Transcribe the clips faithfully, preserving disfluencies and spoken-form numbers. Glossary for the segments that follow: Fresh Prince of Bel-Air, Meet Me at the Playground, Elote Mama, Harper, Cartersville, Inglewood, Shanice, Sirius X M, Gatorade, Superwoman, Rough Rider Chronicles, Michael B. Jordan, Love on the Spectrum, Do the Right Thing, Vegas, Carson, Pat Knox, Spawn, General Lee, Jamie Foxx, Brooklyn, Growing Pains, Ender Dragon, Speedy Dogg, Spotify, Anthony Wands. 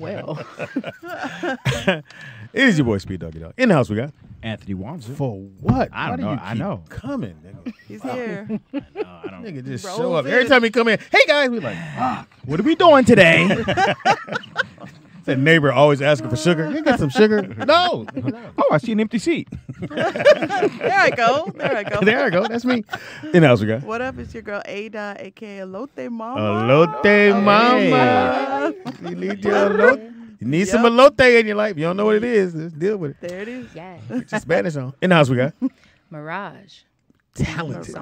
Well, it is your boy Speedy Dogg. Dog. In the house we got Anthony Wands. For what? I don't Why know. Do you I know. Coming, nigga. He's wow. here. I know. I don't. Nigga just Rolls show up in. Every time he come in. Hey guys, we like, fuck. What are we doing today? That neighbor always asking for sugar. You got some sugar? No. Oh, I see an empty seat. There I go. There I go. There I go. That's me. In the house we got. What up? It's your girl Ada, a k a. Elote Mama. Elote Mama. Hey. You need your elote. You need yep. some elote in your life. You don't know what it is. Just deal with it. There it is. Yeah. Get your Spanish on. In the house we got. Mirage. Talented.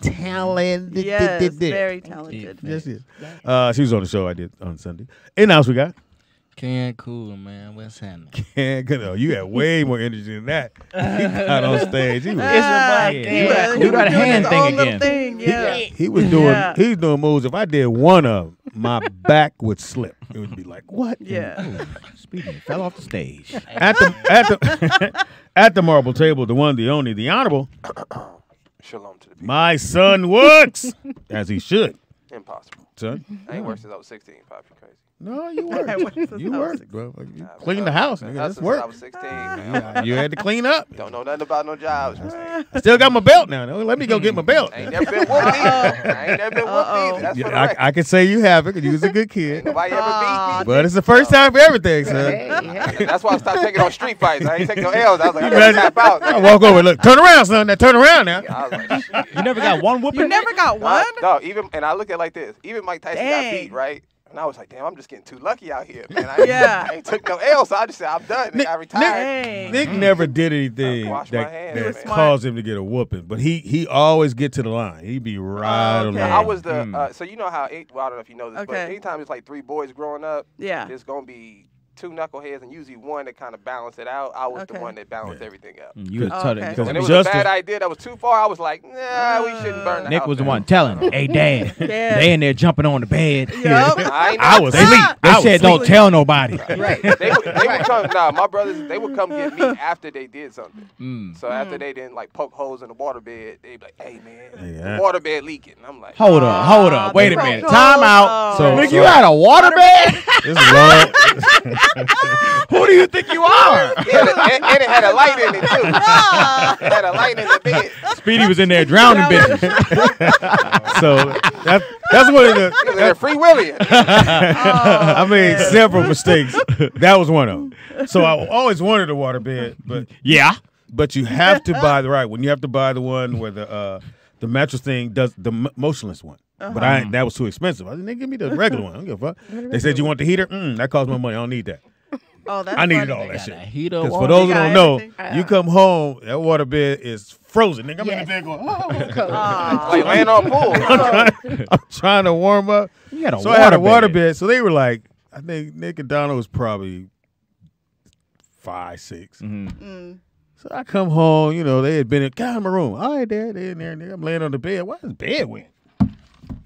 Talented. Yes, very talented. Yes, yes. Uh, she was on the show I did on Sunday. In the house we got. Can Cool, man. What's happening? Can Cool. You had way more energy than that. He out on stage. He was, ah, it's he was, he do that hand thing again. Thing, yeah. he, he was doing yeah. he was doing moves. If I did one of them, my back would slip. It would be like, what? Yeah. Speaking of, fell off the stage. At the at the at the marble table, the one, the only, the honorable. Shalom to the people. My son works as he should. Impossible. Son? I ain't worked since I was sixteen, Pop. You crazy. No, you worked. You worked, bro. Like, you nah, cleaned the house. Nigga. That's work. I was sixteen, man. You had to clean up. Don't know nothing about no jobs. Man. I still got my belt now. Though. Let me go get my belt. I ain't never been whooped either. I ain't never been whooped either. That's yeah, I, I can say you have it because you was a good kid. Ain't nobody ever beat me. But it's the first time for everything, son. Hey, yeah. That's why I stopped taking on street fights. I ain't taking no L's. I was like, I gotta tap out. Man. I walk over and look. Turn around, son. Now turn around now. Yeah, I was like, shit. You never got one whooping? You never got one? No, even, and I look at it like this. Even Mike Tyson got beat, right? And I was like, damn, I'm just getting too lucky out here, man. I ain't, yeah. I ain't took no L, so I just said, I'm done. Nick, I retired. Nick, Nick mm-hmm. never did anything that, hands, that caused him to get a whooping, but he he always get to the line. He be right okay. on the line. I was the, mm. uh, so you know how, eight, well, I don't know if you know this, okay. but anytime it's like three boys growing up, yeah. there's going to be two knuckleheads and usually one that kind of balance it out. I was okay. the one that balanced yeah. everything out. You oh, okay. When it was Justice. a bad idea that was too far, I was like, nah, we shouldn't burn the Nick house was down. The one telling, hey, Dad, yeah. they in there jumping on the bed. Yep. I, I was sleep. They I said, was don't sleep. Tell nobody. Right. Right. They, would, they would come, nah, my brothers, they would come get me after they did something. Mm. So after mm. they didn't like poke holes in the water bed, they'd be like, hey, man, yeah. the water bed leaking. I'm like, hold up, oh, hold up, wait a minute, time out. So, Nick, you had a water bed? This is wrong. Who do you think you are? And it, it, it had a light in it, too. Yeah. It had a light in the bed. Speedy was in there drowning bitches. So that, that's what it is. They're that, free willing. Oh, I made man. several mistakes. That was one of them. So I always wanted a water bed, but yeah. But you have to buy the right one. You have to buy the one where the uh, the mattress thing does the m motionless one. Uh-huh. But I that was too expensive. I said, they give me the regular one. I don't give a fuck. They said, you want the heater? Mm, that costs my money. I don't need that. Oh, that's I needed all that shit. Because for those who don't know, everything. You come home, that water bed is frozen. Nigga, I'm yes. in the bed going, oh, uh, like laying on pool. I'm, trying, I'm trying to warm up. You had a so water I had a water bed. bed. So they were like, I think Nick and Donald was probably five, six. Mm-hmm. mm. So I come home, you know, they had been in, God, in my room. All right, there, they in there, nigga. I'm laying on the bed. Why is the bed wet?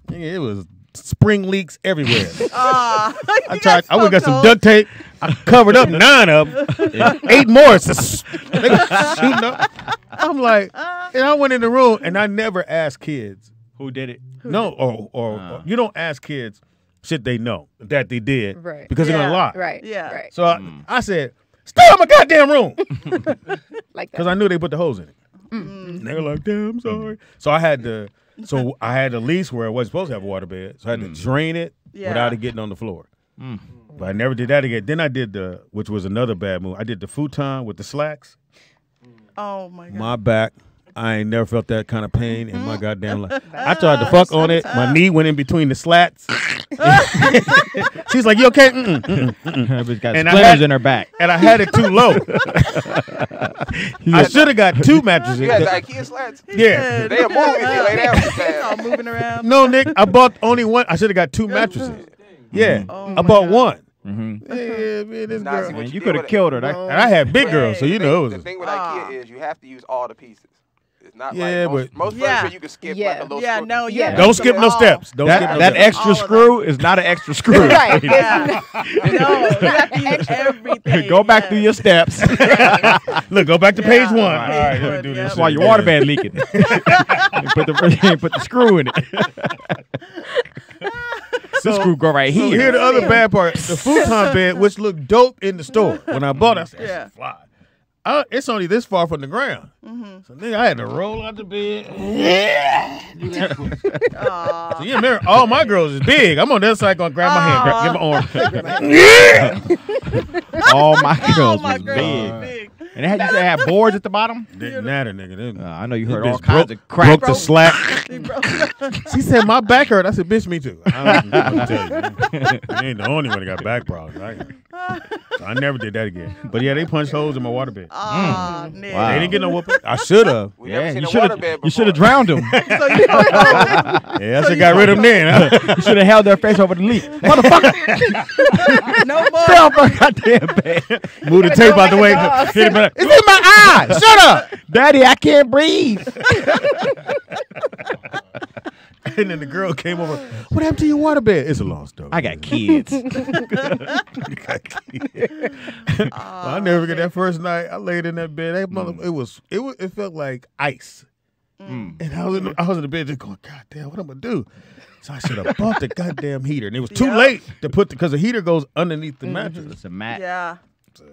It was spring leaks everywhere. Uh, I tried. So I would got some duct tape. I covered up nine of them. Yeah. Eight more. They shooting up. I'm like, and I went in the room, and I never asked kids who did it. Who no, did or or, uh. or you don't ask kids shit they know that they did, right? Because yeah, they're gonna lie, right? Yeah, right. So mm. I, I said, stay in my goddamn room, like that, because I knew they put the hose in it. Mm -hmm. And they were like, damn, I'm sorry. Mm -hmm. So I had to. So I had a lease where I wasn't supposed to have a water bed, so I had mm. to drain it yeah. without it getting on the floor. Mm. But I never did that again. Then I did the, which was another bad move, I did the futon with the slacks. Oh, my God. My back. I ain't never felt that kind of pain in my goddamn life. I tried to fuck on it. My knee went in between the slats. She's like, you okay? Mm-mm, mm-mm, mm-mm. She's got and splinters I had, in her back. And I had it too low. I should have got two mattresses. You had the IKEA slats? Yeah. They are moving. You lay down. It's all moving around. No, Nick. I bought only one. I should have got two mattresses. Yeah. Oh I bought God. one. Mm-hmm. Yeah, man, this girl. Man, you, you could have killed her. And I had big girls, so you know. It was the thing with IKEA is you have to use all the pieces. It's not yeah, like most, but most yeah. furniture you can skip yeah. like a little yeah, screw. No, yeah, don't skip no steps. Don't that, skip no that steps. Extra screw is not an extra screw. Right. Yeah. No, you have to use everything. Go back yeah. through your steps. Look, go back to yeah. page one. All right, all right, let me do this. That's why your water bed leaking. Put the put the screw in it. So, this group go right here. So here the other bad part. The futon bed, which looked dope in the store. When I bought it, I said, yeah. That's fly. I, it's only this far from the ground. Mm-hmm. So, nigga, I had to roll out the bed. Yeah. So, yeah, man, all my girls is big. I'm on the other side going to grab my hand, grab my arm. Yeah. All my girls all my was girls big. Was big. And they had, you said had boards at the bottom? Didn't matter, nigga. Uh, I know you heard all kinds broke, of crap. Broke the slack. She said, my back hurt. I said, bitch, me too. I don't, let me tell you, you ain't the only one that got back problems. Right? So I never did that again. But, yeah, they punched holes in my water bed. Oh, mm. wow. They didn't get no whooping. I should have. Yeah, you should have drowned them. So yeah, I should have got rid of them then. You should have held their face over the leak. Motherfucker. No more. Fell for goddamn bed. Move the tape out the way. Hit him. It's in my eye. Shut up. Daddy, I can't breathe. And then the girl came over. What happened to your waterbed? It's a long story. I got kids. I got kids. Oh, well, I never forget that first night. I laid in that bed. That mother, mm. it was, it was, it felt like ice. Mm. And I was in, the, I was in the bed just going, God damn, what am I gonna do? So I should have bought the goddamn heater, and it was too yep. late to put the because the heater goes underneath the mm. mattress. It's a mat. Yeah. So,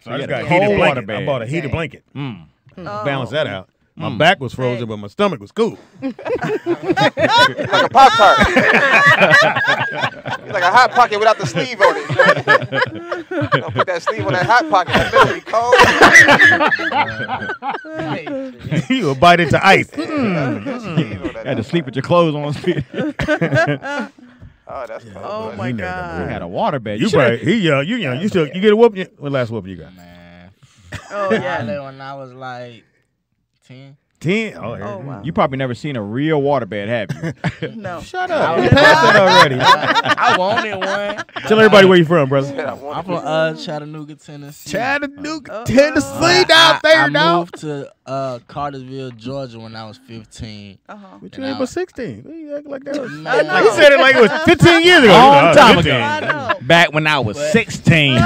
so I just got a heated blanket. I bought a heated blanket. Mm. Oh. Balance that out. My mm. back was frozen, hey. But my stomach was cool. Like a Pop-Tart. Like a Hot Pocket without the sleeve on it. Don't put that sleeve on that Hot Pocket. That middle be cold. You will bite into ice. Mm. Had to sleep with your clothes on. Oh, that's cool. Oh, my he God. You had a water bed. You, you probably, he young. You young. You, still, you get a whooping? What last whooping you got? Man. Oh, yeah. When I was like... Ten. Ten? Oh, oh wow. You probably never seen a real waterbed, have you? No. Shut up. You passed that already. I wanted one. Tell everybody where you from, brother. I'm from uh, Chattanooga, Tennessee. Chattanooga, uh, Tennessee, uh, down there, I, I dog. moved to uh, Cartersville, Georgia when I was fifteen. Uh-huh. But you ain't but sixteen. You act like that was... No. Like you said it like it was fifteen years ago. A long time ago. I know. Back when I was but, sixteen.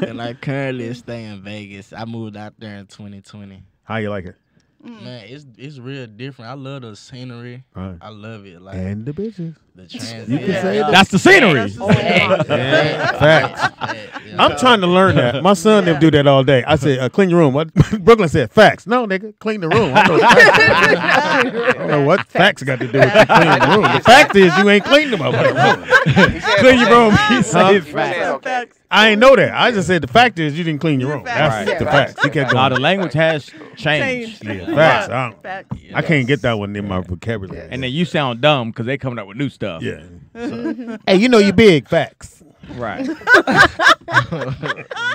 And I currently stay in Vegas. I moved out there in twenty twenty. How you like it? Man, it's it's real different. I love the scenery. Right. I love it. Like and the bitches. The transit. You can say yeah. That's the scenery. Oh, yeah. Yeah. Facts. Yeah, you know. I'm trying to learn that. My son yeah. didn't do that all day. I said, uh, clean your room. What? Brooklyn said, facts. No, nigga, clean the room. I don't know, I don't know what facts got to do with you cleaning the room. The fact is, you ain't cleaned them up. Clean your room. He said facts. I ain't know that. I just said the fact is you didn't clean your room. That's right. The facts. You kept going. Now, the language has changed. changed. Yeah, facts. Yeah. I, facts. Yeah, I can't get that one in my vocabulary. And then you sound dumb because they coming up with new stuff. Yeah. So. Hey, you know you big. Facts. Right. Did I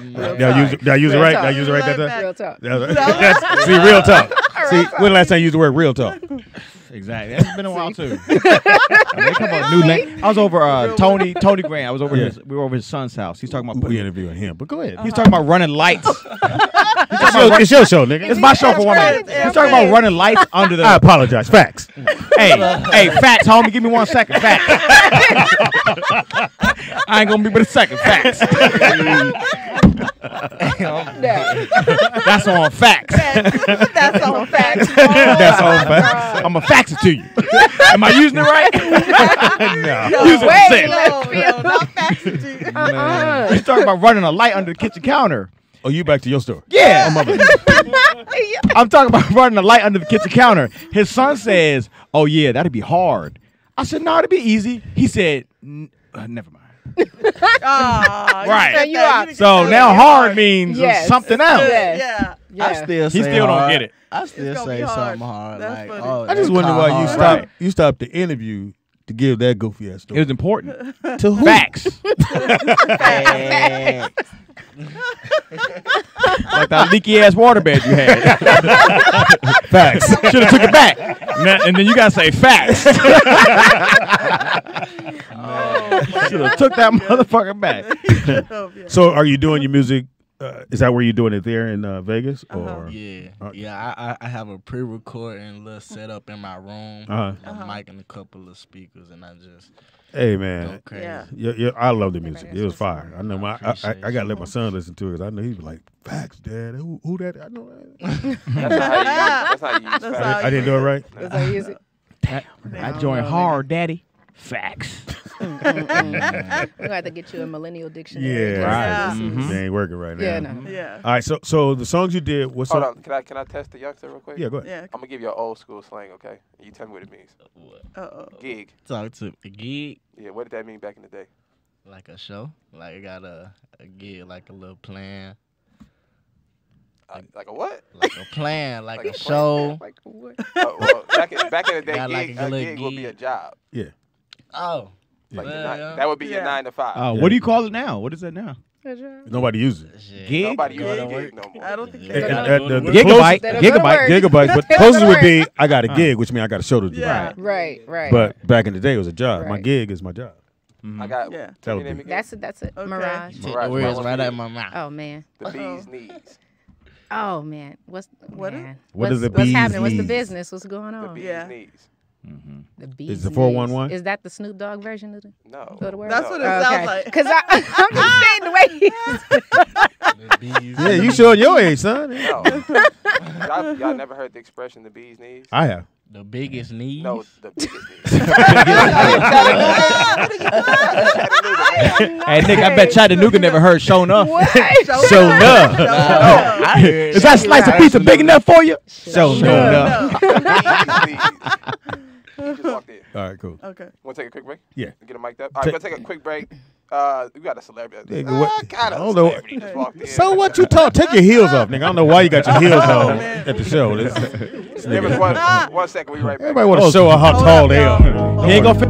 use, did I use it right? Did I use it right? That real talk. That's, see, real talk. See, when last time you used the word real talk? Exactly. That's been a while too. I was over uh, Tony Tony Grant. I was over yeah. his, we were over his son's house. He's talking about putting, we interviewing him, but go ahead. Uh-huh. He's talking about running lights. It's, your, run, it's your show, nigga. It's my show for one minute. He's talking about running lights under the. I apologize. Facts. Hey, hey, facts, homie. Give me one second. Facts. I ain't gonna be but a second. Facts. That's on facts. That's on facts. That's on facts. I'm gonna fax it to you. Am I using it right? No. No. Use what I'm saying. No, no, not fax it to you. Uh-uh. You talking about running a light under the kitchen counter. Oh, you back to your story? Yeah. Oh, I'm talking about running a light under the kitchen counter. His son says, "Oh yeah, that'd be hard." I said, "No, it'd be easy." He said, N uh, "Never mind." Oh, right. You are. So now hard means yes. something else. Yes. Yeah. Yeah. I still say he still hard. Don't get it. I still say something hard. That's like, oh, I just wonder why hard. you stopped. Right. You stopped the interview to give that goofy ass story. It was important. To who? Facts. Facts. Like that leaky ass waterbed you had. Facts. Should have took it back. Now, and then you gotta say facts. Oh, should have took that motherfucker back. So, are you doing your music? Uh, is that where you're doing it there in uh, Vegas? Or uh-huh. yeah, uh, yeah. I, I have a pre-record and little setup in my room, uh-huh. a uh-huh. mic and a couple of speakers, and I just. Hey man, okay. yeah. Yeah, yeah, I love the music. It was fire. I know my, I, I, I gotta let my son listen to it because I know he's like, "Facts, Dad. Who, who that? I know that." That's how you use it. I didn't do it right. That's how you use it. Damn, I joined hard, Daddy. Facts. Mm, mm, mm. We're gonna have to get you a millennial dictionary. Yeah, right. Mm -hmm. They ain't working right now. Yeah, no. Yeah. All right. So, so the songs you did. What's Hold up? On, can I can I test the youngster real quick? Yeah, go ahead. Yeah. I'm gonna give you an old school slang. Okay. You tell me what it means. What? Uh oh. Gig. Talk to a gig. Yeah. What did that mean back in the day? Like a show. Like I got a, a gig. Like a little plan. Like, like a what? Like a plan, like, like a, a plan. show. Like a what? Uh, well, back, in, back in the day, gig, like a, a gig, gig would be a job. Yeah. Oh. Like well, nine, yeah. That would be yeah. your nine to five. Uh, yeah. What do you call it now? What is that now? Nobody uses it. Shit. Gig? Nobody uses gig, gig no more. I don't think they do. The, the, the gigabyte, gigabyte, gigabyte. But the closest would be I got a gig, which means I got a show to do. Yeah. Right, right, right. But back in the day, it was a job. Right. My gig is my job. Mm-hmm. I got yeah. That would be. That's it. That's it. Okay. Mirage. Mirage. Mirage. Right out of my mouth. Oh man. The bee's knees. Oh man, what's what? Man. What is the what's happening? Knees? What's the business? What's going on? The bee's yeah. knees. Mm-hmm. The bee's is the four one one? Is that the Snoop Dogg version of the? No, the word? That's no. what it oh, sounds okay. like. Cause I, I'm just saying the way he. The bees. Yeah, you showing your age, son. No. Y'all never heard the expression the bee's knees? I have. The biggest knees? No, the biggest knees. Hey, Nick, I bet Chattanooga never heard Shown Up. Shown Up. Is that slice of pizza big enough for you? Shown Up. You just walked in. All right, cool. Okay. Want to take a quick break? Yeah. Get a mic up. All right, we're going to take a quick break. Uh, we got a celebrity. Nigga, what? Uh, kind of celebrity just walked in. So what you talk? Take your heels off, nigga. I don't know why you got your heels oh, on man. at the show. This, this Give us one, one second. We right back. Everybody want to oh, show her how oh, tall they are. Oh, oh, ain't gonna fit.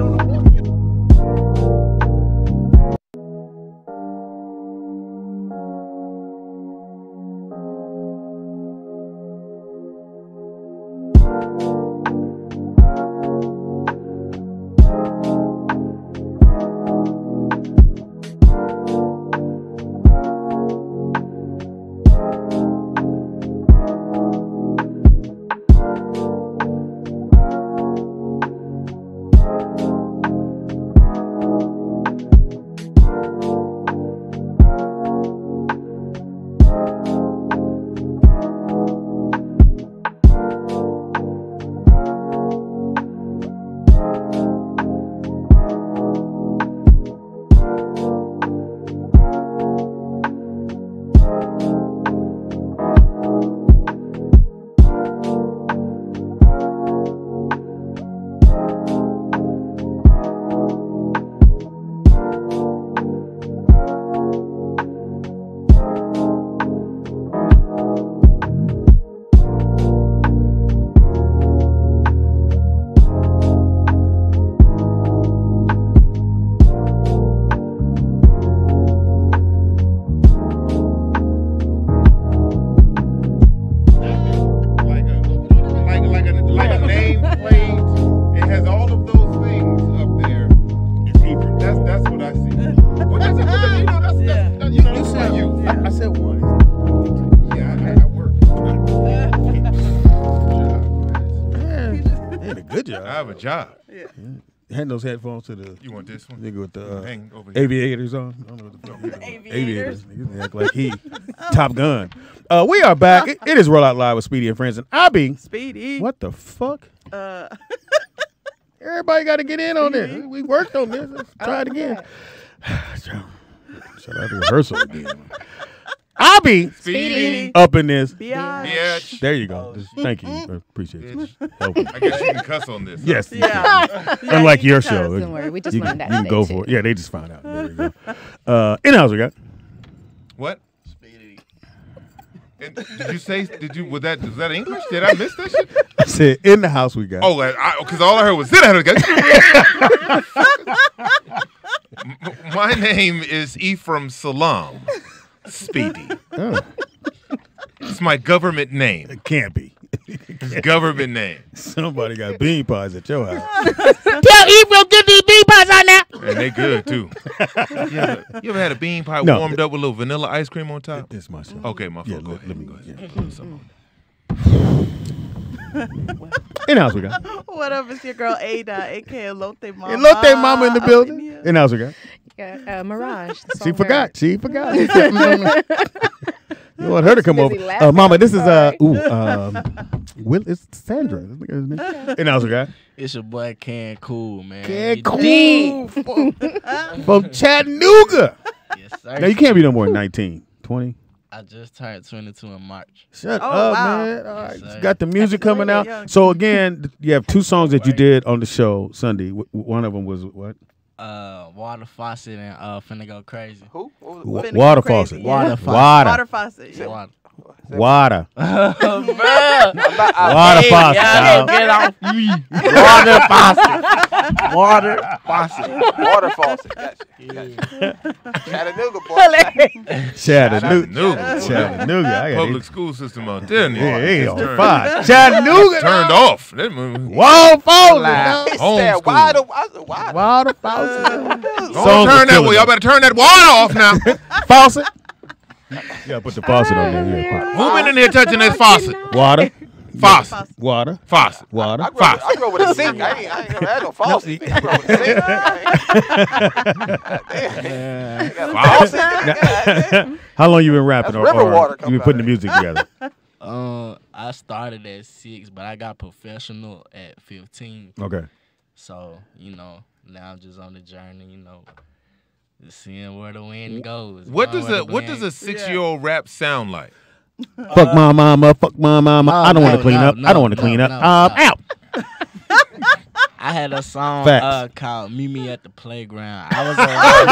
Job. Yeah. Hand those headphones to the. You want this one? Nigga with the uh, hang over here. Aviators on. I don't know what the fuck. Aviators. Aviators. Niggas act like he Top Gun. Uh, we are back. It, it is Roll Out Live with Speedy and Friends, and I be Speedy. What the fuck? Uh. Everybody got to get in on Speedy. This. We worked on this. Let's try it again. Shout out to rehearsal again. I be Speedy up in this. Biatch. There you go. Just, thank you. I appreciate you. I guess you can cuss on this. Yes. Yeah. You Unlike yeah, your show. Us, don't worry. We just you learned can, that. You can go too. for it. Yeah, they just found out. There you go. Uh, in-house we got. What? Speedy. And did you say, did you, was that, was that English? Did I miss that shit? I said, in the house we got. Oh, because all I heard was, in the house we got. My name is Ephraim Salaam. Speedy. Oh. It's my government name. It can't be. It's government name. Somebody got bean pies at your house. Tell Ephraim, give me bean pies right now. And they good, too. You ever, you ever had a bean pie no, warmed up with a little vanilla ice cream on top? That's my show. Okay, my yeah, fault. Go ahead. Let me go ahead. Yeah. In-house we got. What up, it's your girl, Ada, a k a. Elote Mama. Elote Mama in the building. In In-house we got. Uh, Mirage. She forgot. She forgot. She forgot. You want her to come over, uh, Mama. This is uh, ooh, um, Will, it's Sandra. And I was like, it's your boy Can Cool, man. Can Cool from, from Chattanooga. Yes, sir. Now you can't be no more than nineteen, twenty. I just turned twenty-two in March. Shut oh, up, wow. man. All right. Yes, got the music coming out. Young. So, again, you have two songs that you did on the show Sunday. One of them was what? Uh, Water Fawcett and uh, Finna Go Crazy. Who? Water, Water Fawcett. Yeah. Water Fawcett. Water, Water Fawcett. Yeah. Water. Water. Oh, Water Fawcett. Get off me. Water Fawcett. Water Fawcett. Water Fawcett. Gotcha. Gotcha. Chattanooga, boy. Chattanooga. Chattanooga. Chattanooga. Public school system out there. Yeah, yeah. Five. Chattanooga. Turned off. Water Fawcett. Water Fawcett. Water Fawcett. Don't turn that way. Y'all better turn that water off now. Fawcett. Yeah, put the faucet on there. Yeah. Who been in here touching this faucet? Water. Faucet. Water. Faucet. Water. I, I, faucet. I grew up with a sink. I ain't, I ain't never had no faucet. I grew up with a sink. Damn. Faucet. Now, how long you been rapping? That's or, river or water you been putting the music together? Uh, I started at six, but I got professional at fifteen. Okay. So, you know, now I'm just on the journey, you know. Seeing where the wind goes. What does a what does a six year old rap sound like? Uh, fuck my mama, fuck my mama. Oh, I don't no, want to clean no, up. No, I don't want to no, clean no, up. No, um, no. Out. I had a song uh, called "Meet Me at the Playground." I was. A, all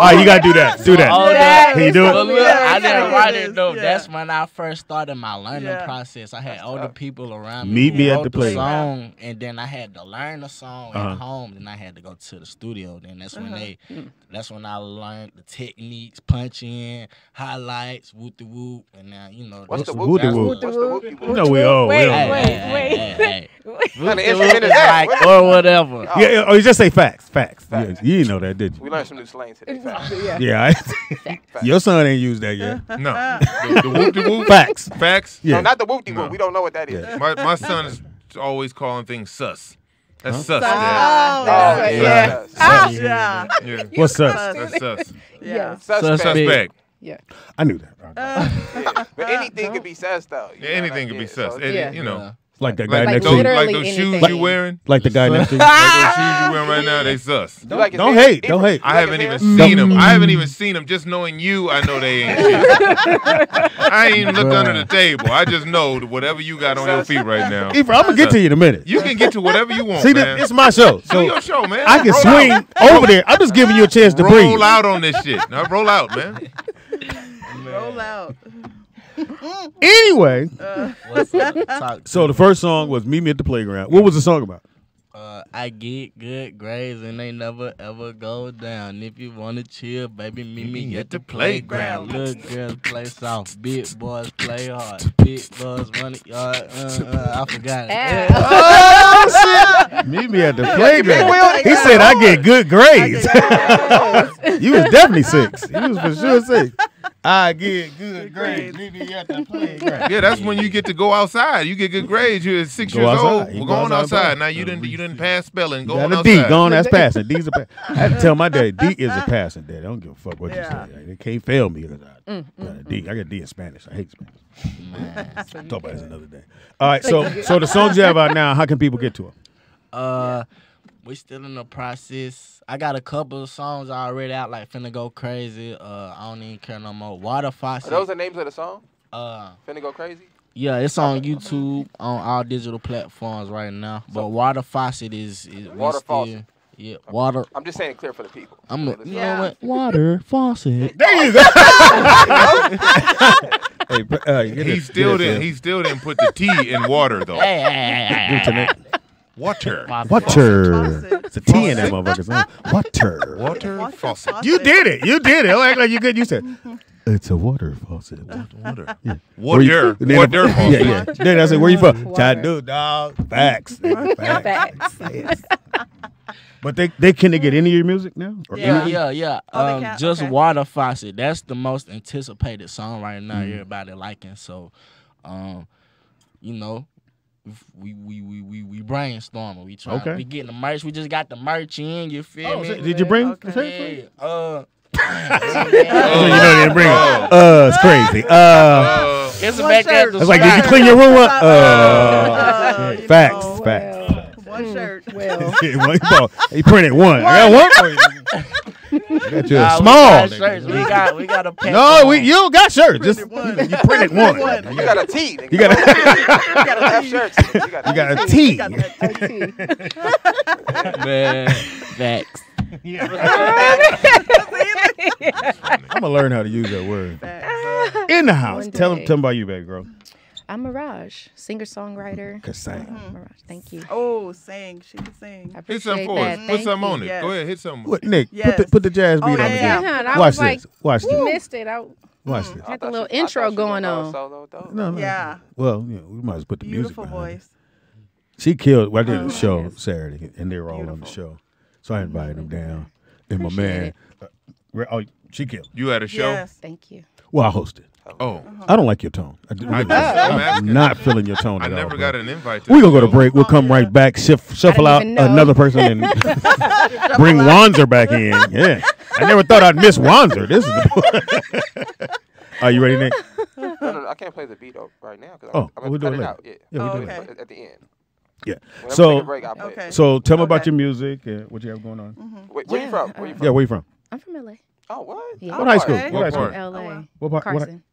right, you gotta do that. Do that. Oh, that Can you do it? Look, I didn't write it though. Yeah. That's when I first started my learning yeah. process. I had That's older tough. people around me. Meet me at the playground. Song, and then I had to learn the song uh-huh. at home. Then I had to go to the studio. Then that's when uh-huh. they. That's when I learned the techniques, punch in, highlights, whoop the whoop, and now you know. What's the whoop the whoop? You know we old. Wait, wait, wait. Or whatever. Oh. Yeah, or you just say facts, facts. facts. Yeah, you didn't know that, did you? We learned some new slang today. Facts. Yeah. yeah I, your son ain't used that yet. No. The, the whoop-de-whoop? Facts. Facts? Yeah. No, not the whoop-de-whoop. No. We don't know what that is. Yeah. My, my son is always calling things sus. That's huh? sus, Dad. Oh, yeah. Sus. Yeah. Yeah. yeah. What's sus? That's sus. Yeah. Suspect. Suspect. Yeah. I knew that. Uh, yeah. But anything no. could be sus, though. Yeah, anything could be sus. So, it, yeah. You know. Yeah. Like that guy like next to you. Like those anything. shoes you wearing. Like the guy next to you. Like those shoes you wearing right now, they sus. Don't, don't, don't hate. Don't hate. I haven't even seen them. I haven't even seen them. Just knowing you, I know they ain't shit. I ain't even looked under the table. I just know whatever you got on your feet right now. Ephraim, I'm going to get to you in a minute. You can get to whatever you want, See, man. It's my show. So it's your show, man. I can roll swing out. over there. I'm just giving you a chance to roll breathe. Roll out on this shit. Now roll out, man. man. Roll out. Anyway, uh, so the first song was Meet Me at the Playground. What was the song about? Uh, I get good grades and they never ever go down. If you want to chill, baby, meet me at the playground. Little girls play soft, big boys play hard. Big boys run it yard. Uh, uh, I forgot it. Oh, shit. Meet me at the playground. He said, I get good grades. You was definitely six. You was for sure six. I get good grades. Meet me at the playground. Yeah, that's when you get to go outside. You get good grades. You're six go years outside. old. We're going outside. Now you didn't. You didn't pass spelling. Go on outside. D, go on. That's passing. D's a pass. I had to tell my daddy D is a passing. Daddy, I don't give a fuck what yeah. you say. They can't fail me because I mm, got a D. I got D in Spanish. I hate Spanish. Man, so talk about this another day. All right. So, so the songs you have out now, how can people get to them? Uh, we still in the process. I got a couple of songs already out, like Finna Go Crazy. Uh, I don't even care no more. Water Fawcett. Are those the names of the song? Uh, Finna Go Crazy. Yeah, it's on YouTube, on all digital platforms right now. But so, Water Fawcett is, is Water Fawcett. Yeah, okay. Water. I'm just saying it clear for the people. I'm a, you yeah. know what? Water Fawcett. There you go. Hey, uh, he still didn't. He still didn't put the T in water though. Hey, hey, hey, hey. Water. Water. Water. It's a T faucet. in that motherfucker. Water. Water. Water faucet. You did it. You did it. Don't act like you good. You said. It's a water faucet. Water. Water. Yeah. Water. Water. Water faucet. Yeah, yeah. Then I said, where you from? Chattanooga, dog. Facts. Facts. Facts. But they, they can they get any of your music now? Or yeah. yeah, yeah, yeah. Um, oh, just okay. Water Fawcett. That's the most anticipated song right now. Mm-hmm. Everybody liking. So, um, you know, we we we we we brainstorming. We trying. Okay. We getting the merch. We just got the merch in. You feel oh, me? So, did you bring? Okay. The tape? Yeah. Uh. oh, you know they didn't bring it. Uh, it's crazy. Uh, It's a back shirt. It's like, did you clean your room up? Uh, uh, facts, know, facts. Well, one shirt. Well, he printed one. one. I got one for you. I got you nah, a small. We got, we got, we got a pack. No, we, you don't got shirts. Just one. You printed one. one. You got a tee. You got a half shirt. You got a tee. Man, facts. Yeah. I'm gonna learn how to use that word. Facts. In the house. Tell them, tell them about you, baby girl. I'm Mirage, singer songwriter. Can sing. Mm-hmm. Mirage, thank you. Oh, sing, she can sing. I appreciate hit some that. Put thank something you. On it. Yes. Go ahead, hit something. What, Nick? Yes. Put the put the jazz beat oh, yeah. on it. Yeah, I Watch was this. Like, Watch this. You missed it. I Watch mm. this. I had the little she, intro going on. Solo, no, no. Yeah. Well, you know, we might as well put the beautiful music voice. It. She killed. Well, I did oh, a show yes. Saturday, and they were all beautiful. On the show. So I invited him down. And my man, uh, oh, she killed. You had a show? Yes. Thank you. Well, I hosted. Oh. Uh-huh. I don't like your tone. I do, I do. I'm, I'm not feeling your tone I at all. I never got bro. An invite. We're going to go to break. We'll come right back, shift, shuffle out another person and bring Wanzer back in. Yeah. I never thought I'd miss Wanzer. This is the Are you ready, Nick? No, no, no, I can't play the beat right now. Oh, I'm we'll do it later. Yeah, yeah oh, we'll okay. do it at the end. Yeah. Whenever so, break, okay. so tell me okay. about your music and what you have going on. Mm-hmm. Wait, where yeah, you from? Where uh, you from? Yeah, where you from? I'm from L A. Oh, what? Yeah. What high school? What, what high school? L A. Oh, wow. What part? Carson.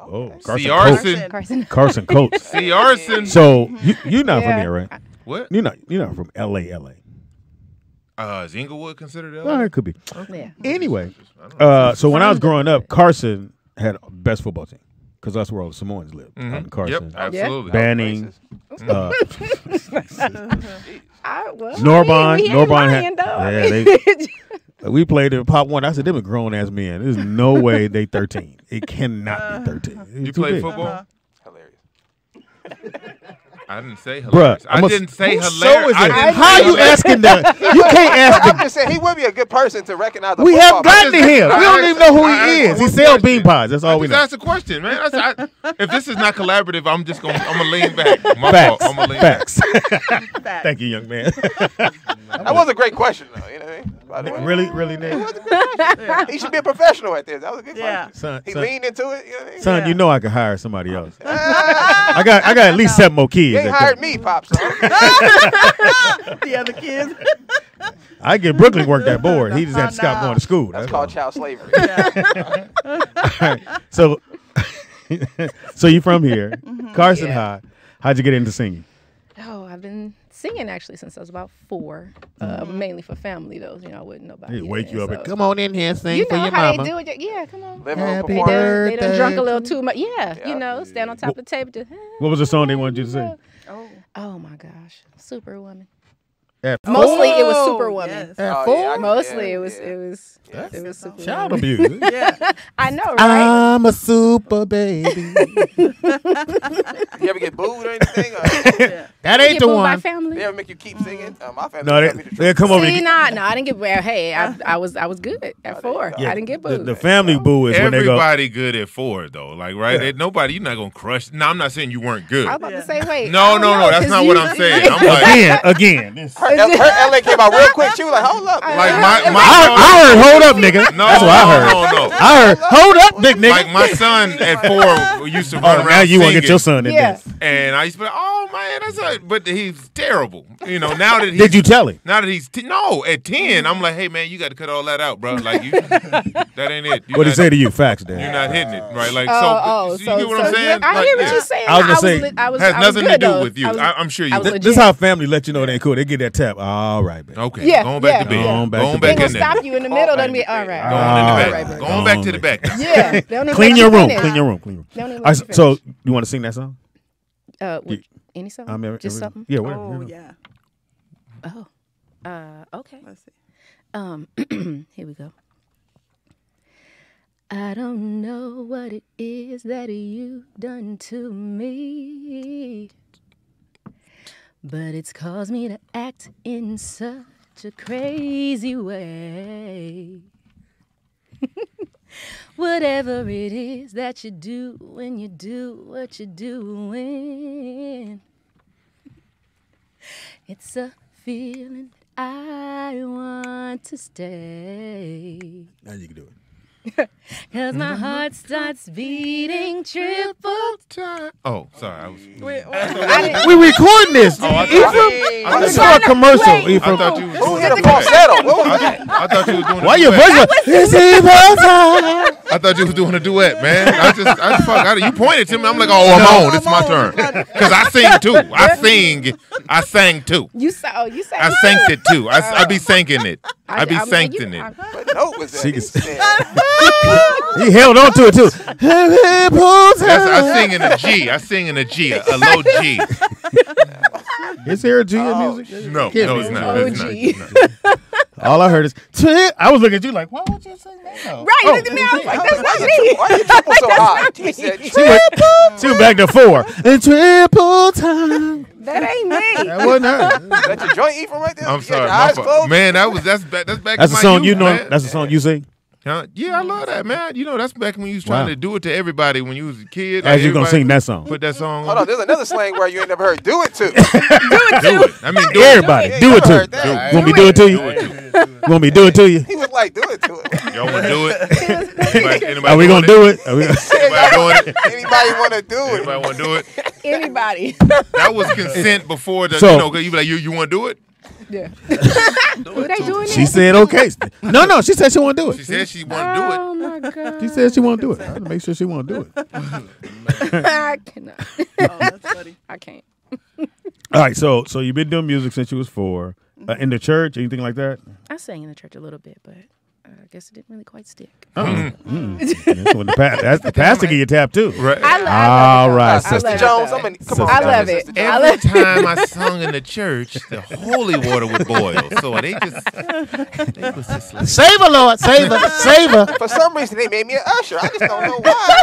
Oh, Carson. Carson. Carson Coates. Carson. So you you're not yeah. from here, right? What? You're not you're not from L A. L A. Uh, is Inglewood considered L A? No, it could be. Okay. Yeah. Anyway, uh, so when I was growing up, Carson had a best football team. Because that's where all the Samoans lived, mm-hmm. out in Carson. Yep, absolutely. Banning. Uh, I, well, Norbon. We Norbon. Had, yeah, they, we played in Pop One. I said, them are grown ass men. There's no way they thirteen. It cannot uh, be thirteen. It's you play big. Football? Uh-huh. Hilarious. I didn't say hilarious. Bruh, I a, didn't say hilarious. So I didn't How say you hilarious. Asking that? You can't ask him. I'm just saying he would be a good person to recognize the We have gotten to him. I we don't even know who I he is. He sells bean pies. That's all I we know. Just ask a question, man. I said, I, if this is not collaborative, I'm just going to lean back. My Facts. Fault. I'm gonna lean Facts. Back. Thank you, young man. That was a great question, though. You know what I mean? Really, really, Nick? Yeah. He should be a professional at this. That was a good yeah. question. Son, he son, leaned into it. You know what I mean? Son, yeah. you know I could hire somebody else. I got, I got at least seven more kids. They hired me, pops. The other kids. I get Brooklyn work that board. He just had to stop going to school. That's, That's called all. Child slavery. Yeah. All right. So, so you from here, mm-hmm. Carson yeah. High? How'd you get into singing? Oh, I've been. Singing actually since I was about four, uh, mm-hmm. mainly for family though. You know, I wouldn't know about. They wake you up so. And come on in here, and sing you know for your how mama. They do it. Yeah, come on. Happy they, done, they done drunk a little too much. Yeah, yeah, you know, stand on top what, of the table. Just, what was the song they wanted you to sing? Oh, oh my gosh, Superwoman. At Mostly oh, it was Superwoman. Yes. At four? Oh, yeah, Mostly yeah, it was yeah. it was That's it was Superwoman. Child abuse. Yeah. I know, right? I'm a super baby. You ever get booed or anything? Or? Yeah. That ain't the one. My family. They ever make you keep singing? Mm. Uh, my family. No, they, they come over. See, nah, no, I didn't get well. Hey, I, I was I was good at four. Yeah. I didn't get booed. The, the family so. Boo is everybody when they everybody good at four though. Like right, yeah. nobody you're not gonna crush. No, I'm not saying you weren't good. I was about yeah. to say wait. No, no, no, that's not what I'm saying. Again, again. Her L A came out real quick. She was like, "Hold up!" Like my, my I, son, I heard, "Hold up, nigga." No, that's what I heard. No, no. I heard, "Hold up, big nigga." Like my son at four used to run oh, around. Now you want to get your son in yeah. this? And I used to be like, "Oh man, that's a," but he's terrible. You know, now that he's, did you tell him? Now that he's t no at ten, I'm like, "Hey man, you got to cut all that out, bro. Like you, that ain't it." You're what did he say to you? Facts, Dad. You're not hitting it right. Like oh, so, oh, so, so, you get what so I'm saying? I hear what you're saying. I was gonna say has nothing to do with you. I'm sure you. This is how family let you know they ain't cool. They get that. Tap. All right, baby. Okay. Yeah, going back yeah, to bed. Yeah. Going back going to bed. They gonna stop you in the middle. Then be all right. Going, all in the back. Right, going back to the back. Yeah. Don't clean your room. Clean your room. Clean your room. Don't even all right, you so you want to sing that song? Uh, yeah. Any song? Um, every, Just every, something. Yeah. Whatever. Oh yeah. Oh. Uh. Okay. Let's see. Um. Here we go. I don't know what it is that you done to me. But it's caused me to act in such a crazy way. Whatever it is that you do when you do what you're doing, it's a feeling I want to stay. Now you can do it. Cause my heart starts beating triple time. Oh, sorry. I was... Wait, I we recording this. Oh, Ephraim, I'm just saw a commercial. Ephraim, I thought you was doing a falsetto. I thought you was doing. Why your voice? It's Ephraim. I thought you was doing a duet, man. I just, I fuck. I, you pointed to me. I'm like, oh, I'm no, on. I'm it's on. My turn. Cause I sing too. I sing. I sang too. You saw. You sang. I sang it too. I, I be singing it. I, I be singing it. What note was that? He held on to it too. I sing in a G. I sing in a G. A, a low G. Is there a G oh, in music? No, Can't no, it's not. It's not. It's not. All I heard is, I was looking at you like, why would you sing that? Right, oh, look at me. I was like, that's not me. Why you triple so high? She said, triple. She went back to four. And triple time. That ain't me. That wasn't her. That's your joint Ephraim right there. I'm sorry, my fault. Man, that was that's back. That's back. That's a song you know. That's a song you sing. Huh? Yeah, I love that, man. You know, that's back when you was trying wow. to do it to everybody when you was a kid. As like you gonna sing that song. Put that song on. Hold on, there's another slang where you ain't never heard. Do it too. Do it too. Do it. I mean, do everybody. Do it too. Want me do it to you? Want me do it to you? He was like, do it to it. Y'all want to do it? Anybody, anybody Are we gonna do it? it? Are we gonna... anybody doing it? Anybody want to do it? Anybody want to do it? Anybody. That was consent before the. So, you know, you be like, you you want to do it? Yeah. do it they doing she it? said okay. No, no, she said she won't do it. She said she won't do it. Oh my god. She said she won't do it. I had to make sure she won't do it. I cannot. Oh, that's funny. I can't. All right, so so you've been doing music since you was four. Uh, in the church, anything like that? I sang in the church a little bit, but uh, I guess it didn't really quite stick. Oh. Mm-hmm. Mm-hmm. That's, when the pa that's the pastor get your tap too. Right. I love All it. right, I Sister Jones. I'm in, come Sister on, I love it. Every I love time I sung in the church, the holy water would boil. So they just, they was just like, save her, Lord, save her, save her. For some reason, they made me an usher. I just don't know why.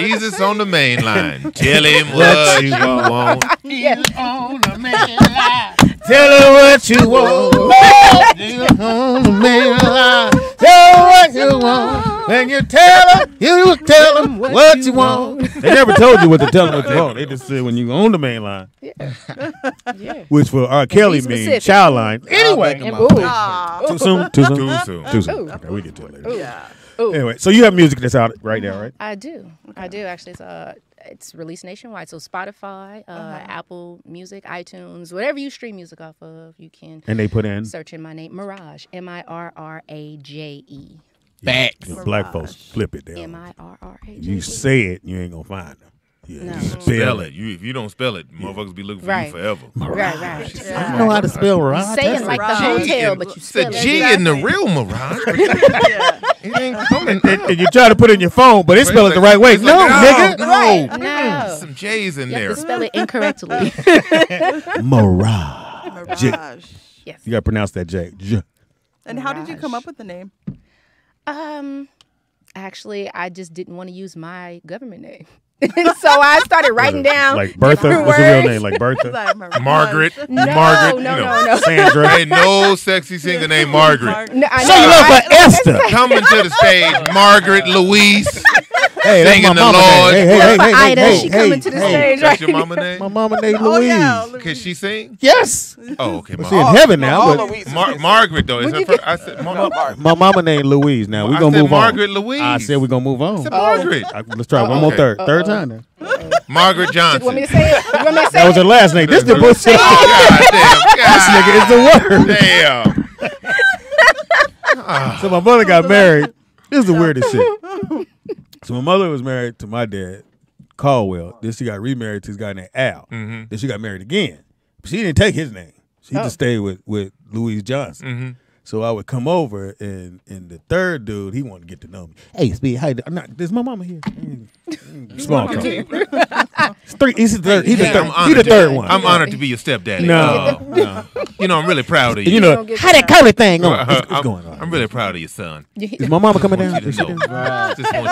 Jesus on the main line. Tell him what you want. Yes. Jesus on the main line. Tell her what you want. Jesus on the main line. Tell her what you want. When you tell her, you tell them what you want. They never told you what to tell them what you want. They just said when you on the main line. Yeah. Yeah. Which for R. Kelly means child line. Anyway. Too soon? Too soon? Too soon. Too soon. Okay, we get to it later. Ooh. Yeah. Ooh. Anyway, so you have music that's out right now, right? I do. I do, actually. It's, uh, it's released nationwide. So Spotify, uh, uh-huh. Apple Music, iTunes, whatever you stream music off of, you can. And they put in? Search in my name, Mirage. M I R R A J E. Facts. Yeah, black folks flip it down. M I R R A J E. You say it, you ain't going to find them. Yeah, no. You spell it. You, if you don't spell it, motherfuckers be looking for right. you forever. Right, right. Yeah. I don't know how to spell Mirage. You say it like the hotel, in, but you spell it. It's a G in the real Mirage. Yeah. It ain't coming. And, and you try to put it in your phone, but it spell it the right way. No, nigga. No. no. no. Some J's in you there. You spell it incorrectly. Mirage. Mirage. Yes. You got to pronounce that J. J. And how did you come up with the name? Um, Actually, I just didn't want to use my government name. So I started writing down like Bertha. What's her real name? Like Bertha, like Margaret, no, Margaret, no, no, no, no. Sandra. Ain't no sexy singer named Margaret. No, so you love for Esther coming to the stage, Margaret Louise. Hey, singing the Lord. Name. Hey, hey, hey, hey, Ada, hey, she hey, coming hey, to the hey, stage. That's right your mama name? My mama named Louise. Oh, yeah, Louise. Can she sing? Yes. Oh, okay. She's in heaven now. But Mar Margaret though. Is her first, I said mama, my mama named Louise. Now we are gonna move Margaret on. Margaret Louise. I said we are gonna move on. Margaret. Let's try one more third. Third time now. Margaret Johnson. You want me to say it? You want me to say that was her last name. This is the bullshit. This nigga is the word. Damn. So my mother got married. This is the weirdest shit. So my mother was married to my dad, Caldwell. Then she got remarried to this guy named Al. Mm-hmm. Then she got married again. But she didn't take his name. She oh. just stayed with, with Louise Johnson. Mm-hmm. So I would come over, and and the third dude, he wanted to get to know me. Hey, Speed, how you doing? There's my mama here. Mm. Mm. Small talk. Three, he's the third, he's yeah, the third, honored, he the third one. I'm honored to be your stepdaddy. No, no. You know, I'm really proud of you. You know, how that curly thing going? Uh, it's, it's going on. I'm really proud of your son. Is my mama coming down? I just want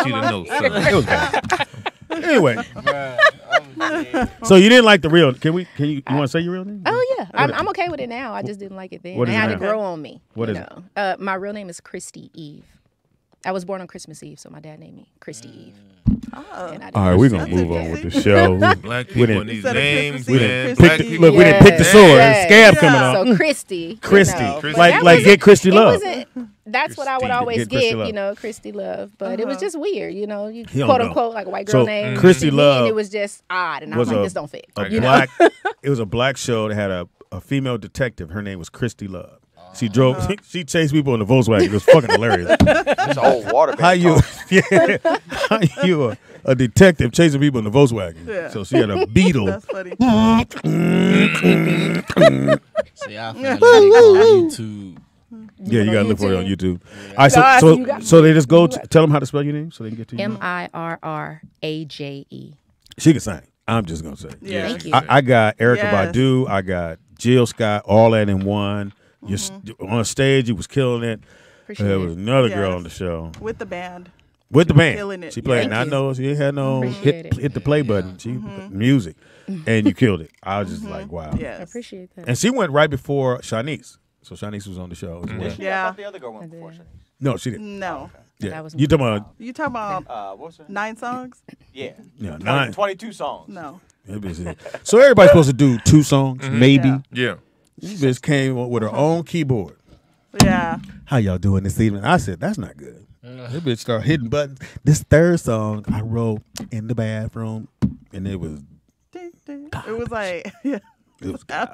you to know, son. It was bad. Anyway, so you didn't like the real? Can we? Can you? You want to say your real name? Oh yeah, I'm, I'm okay with it now. I just didn't like it then. It had now? to grow on me. What is know. it? Uh, my real name is Christy Eve. I was born on Christmas Eve, so my dad named me Christy Eve. Oh. All right, we're gonna move on with the show. Black people in these names, we didn't pick the, look, yes. we didn't pick the sword. Yes. Scab yeah. coming off. So Christy, Christy, you know, Christy. like like get Christy love. that's Christy, what I would always get, get you know, Christy Love. But uh-huh. it was just weird, you know, you quote know. unquote like a white girl so, name. Christy Love, and it was just odd, and I was like, a, this don't fit. A you black, know? It was a black show that had a, a female detective. Her name was Christy Love. She drove. Uh-huh. she, she chased people in the Volkswagen. It was fucking hilarious. It's all water. How you? Yeah. How you a, a detective chasing people in the Volkswagen? Yeah. So she had a Beetle. That's funny. See, I found it on YouTube. Yeah, you gotta look for it on YouTube. All right, so so so they just go. Tell them how to spell your name so they can get to you. M I R R A J E. She can sing. I'm just gonna say. Yeah. Thank you. I, I got Erykah yes. Badu. I got Jill Scott. All that in one. You're st on stage, you was killing it. Appreciate there was another yes. girl on the show with the band. With she the band, killing it. She played. Yeah, I know she had no hit, hit the play button. Yeah. She mm-hmm. music, and you killed it. I was just mm-hmm. like, wow. Yes. I appreciate that. And she went right before Shanice, so Shanice was on the show as well. Mm-hmm. Yeah, I thought the other girl went before Shanice. No, she didn't. No. Oh, okay. Yeah. That was you talking about? You talking about? Uh, what was her name? Nine songs? Yeah. Yeah, nine. Twenty-two songs. No. So everybody's supposed to do two songs, mm-hmm. maybe. Yeah. yeah. She bitch came with her own keyboard. Yeah. How y'all doing this evening? I said, that's not good. Uh, this bitch started hitting buttons. This third song I wrote in the bathroom, and it was ding, ding. It was like, yeah. It was I,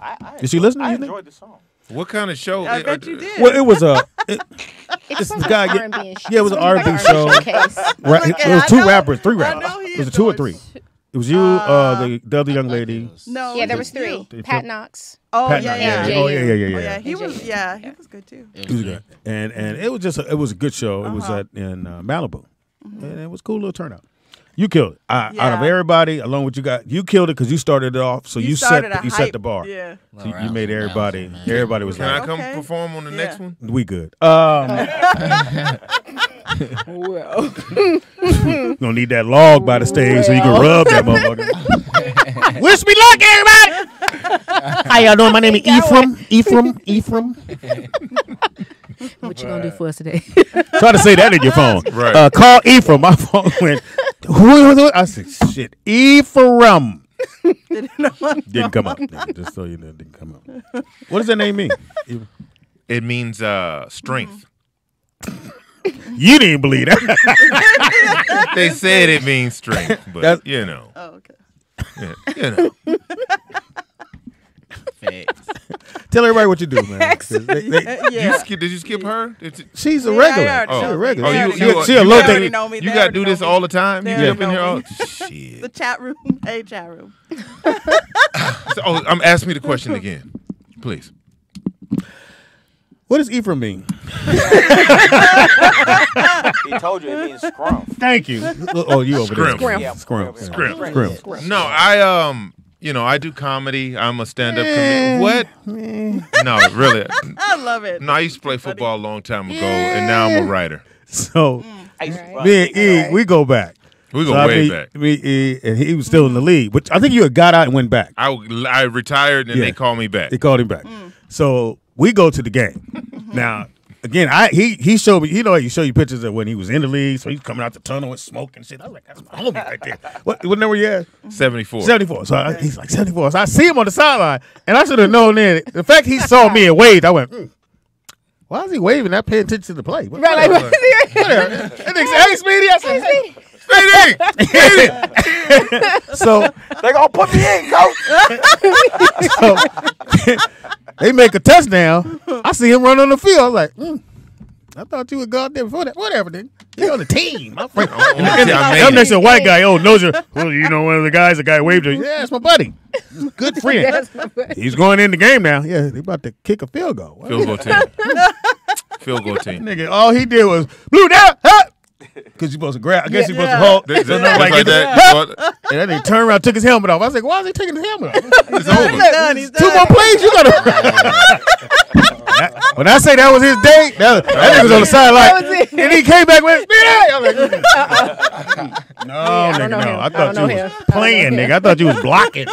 I, Did she listen to I you enjoyed think? the song. What kind of show? I it, bet uh, you did. Well, it was a... It, it's this guy. An R and B yeah, it was an R and B show. Right, it was two rappers, three rappers. It was a two or three. It was you, uh, uh, the, the other young lady. No, yeah, there was three. You. Pat Knox. Oh, Pat yeah, yeah. yeah, oh yeah, yeah, yeah, yeah. Oh, yeah. He was, yeah, he was good too. He was good, and and it was just a, it was a good show. Uh-huh. It was at in uh, Malibu, mm-hmm. and it was a cool little turnout. You killed it. I, yeah. Out of everybody, along with you guys, you killed it because you started it off. So you, you set the, you set the bar. Yeah, so you, you made everybody. Everybody was. Can like, I come okay. perform on the yeah. next one? We good. Um, well, you're gonna need that log by the stage well. so you can rub that motherfucker. Wish me luck, everybody. How y'all doing? My name is Ephraim. Ephraim. Ephraim. What you right. gonna do for us today? Try to say that in your phone. Right. Uh, call Ephraim. My phone went. I said, shit, Ephraim. Didn't come up. Just so you know, it didn't come up. What does that name mean? It means uh, strength. You didn't believe that. They said it means strength, but That's, you know. Oh, okay. Yeah, you know. Facts. Tell everybody what you do, man. They, they, yeah. you skip, did you skip her? She, she's a regular. Yeah, oh. She's a regular. Oh, you, you, you, she a low thing. You got to do this me. all the time. They you up in here all shit. The chat room. Hey, chat room. So, oh, um, ask me the question again, please. What does Ephraim mean? He told you it means scrum. Thank you. Oh, you over there? Scrum. Yeah, scrum. Scrum. Scrum. Scrum. No, I um. You know, I do comedy. I'm a stand-up comedian. What? No, really. I love it. No, I used to play football a long time ago, yeah. and now I'm a writer. So, right. me and E, right. we go back. We go so way I mean, back. Me, E, and he was still mm. in the league. Which I think you had got out and went back. I, I retired, and yeah. they called me back. They called him back. Mm. So, we go to the game. Now, again, I he he showed me, you know, he showed you pictures of when he was in the league, so he's coming out the tunnel with smoke and shit. I was like, that's my homie right there. What, what number you had? seventy-four. seventy-four. So I, he's like, seventy-four. So I see him on the sideline, and I should have known then. The fact he saw me and waved, I went, mm, why is he waving? Not paying attention to the play. What, right, like, and they said, hey, Speedy. I said, hey, Speedy. Speedy. So they're going to put me in, coach. So, they make a touchdown. I see him run on the field. I was like, mm, I thought you would go out there before that. Whatever, then. You're on the team. My friend. Oh, and then, I'm next to a white guy. Oh, knows you. Well, you know, one of the guys, the guy waved at you. Yeah, that's my buddy. Good friend. He's going in the game now. Yeah, they about to kick a field goal. What? Field goal team. Field goal team. Nigga, all he did was, blew down, huh? Because you're supposed to grab. I guess you're yeah. supposed to hold. So like like that. Huh? And then he turned around, took his helmet off. I was like, why is he taking his helmet off? It's over. He's done, he's Two done. more plays, you got to. When I say that was his day, that, that nigga was on the sideline. Like, and he came back with, I was like, uh-uh. No, yeah, nigga, no. Him. I thought I you him. was playing, nigga. I thought you was blocking.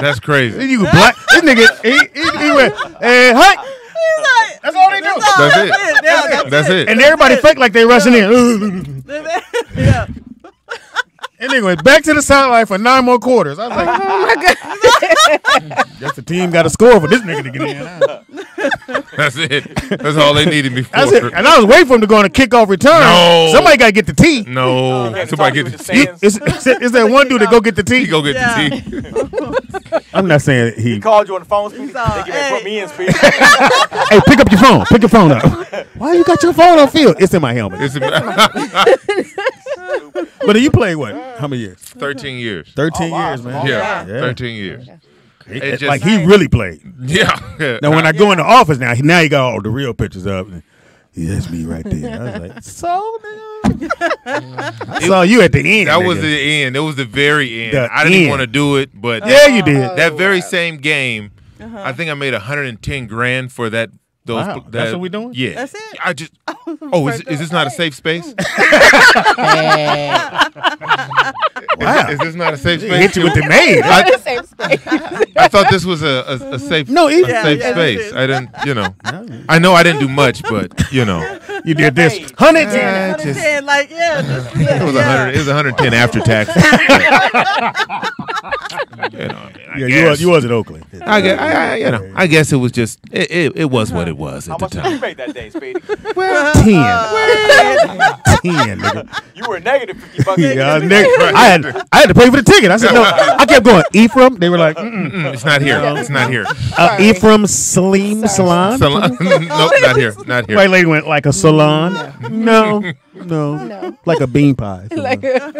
That's crazy. You could block. This nigga, he, he, he went, hey, hi. Like, that's all they do. That's, that's, it. It. Yeah, that's, it. that's it. And that's everybody it. fake like they rushing yeah. in. Yeah. And anyway, back to the sideline for nine more quarters. I was like, oh my god. Guess the team got a score for this nigga to get in. That's it. That's all they needed me for. That's it. And I was waiting for him to go on a kickoff return. No. Somebody got to get the tea. No. Oh, somebody get the tea. Is, is, is there one dude that go get the tea? He go get yeah. the tea. I'm not saying he. He called you on the phone, Speedy. They give hey. Put me in, Speedy. Hey, pick up your phone. Pick your phone up. Why you got your phone on field? It's in my helmet. It's in my But you played what? How many years? Thirteen years. Thirteen oh, wow. years, man. Yeah. yeah. Thirteen years. It, it just, like he really played. Yeah. Now when I go yeah. in the office now, now he got all the real pictures up. Yeah, that's me right there. I was like, so nigga. I saw you at the end. That nigga. was the end. It was the very end. The I didn't end. want to do it, but yeah, you did. That very same game, uh-huh. I think I made one hundred ten grand for that. Those, wow, that, that's what we doing? Yeah. That's it? I just, oh, is, is this not a safe space? Wow. Is, is this not a safe space? Hit you with the maid. I, I thought this was a, a, a safe, no, a yeah, safe yeah, space. I didn't, you know. I know I didn't do much, but, you know. You did this. one hundred ten. Uh, just, one hundred ten, like, yeah. Just, yeah. It, was yeah. it was one hundred ten after tax. You know, yeah, you was, you was at Oakland. I guess, I, I, you know, I guess it was just, it, it, it was what it was at the time. How much did you make that day, Speedy? Well, ten. Uh, ten, nigga. You were negative fifty bucks. Yeah, negative. Right. I, had, I had to pay for the ticket. I said, no. I kept going, Ephraim. They were like, mm, mm, it's not here. It's not here. Uh, Ephraim Salaam. Salon? Salon. Nope, not here. Not here. White lady went like a salon. No. No. no. no. Like a bean pie. Like a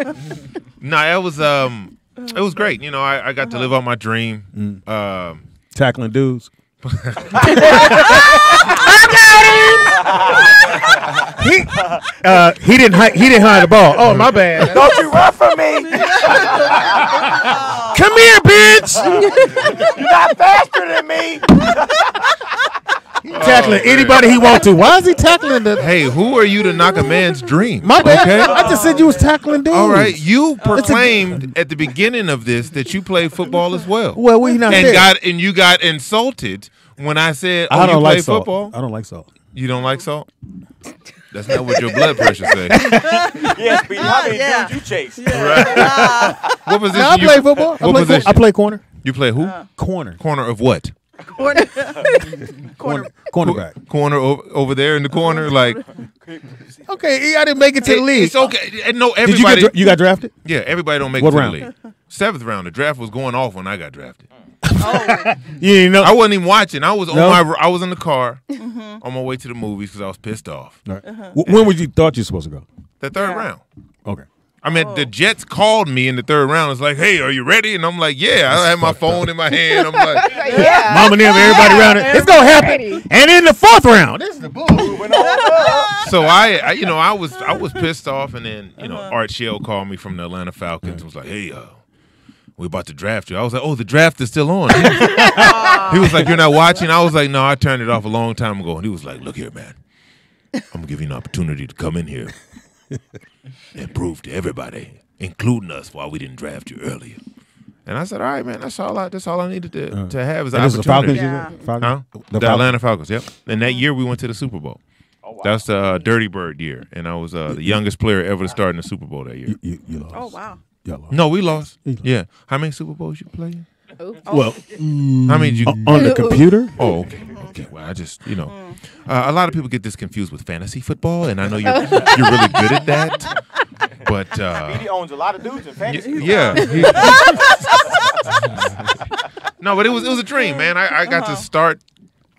no, that was... um. It was great. You know, I, I got uh-huh. to live out my dream. Mm. Um, Tackling dudes. I got him! he, uh, he, didn't hide, he didn't hide the ball. Oh, my bad. Don't you run from me. Come here, bitch. You're not faster than me. He tackling oh, anybody he want to. Why is he tackling the... Hey, who are you to knock a man's dream? My bad. Okay? I just said you was tackling dudes. All right. You proclaimed at the beginning of this that you play football as well. Well, we not and there. Got And you got insulted when I said, oh, I don't you like play salt. football? I don't like salt. You don't like salt? That's not what your blood pressure says. Yes, but how many dudes you chase? Yeah. Right. What position now, I play you, football. What I, play position? I play corner. You play who? Uh, corner. Corner of what? Corner, corner, cornerback, corner over, over there in the corner, like. Okay, I didn't make it to the league. It's okay. No, everybody. Did you, get, you got drafted? Yeah, everybody don't make what it to round? the league. Seventh round. The draft was going off when I got drafted. Oh, you didn't know? I wasn't even watching. I was no? on my. I was in the car mm-hmm. on my way to the movies because I was pissed off. Right. Uh-huh. When would you thought you were supposed to go? The third yeah. round. Okay. I mean, oh. the Jets called me in the third round. It's like, hey, are you ready? And I'm like, yeah. I had my phone up. in my hand. I'm like, yeah. Mama and them, everybody yeah, around it. It's going to happen. Ready. And in the fourth round. This is the boo. So, I, I, you know, I was I was pissed off. And then, you know, uh-huh. Art Shell called me from the Atlanta Falcons. Right. And was like, hey, uh, we about to draft you. I was like, oh, the draft is still on. He was, he was like, you're not watching? I was like, no, I turned it off a long time ago. And he was like, look here, man. I'm going to give you an opportunity to come in here. And prove to everybody, including us, why we didn't draft you earlier. And I said, all right, man, that's all I that's all I needed to, uh, to have is an opportunity. The, Falcons, yeah. Falcons? Huh? the, the Falcons? Atlanta Falcons, yep. And that year we went to the Super Bowl. Oh, wow. That's the uh, Dirty Bird year. And I was uh, the youngest player ever to start in the Super Bowl that year. You, you, you lost. Oh, wow. Lost. No, we lost. lost. Yeah. How many Super Bowls you played? Oops. Well, mm, how many did you uh, on the computer? Oh, okay. Okay. Well, I just, you know, mm. uh, a lot of people get this confused with fantasy football, and I know you're you're really good at that. But uh, he owns a lot of dudes in fantasy. Yeah. No, but it was it was a dream, man. I, I got uh-huh. to start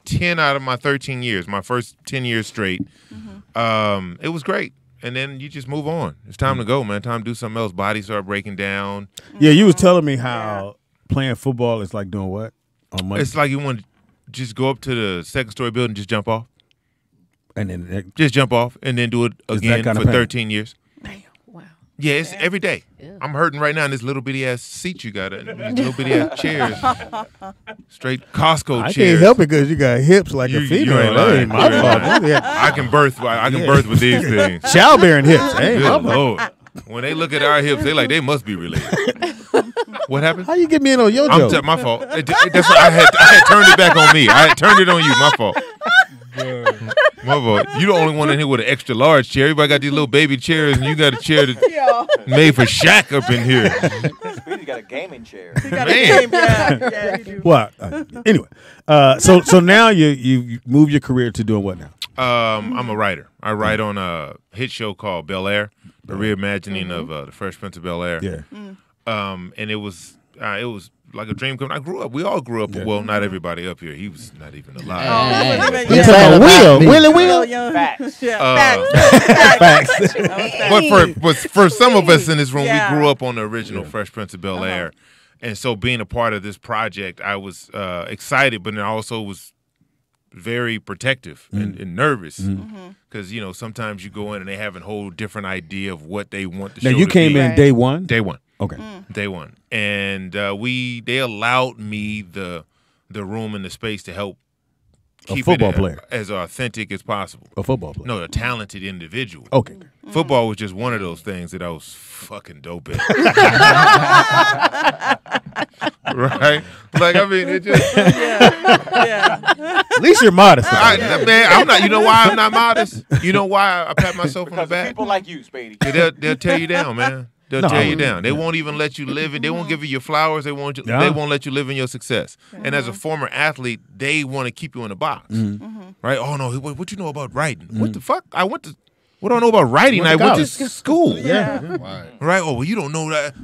ten out of my thirteen years, my first ten years straight. Mm-hmm. Um, it was great. And then you just move on. It's time mm-hmm. to go, man. Time to do something else. Bodies start breaking down. Yeah, you was telling me how. Yeah. Playing football is like doing what? On Monday? It's like you want to just go up to the second story building, just jump off, and then that, just jump off, and then do it again for thirteen years. Damn! Wow. Yeah, it's Damn. every day. Ew. I'm hurting right now in this little bitty ass seat you got, in these little bitty ass chairs, straight Costco I chairs. I can't help it because you got hips like you, a female. You ain't lying. My fault. Yeah. I can birth. I, I can yeah. birth with these things. Childbearing hips. Hey, good Lord. When they look at our hips, they like they must be related. What happened? How you get me in on your joke? I'm my fault. It, it, that's what I had. I had turned it back on me. I had turned it on you. My fault. My fault. You the only one in here with an extra large chair. Everybody got these little baby chairs, and you got a chair that made for Shaq up in here. got a gaming chair. He got Man. a game yeah, yeah, he do. Well, uh, anyway, uh, so so now you you move your career to doing what now? Um, I'm a writer. I write on a hit show called Bel Air, a reimagining mm-hmm. of uh, the Fresh Prince of Bel Air. Yeah. Mm. Um, and it was uh, it was. like a dream come. I grew up. We all grew up. Yeah. Well, not everybody up here. He was not even alive. Oh, yeah. It's yeah. a wheel. Willie Will. Facts. Yeah. Uh, facts. Facts. But for but for some of us in this room, yeah. we grew up on the original yeah. Fresh Prince of Bel-Air. Uh -huh. And so being a part of this project, I was uh, excited, but I also was very protective mm. and, and nervous. Because, mm. mm -hmm. you know, sometimes you go in and they have a whole different idea of what they want the now, show to be. Now, you came in right. day one? Day one. Okay. Mm. Day one. And uh, we they allowed me the the room and the space to help keep a football it player. as authentic as possible. A football player. No, a talented individual. Okay. Mm. Football was just one of those things that I was fucking dope at. Right? Like, I mean, it just... Yeah. Yeah. At least you're modest. I, yeah. Man, I'm not... You know why I'm not modest? You know why I pat myself because on the back? People like you, Spady. Yeah, they'll, they'll tear you down, man. They'll no, tear you down. They won't even let you live it. They won't give you your flowers. They won't. Yeah. They won't let you live in your success. Yeah. And as a former athlete, they want to keep you in a box, mm-hmm. right? Oh no, what, what you know about writing? Mm-hmm. What the fuck? I went to. What do I know about writing? I went to school. Yeah. yeah. Right. right. Oh well, you don't know that.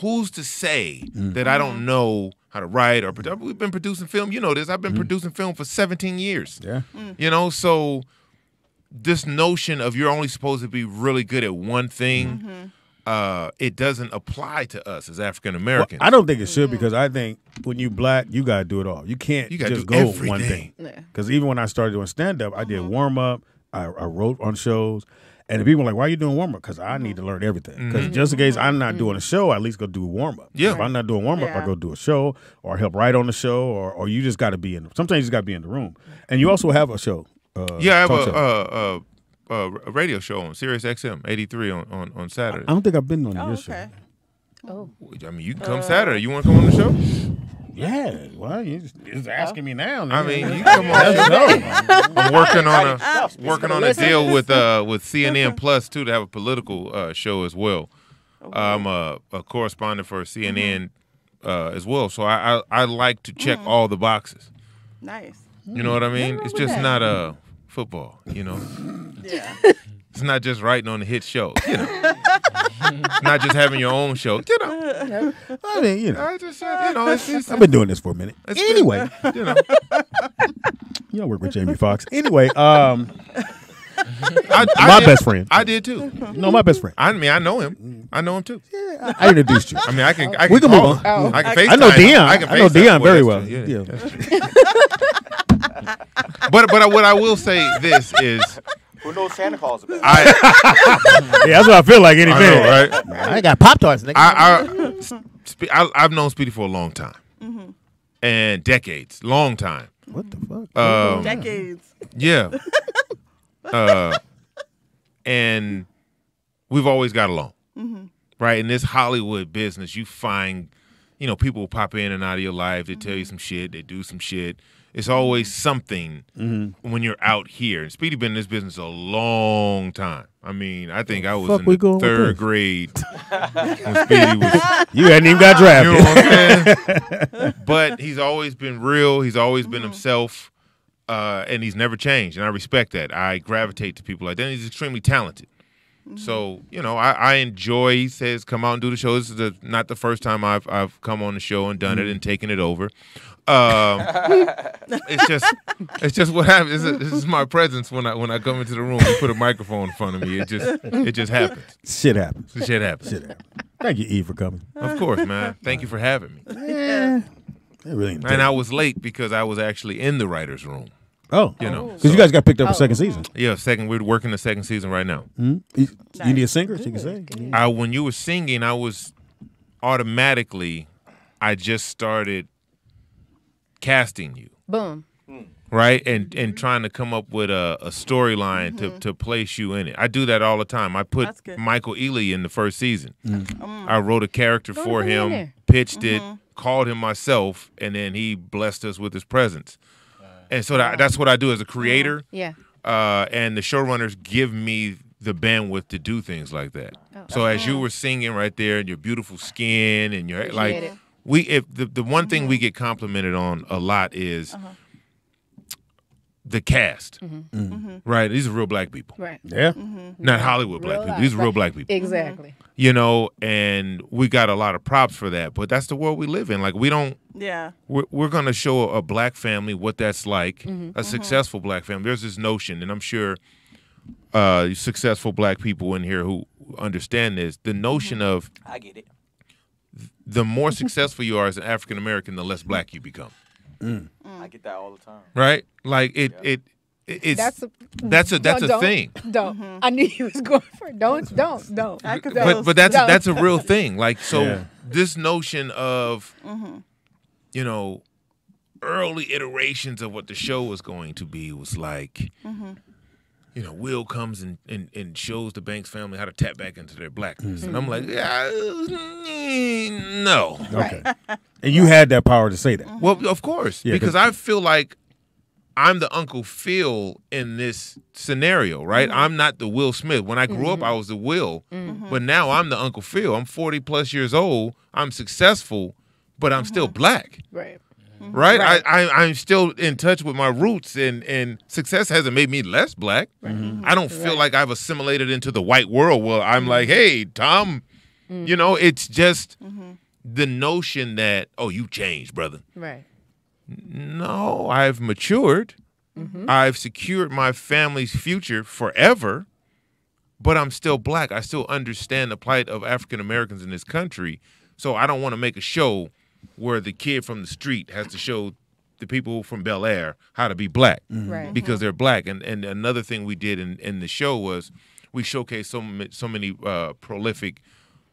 Who's to say mm-hmm. that I don't know how to write or produce? We've been producing film. You know this. I've been mm-hmm. producing film for seventeen years. Yeah. Mm-hmm. You know so. This notion of you're only supposed to be really good at one thing. Mm-hmm. Uh, it doesn't apply to us as African Americans. Well, I don't think it should because I think when you black, you gotta do it all. You can't you just go everything. one thing. Because yeah. even when I started doing stand up, I did mm -hmm. warm up. I, I wrote on shows, and the people were like, "Why are you doing warm up?" Because I need to learn everything. Because mm -hmm. just in case I'm not mm -hmm. doing a show, I at least go do a warm up. Yeah. If I'm not doing warm up, yeah. I go do a show or help write on the show, or or you just got to be in. Sometimes you just got to be in the room, and you also have a show. Uh, yeah, I have a. Uh, uh, Uh, a radio show on Sirius X M eighty-three on, on, on Saturday. I don't think I've been on oh, your okay. show. Oh, I mean, you can come uh, Saturday. You want to come on the show? Yeah. Well, you're just, you're just asking me now. Man. I mean, you come on. Let's I'm working on a working on a deal with uh with C N N Plus too to have a political uh, show as well. Okay. I'm a, a correspondent for C N N mm-hmm. uh, as well, so I, I I like to check mm-hmm. all the boxes. Nice. You know what I mean? It's just that. not a. Football, you know. Yeah. It's not just writing on the hit show, you know. It's not just having your own show, you know. I mean, you know. I just, you know it's, it's, I've been doing this for a minute. Anyway, been, you know. You don't work with Jamie Foxx. Anyway, um, I, I my did, best friend. I did too. No, my best friend. I mean, I know him. I know him too. Yeah, I, I introduced you. I mean, I can. I can we can call, move on. Oh, I can FaceTime. I know Dion. I, can I know Dion very well. Yeah. yeah. but but I, what I will say this is, who knows Santa Claus about? I, yeah, that's what I feel like. Any minute, right? Man, I got Pop Tarts. I, I, I I've known Speedy for a long time, mm-hmm. and decades, long time. What the fuck? Um, decades. Yeah. Uh, and we've always got along, mm-hmm. right? In this Hollywood business, you find, you know, people pop in and out of your life. They mm-hmm. tell you some shit. They do some shit. It's always something mm-hmm. when you're out here. And Speedy been in this business a long time. I mean, I think I was Fuck in the third grade when Speedy was. You hadn't even got drafted. You know what I'm saying? But he's always been real. He's always been mm-hmm. himself. Uh, and he's never changed, and I respect that. I gravitate to people like that. And he's extremely talented. Mm-hmm. So, you know, I, I enjoy, he says, come out and do the show. This is the, not the first time I've, I've come on the show and done mm-hmm. it and taken it over. Um, it's just it's just what happens. It's a, this is my presence when I when I come into the room and put a microphone in front of me. It just it just happens. Shit happens. Shit happens. Shit happens. Thank you, Eve, for coming. Of course, man. Thank you for having me. Yeah. Really and I was late because I was actually in the writer's room. Oh. You know. Because so. you guys got picked up oh. a second season. Yeah, second. We're working the second season right now. Mm-hmm. You, nice. you need a singer? Good. You can sing. I, when you were singing, I was automatically, I just started casting you. Boom. Right? And and trying to come up with a, a storyline mm-hmm. to, to place you in it. I do that all the time. I put Michael Ealy in the first season. Mm-hmm. I wrote a character Go for him, pitched mm-hmm. it. Called him myself, and then he blessed us with his presence. And so that, that's what I do as a creator. Yeah. Uh, and the showrunners give me the bandwidth to do things like that. Oh. So as you were singing right there, and your beautiful skin and your like, it. we if the the one mm-hmm. thing we get complimented on a lot is uh-huh. the cast, mm-hmm. Mm-hmm. right? These are real black people, right? Yeah, mm-hmm. not Hollywood black real people. Life. These are real black people, exactly. Mm-hmm. You know, and we got a lot of props for that. But that's the world we live in. Like we don't. Yeah. We're we're gonna show a black family what that's like. Mm-hmm. A mm-hmm. successful black family. There's this notion, and I'm sure uh, successful black people in here who understand this. The notion mm-hmm. of I get it. The more successful you are as an African American, the less black you become. Mm. Mm. I get that all the time. Right? Like it, yeah. it, it, it's that's a that's a that's don't, a don't, thing. Don't. Mm-hmm. I knew you was going for it. Don't don't don't. I could but but that's don't. that's a real thing. Like so, yeah. this notion of mm-hmm. you know early iterations of what the show was going to be was like. Mm-hmm. You know, Will comes and, and, and shows the Banks family how to tap back into their blackness. Mm-hmm. And I'm like, yeah, uh, no. Okay. And you had that power to say that. Mm-hmm. Well, of course. Yeah, because I feel like I'm the Uncle Phil in this scenario, right? Mm-hmm. I'm not the Will Smith. When I grew mm-hmm. up, I was the Will. Mm-hmm. But now I'm the Uncle Phil. I'm forty plus years old. I'm successful, but I'm mm-hmm. still black. Right. Right? right, I, I I'm still in touch with my roots, and and success hasn't made me less black. Mm-hmm. I don't feel right. like I've assimilated into the white world. Well, I'm mm-hmm. like, hey, Tom, mm-hmm. you know, it's just mm-hmm. the notion that oh, you changed, brother. Right? No, I've matured. Mm-hmm. I've secured my family's future forever, but I'm still black. I still understand the plight of African Americans in this country, so I don't want to make a show where the kid from the street has to show the people from Bel Air how to be black mm-hmm. right. because they're black. And and another thing we did in, in the show was we showcased so, so many uh, prolific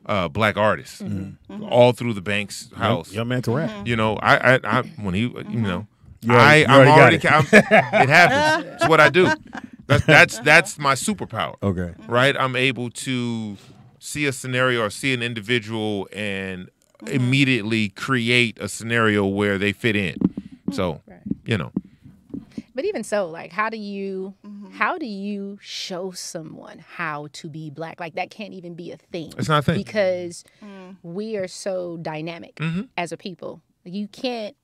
uh, black artists mm-hmm. Mm-hmm. all through the Banks house. Young man to rap. You know, I, I, I when he, mm-hmm. you know, you already, I, I'm already, already it. I'm, it happens. It's what I do. That's, that's, that's my superpower. Okay. Right? I'm able to see a scenario or see an individual and Mm-hmm. immediately create a scenario where they fit in. So, right. you know. But even so, like, how do you mm-hmm. how do you show someone how to be black? Like, that can't even be a thing. It's not a thing. Because mm. we are so dynamic mm-hmm. as a people. You can't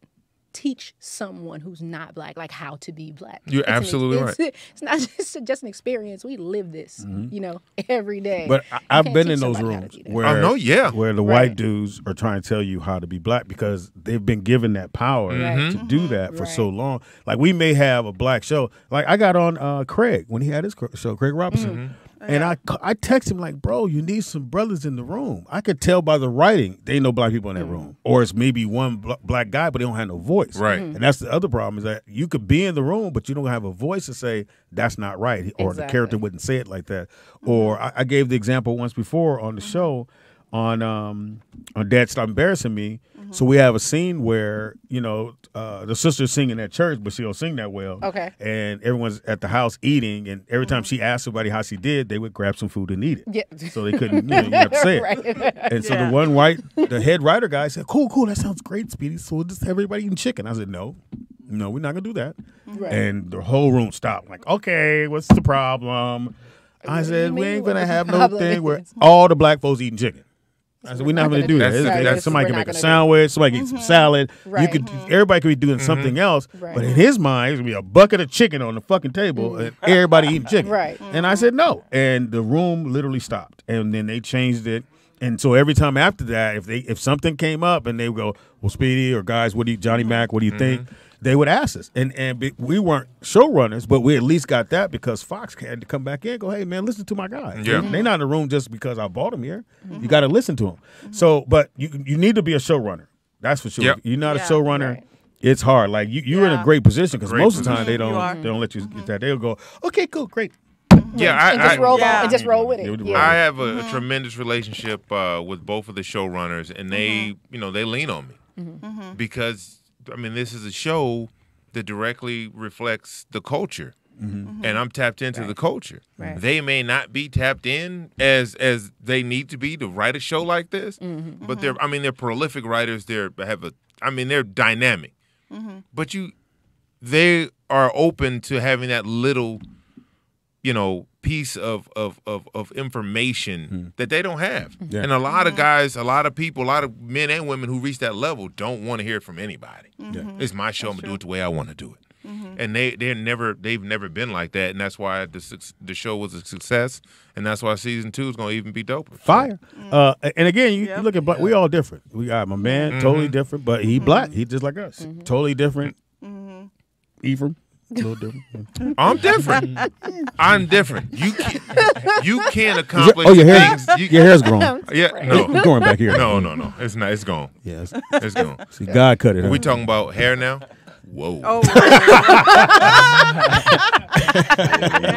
teach someone who's not black, like, how to be black. You're it's absolutely an, it's, right. It's not just, just an experience. We live this, mm-hmm. you know, every day. But I, I've been in those rooms where, I know, yeah. where the right. white dudes are trying to tell you how to be black because they've been given that power mm-hmm. to mm-hmm. do that for right. so long. Like, we may have a black show. Like, I got on uh, Craig when he had his show, Craig Robinson. Mm-hmm. And I, I text him like, bro, you need some brothers in the room. I could tell by the writing, they ain't no black people in that mm-hmm. room. Or it's maybe one bl black guy, but they don't have no voice. Right. Mm-hmm. And that's the other problem is that you could be in the room, but you don't have a voice to say, that's not right. Or exactly. the character wouldn't say it like that. Mm-hmm. Or I, I gave the example once before on the mm-hmm. show on, um, on Dad Stop Embarrassing Me. Mm-hmm. So we have a scene where, you know, uh, the sister's singing at church, but she don't sing that well. Okay. And everyone's at the house eating, and every time mm-hmm. she asked somebody how she did, they would grab some food and eat it. Yeah. So they couldn't, you know, you have to say right. it. And yeah. so the one white, the head writer guy said, cool, cool, that sounds great, Speedy. So we'll just have everybody eating chicken. I said, no, no, we're not going to do that. Right. And the whole room stopped. Like, okay, what's the problem? I said, we ain't going to have no thing where all the black folks eating chicken. I said, we're, we're not going to do that. That's, that's, that's, somebody can make a sandwich. Somebody can mm-hmm. eat some salad. Right. You could, mm-hmm. everybody could be doing mm-hmm. something else. Right. But in his mind, it's going to be a bucket of chicken on the fucking table mm-hmm. and everybody eating chicken. Right. Mm-hmm. And I said, no. And the room literally stopped. And then they changed it. And so every time after that, if they if something came up and they would go, well, Speedy or guys, what do you, Johnny Mac, what do you mm-hmm. think? They would ask us. And and we weren't showrunners, but we at least got that because Fox had to come back in and go, hey, man, listen to my guy. Yeah. Mm-hmm. They're not in the room just because I bought them here. Mm-hmm. You got to listen to them. Mm-hmm. So, but you you need to be a showrunner. That's for sure. Yep. You're not yeah, a showrunner. Right. It's hard. Like, you, you're yeah. in a great position because most position. of the time they don't, they don't let you mm-hmm. get that. They'll go, okay, cool, great. Mm-hmm. Yeah, I, and just I, roll yeah. on and just roll with it. Yeah. I have a, mm-hmm. a tremendous relationship uh, with both of the showrunners, and they, mm-hmm. you know, they lean on me mm-hmm. because – I mean, this is a show that directly reflects the culture, mm-hmm. Mm-hmm. and I'm tapped into right. the culture. Right. They may not be tapped in as as they need to be to write a show like this, mm-hmm. but they're I mean they're prolific writers. They're have a I mean they're dynamic, mm-hmm. but you they are open to having that little you know, piece of of of, of information mm. that they don't have. Yeah. And a lot of guys, a lot of people, a lot of men and women who reach that level don't want to hear it from anybody. Mm-hmm. It's my show. That's I'm gonna true. do it the way I want to do it. Mm-hmm. And they they're never they've never been like that, and that's why the the show was a success, and that's why season two is gonna even be doper. Fire. Mm-hmm. Uh, and again, you, yep. you look at black. We all different. We got my man mm-hmm. totally different, but he mm-hmm. black. He just like us. Mm-hmm. Totally different. Mm-hmm. Ephraim. Different. I'm different. I'm different. You can't, you can't accomplish. Your, oh, your hair, things. You, your hair's grown. Yeah, no, it's going back here. No, no, no. It's not. It's gone. Yeah, it's, it's gone. See, God cut it. Are we talking about hair now? Whoa. Oh.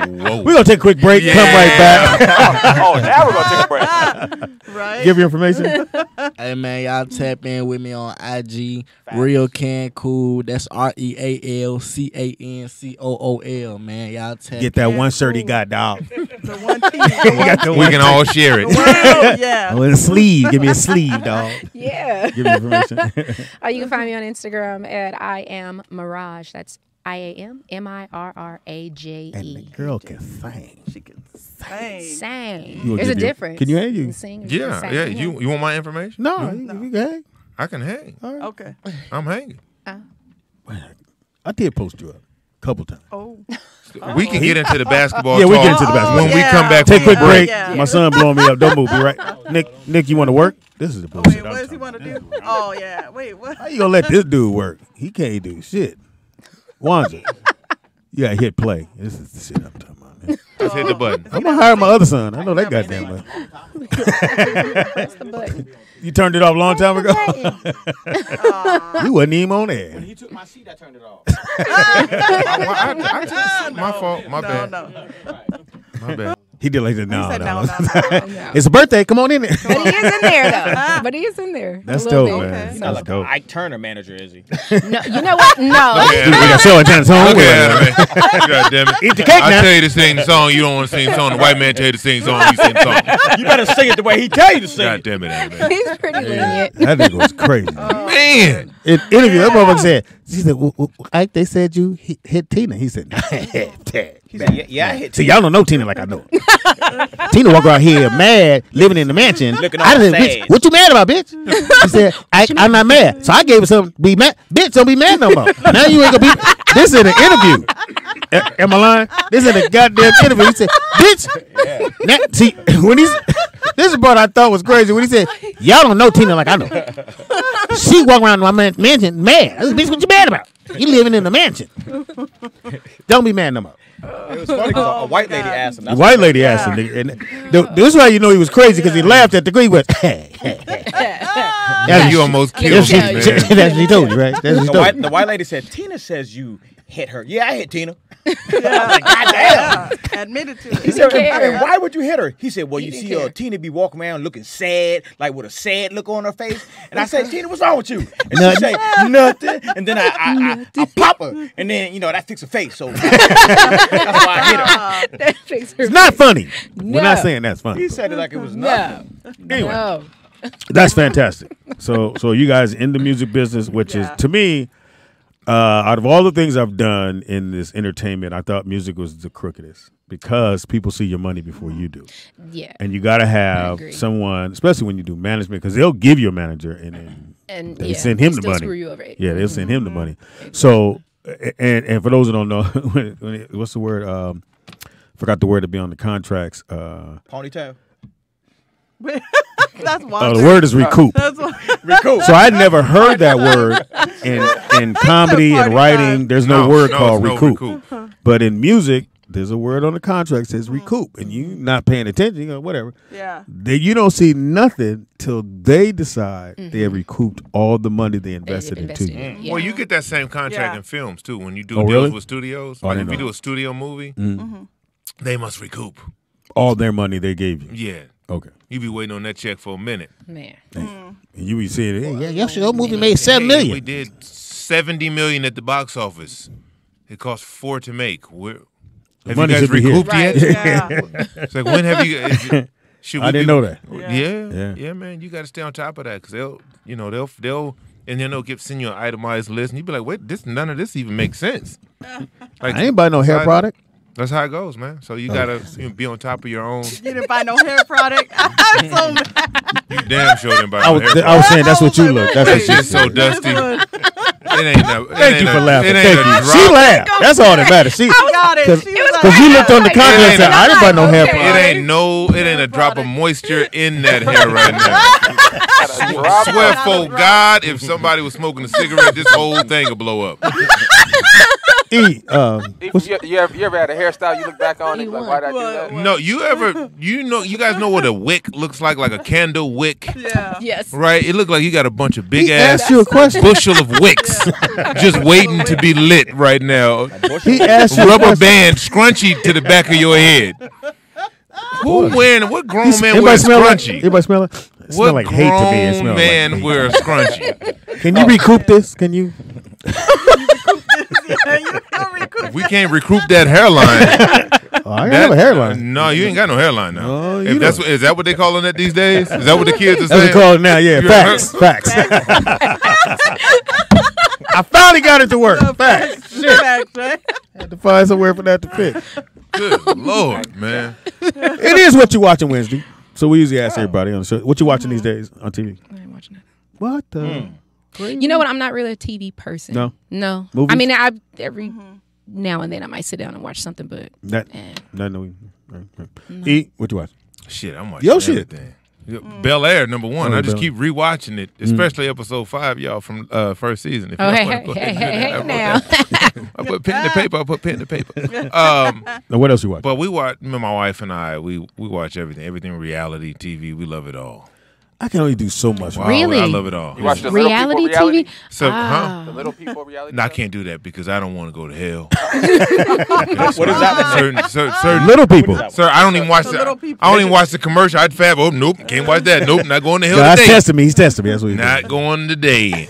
Whoa. We're gonna take a quick break. Yeah. Come right back. oh, oh, now we're gonna take a break. Right. Give your information. Hey man, y'all tap in with me on I G. Facts. Real Can Cool. That's R E A L C A N C O O L. Man, y'all tap. Get that one shirt he got, dog. The one T. We can all share it. Wow, yeah. With a sleeve. Give me a sleeve, dog. Yeah. Give me information. Oh, you can find me on Instagram at I am Mirage. That's I A M M I R R A J E. And the girl can sing. She can sing. Sing. There's a difference. Can you hang? You? Sing, you yeah, sing. yeah. You you want my information? No, no. You, you can hang. I can hang. Right. Okay. I'm hanging. Uh, I did post you up a couple times. Oh. oh. We can get into the basketball. Yeah, we get into the basketball. Oh, when yeah. we come back. Take a quick break. Yeah. My son blowing me up. Don't move me, right? Nick, Nick, you want to work? This is the bullshit. Wait, what I'm does he want to do? Oh, yeah. Wait, what? How you going to let this dude work? He can't do shit. Wanza, yeah, hit play. This is the shit I'm talking about. Man. Just hit the button. I'm gonna hire my other son. I know that goddamn much. Press the button. You turned it off a long time ago. uh, you wasn't even on there. When he took my seat, I turned it off. My fault. My no, bad. No. My bad. He did like that. No, no, no, no, no, no. It's a birthday. Come on in there. But he is in there, though. But he is in there. That's dope, bit. man. Okay. That's like dope. Ike Turner manager, is he? No, you know what? No. Okay. Dude, we got show at John's home. Okay, God damn it. Eat the cake I now. I tell you to sing the song. You don't want to sing the song. The white man tell you to sing the song. You sing the song. You better sing it the way he tell you to sing God damn it, man. He's pretty lenient. Yeah. That nigga was crazy. Oh. Man. In interview, that motherfucker said, she said, well, well, Ike, they said you hit, hit Tina. He said, nah, I hit Tina. He said, yeah, yeah, I hit See, y'all don't know Tina like I know her. Tina walk around here mad, living in the mansion. Looking I said, bitch, what you mad about, bitch? She said, I, I'm not mad. So I gave her something. Be mad. Bitch, don't be mad no more. Now you ain't going to be. This is an interview. A am I lying? This is a goddamn interview. He said, bitch. Yeah. Now, see, when he's, this is what I thought was crazy. When he said, y'all don't know Tina like I know her. She walk around my man mansion mad. Bitch, what you mad about? You living in the mansion. Don't be mad no more. Uh, it was funny because oh a white God. lady asked him. That's a white lady yeah. asked him. And the, the, this is why you know he was crazy because yeah. he laughed at the Greek. Hey, hey, hey. You almost killed me, man. That's what he told you, right? That's what he told the, white, the white lady said, Tina says you hit her. Yeah, I hit Tina. Yeah. I was like, God damn. Yeah. Admitted to it. He said, I mean, why would you hit her? He said, well, you see uh, Tina be walking around looking sad, like with a sad look on her face. And I said, Tina, what's wrong with you? And she said, nothing. And then I, I, I, I pop her. And then, you know, that fixed her face. So that's why I hit her. That fixed her it's face. Not funny. No. We're not saying that's funny. He said it like it was nothing. No. Anyway. No. That's fantastic. So, so you guys in the music business, which yeah. is, to me, Uh, out of all the things I've done in this entertainment, I thought music was the crookedest because people see your money before you do. Yeah. And you got to have someone, especially when you do management, because they'll give you a manager and then and, they yeah, send him they the money. Screw you over it. Yeah, they'll send him the money. So, and, and for those who don't know, when it, when it, what's the word? Um, forgot the word to be on the contracts. Uh, Ponytail. That's uh, the word is recoup. That's recoup. So I never heard that word in in comedy and writing. There's no, no word no, called no recoup. recoup. But in music, there's a word on the contract that says recoup, and you not paying attention or whatever. Yeah. They, you don't see nothing till they decide mm-hmm. they have recouped all the money they invested, they invested into you. Mm. Yeah. Well, you get that same contract yeah. in films too when you do oh, deals really? with studios. Oh, like if know. you do a studio movie, mm. mm-hmm. they must recoup all their money they gave you. Yeah. Okay. You be waiting on that check for a minute. Man. Mm. And you be saying, hey, yeah, your show movie made seven million dollars. Hey, we did seventy million dollars at the box office. It cost four to make. We're, have money you guys recouped yet? Right. Yeah. It's like, when have you... It, should we I didn't do, know that. Yeah. Yeah, yeah. yeah man. You got to stay on top of that because they'll, you know, they'll, they'll, and then they'll give, send you an itemized list and you'll be like, wait, this none of this even makes sense. Like, I ain't buy no hair product. That's how it goes, man. So you gotta you be on top of your own. You didn't buy no hair product. I'm so mad. You damn sure didn't buy no I was, hair product. I was saying that's what you look. That's what you so dusty. It ain't no, it Thank ain't you for no, laughing. Thank you. She laughed. That's all that matters. She got it. Because like, you looked on the counter and said, I didn't buy no hair product. It ain't no, it ain't a drop of moisture in that hair right now. I swear for God, if somebody was smoking a cigarette, this whole thing would blow up. E, um, you, you, ever, you ever had a hairstyle you look back on it like, why did I do that? No, you ever, you know, you guys know what a wick looks like, like a candle wick. Yeah. Yes. Right? It looked like you got a bunch of big he ass asked you a question. bushel of wicks yeah. just waiting to be lit right now. He asked you rubber band scrunchy to the back of your head. Who wearing, what grown He's, man wears scrunchy? Like, everybody smell it? It what like grown hate to me. It smell man like wears scrunchy? Can you recoup this? Can you? We can't recoup that hairline. Oh, I that, have a hairline. No, you ain't got no hairline now. Oh, if that's what, is that what they calling it these days? Is that what the kids are saying? That's what they calling it now, yeah. Facts, facts. I finally got it to work. No, facts. Shit. Facts, right? Had to find somewhere for that to fit. Good Lord, man. It is what you watching Wednesday. So we usually ask oh. everybody on the show, what you watching mm-hmm. these days on T V? I ain't watching it. What the? Mm. Crazy. You know what? I'm not really a T V person. No, no. Movies? I mean, I every mm-hmm. now and then I might sit down and watch something, but that, eh. not no, no, no. Eat. What you watch? Shit, I'm watching yo shit. Mm. Bel Air number one. Oh, I just Bel keep rewatching it, especially mm. episode five, y'all from uh, first season. If oh, hey, hey, hey, hey, hey, now! I put pen to paper. I put pen to paper. Um, now, what else you watch? But we watch. Me, my wife and I, we we watch everything. Everything reality T V. We love it all. I can only do so much. Wow, really? I love it all. You watch the reality, people, reality T V? So, ah. huh? The little people reality no, I can't do that because I don't want to go to hell. What is that? Certain, certain, certain little people. Sir, I don't even watch the, the, the I don't even watch the commercial. I'd fab, oh, nope, can't watch that. Nope, not going to hell no, today. He's testing me. He's testing me. That's what he's Not doing. going today.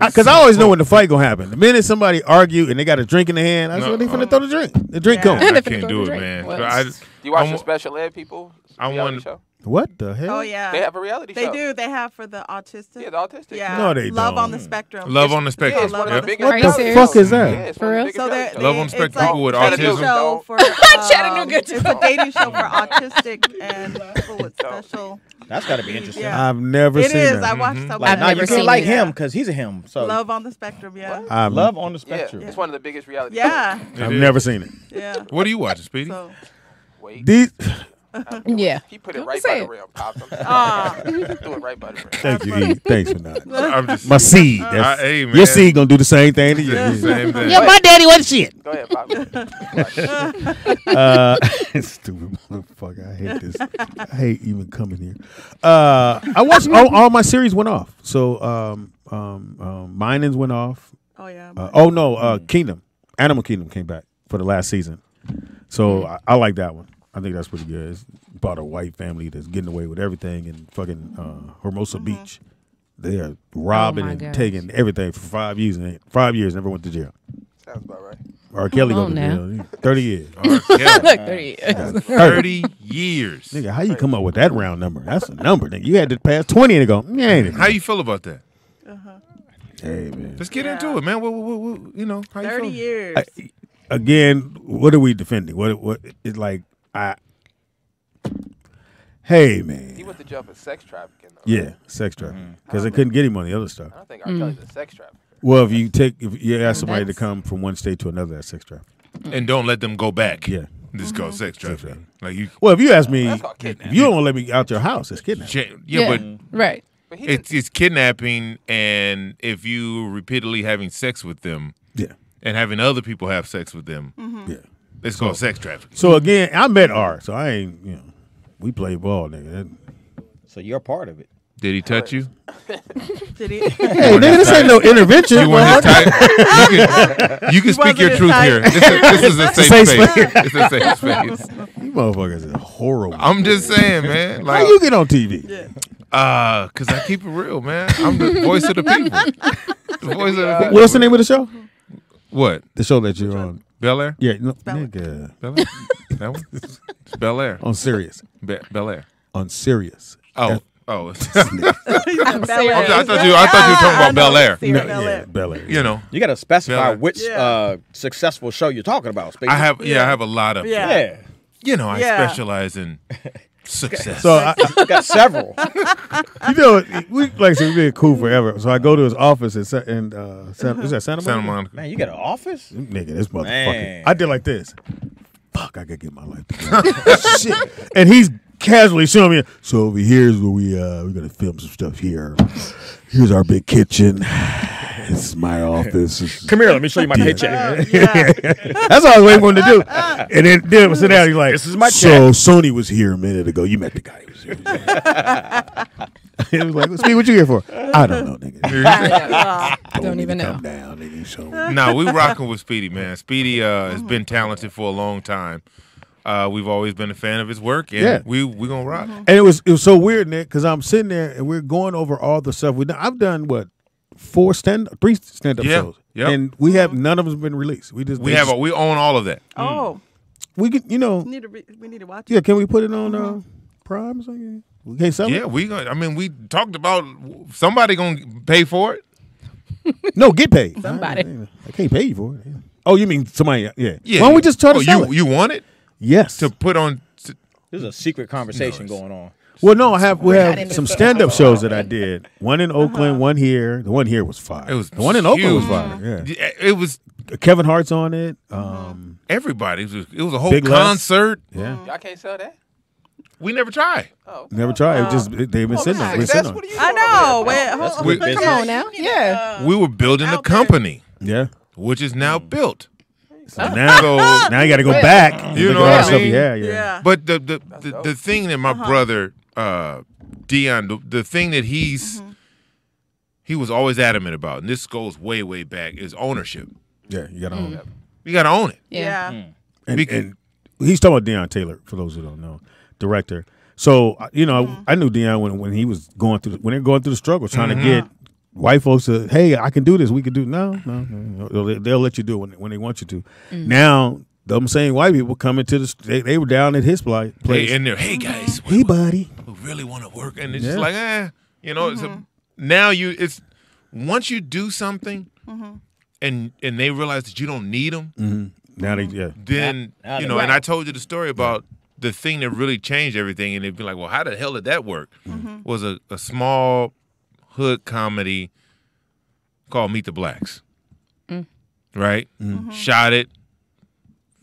Because I always know when the fight going to happen. The minute somebody argue and they got a drink in their hand, I no, said, they're going to throw the drink. The drink yeah. comes. I can't do it, man. Do you watch the special ed people? I want to. What the hell? Oh, yeah. They have a reality they show. They do. They have for the autistic. Yeah, the autistic. Yeah. No, they Love don't. On the Spectrum. Love on the Spectrum. Yeah, yeah. The what the serious? fuck is that? Yeah, for real? So they, Love on the Spectrum. People like with autism. For, um, Chattanooga. It's a dating show for autistic and people with special. That's got to be interesting. Yeah. I've never it seen it. It is. That. I watched mm-hmm. like, I've never you seen like it. him because he's a him. So. Love on the Spectrum, yeah. I Love on the Spectrum. It's one of the biggest reality shows. Yeah. I've never seen it. Yeah. What are you watching, Speedy? Wait. These... Yeah, he put it right by the rim. Pops. Do it right by the rim. Thank you, E. Thanks for nothing. I'm just my seed. That's, I, hey, man. Your seed gonna do the same thing to you. Yeah, same thing. Yeah, my daddy wasn't shit. Go ahead, Pop. uh, stupid motherfucker. I hate this. I hate even coming here. Uh, I watched all, all my series went off. So, um, um, um Mining's went off. Oh yeah. Uh, oh no, uh, Kingdom, Animal Kingdom came back for the last season. So I, I like that one. I think that's pretty good. It's about a white family that's getting away with everything in fucking uh, Hermosa mm-hmm. Beach. They are robbing oh and gosh. taking everything for five years and five years never went to jail. Sounds about right. R. Kelly going to jail. Thirty years. R. Kelly. Like thirty years. Thirty years. Nigga, how you come up with that round number? That's a number, nigga. You had to pass twenty and go. Yeah, ain't it? How you feel about that? Uh huh. Hey man, just get yeah. into it, man. What, what, what, what, you know, how you thirty feel? years. I, again, what are we defending? What? What? It's like. I, hey man, he went to jail for sex trafficking. Though, yeah, right? sex trafficking because mm-hmm. they couldn't get him on the other stuff. I don't think R. Kelly's a sex trafficker. Well, if you take, if you ask somebody that's... to come from one state to another, that's sex trafficking, and don't let them go back. Yeah, this mm-hmm. goes sex trafficking. Sex trafficking. Like you, well, if you ask me, if you don't let me out your house, it's kidnapping. Yeah, yeah. but mm-hmm. right, but it's it's kidnapping, and if you repeatedly having sex with them, yeah, and having other people have sex with them, mm-hmm. yeah. It's called so, sex trafficking. So again, I met R, so I ain't, you know, we play ball, nigga. That, so you're part of it. Did he touch you? Did he? Hey, nigga, this ain't no intervention. You want his type? You can, you can speak your truth here. This is, this is a safe, safe space. space. It's a safe space. You motherfuckers are horrible. I'm just saying, man. Like, how you get on T V? Yeah. Uh, cause I keep it real, man. I'm the voice of the people. The voice of the people. What's the name of the show? What? The show that you're on. Bel Air? Yeah, no, nigga. Bel Air? That one? It's Bel Air. On Sirius. Be Bel Air. On Sirius. Oh, Oh, I'm sorry. I thought you. I thought you were talking about Bel Air. No, Bel Air. Yeah, Bel Air. You know, you got to specify which yeah. uh, successful show you're talking about. Speaking. I have. Yeah, yeah, I have a lot of. Yeah. yeah. You know, I yeah. specialize in success. So I, I got several. You know, we like so we've been cool forever. So I go to his office at and uh, Santa, is that Santa Monica? Santa Monica. Man, you got an office, nigga. This motherfucker. I did like this. Fuck, I gotta get my life together. Shit. And he's casually showing me, so over here is where we, uh, we're going to film some stuff here. Here's our big kitchen. This is my office. Is Come here, let me show you my paycheck. Uh, yeah. That's all I was waiting for him to do. And then, then sit down, he's like, this is my so check. Sony was here a minute ago. You met the guy who was here. He was like, Speedy, what you here for? I don't know, nigga. I don't, don't even know. Come down, nigga. Show me. No, we rocking with Speedy, man. Speedy uh, has been talented for a long time. Uh, we've always been a fan of his work, and yeah. we we gonna rock. And it was it was so weird, Nick, because I'm sitting there and we're going over all the stuff we done. I've done what four stand three stand up yeah. shows, yep. and we have none of them been released. We just we have a, we own all of that. Oh, mm. we can, you know we need to re, we need to watch. Yeah, it. Can we put it on uh, Prime or something? We can't sell yeah, it? we gonna. I mean, we talked about somebody gonna pay for it. No, get paid. Somebody, I, I can't pay you for it. Oh, you mean somebody? Yeah. yeah. Why don't we just try to oh, sell you, it? You want it? Yes. To put on. To There's a secret conversation no, going on. Well, no, I have. We have some stand-up shows that I did. One in Oakland, uh-huh. one here. The one here was fire. It was the one in Oakland huge. was fire. Yeah. It was. Kevin Hart's on it. Um, Everybody. It was, it was a whole Big concert. Less. Yeah. Y'all can't sell that. We never try. Oh, never try. Um, it just it, they've been oh, sitting on. I know. Well, well, hold, come on now. Yeah. We were building a company. Yeah. Which is now mm. built. So oh. now, so, now you got to go back. You know what I mean? Yeah, yeah. yeah. But the the, the the thing that my uh-huh. brother uh, Dion, the, the thing that he's mm-hmm. he was always adamant about, and this goes way way back, is ownership. Yeah, you got to mm. own it. You got to own it. Yeah. yeah. Mm. And, because, and he's talking about Dion Taylor, for those who don't know, director. So you know, mm-hmm. I, I knew Dion when when he was going through the, when they're going through the struggle, trying mm-hmm. to get. White folks said, "Hey, I can do this. We can do no, no. no. They'll, they'll let you do it when, when they want you to." Mm. Now, them same white people coming to the they, they were down at his place. Hey, in there, hey guys, hey we, buddy, we really want to work, and it's yeah. just like, eh, you know. Mm-hmm. It's a, now you, it's once you do something, mm-hmm. and and they realize that you don't need them. Mm-hmm. Now they, yeah. Then now, now you know, right. and I told you the story about the thing that really changed everything, and they'd be like, "Well, how the hell did that work?" Mm-hmm. Was a, a small. hood comedy called Meet the Blacks, mm. right? Mm-hmm. Shot it,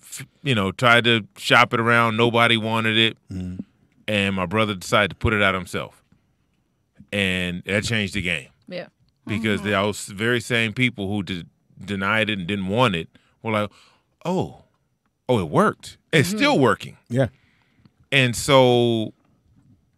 f you know, tried to shop it around. Nobody wanted it. Mm. And my brother decided to put it out himself. And that changed the game. Yeah. Because mm-hmm. those very same people who did, denied it and didn't want it were like, oh, oh, it worked. It's mm-hmm. still working. Yeah. And so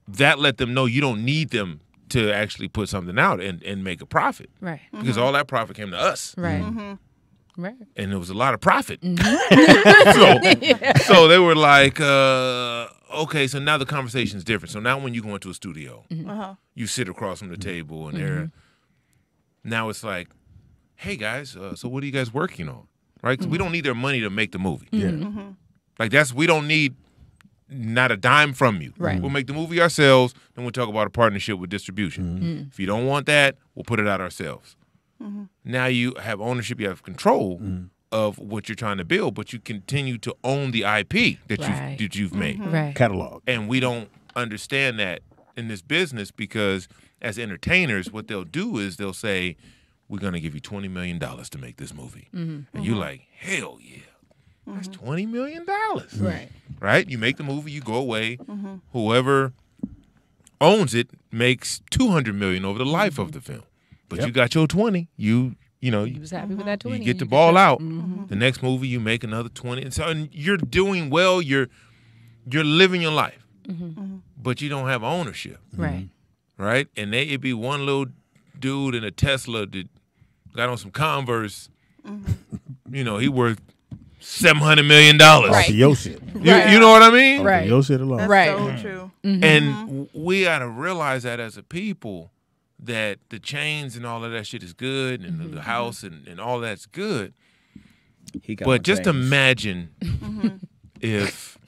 that let them know you don't need them to actually put something out and, and make a profit. Right. Because mm-hmm. all that profit came to us. Right. Mm-hmm. Right. And it was a lot of profit. Mm-hmm. so, yeah. so they were like, uh, okay, so now the conversation's different. So now when you go into a studio, mm-hmm. uh-huh. you sit across from the table and mm-hmm. they're, now it's like, hey guys, uh, so what are you guys working on? Right? 'Cause mm-hmm. we don't need their money to make the movie. Yeah. Mm-hmm. Like that's, we don't need not a dime from you. Right. We'll make the movie ourselves, then we'll talk about a partnership with distribution. Mm-hmm. If you don't want that, we'll put it out ourselves. Mm-hmm. Now you have ownership, you have control mm-hmm. of what you're trying to build, but you continue to own the I P that right. you've, that you've made. Mm-hmm. Right. Catalog. And we don't understand that in this business because as entertainers, what they'll do is they'll say, we're going to give you twenty million dollars to make this movie. Mm-hmm. And mm-hmm. you're like, hell yeah. That's twenty million dollars. Right. Right? You make the movie, you go away. Mm-hmm. Whoever owns it makes two hundred million dollars over the life mm-hmm. of the film. But yep. you got your twenty. You you know, you was happy mm-hmm. with that twenty. You get the ball out. Mm-hmm. The next movie you make another twenty. And so and you're doing well, you're you're living your life. Mm-hmm. But you don't have ownership. Right. Right? And they it'd be one little dude in a Tesla that got on some Converse. Mm-hmm. You know, he worth Seven hundred million dollars. Right. Your shit. You, right. you know what I mean? Right. Your shit alone. That's right. So true. Mm-hmm. And we gotta realize that as a people, that the chains and all of that shit is good, and mm-hmm. the house and, and all that's good. He got but just chains. Imagine mm-hmm. if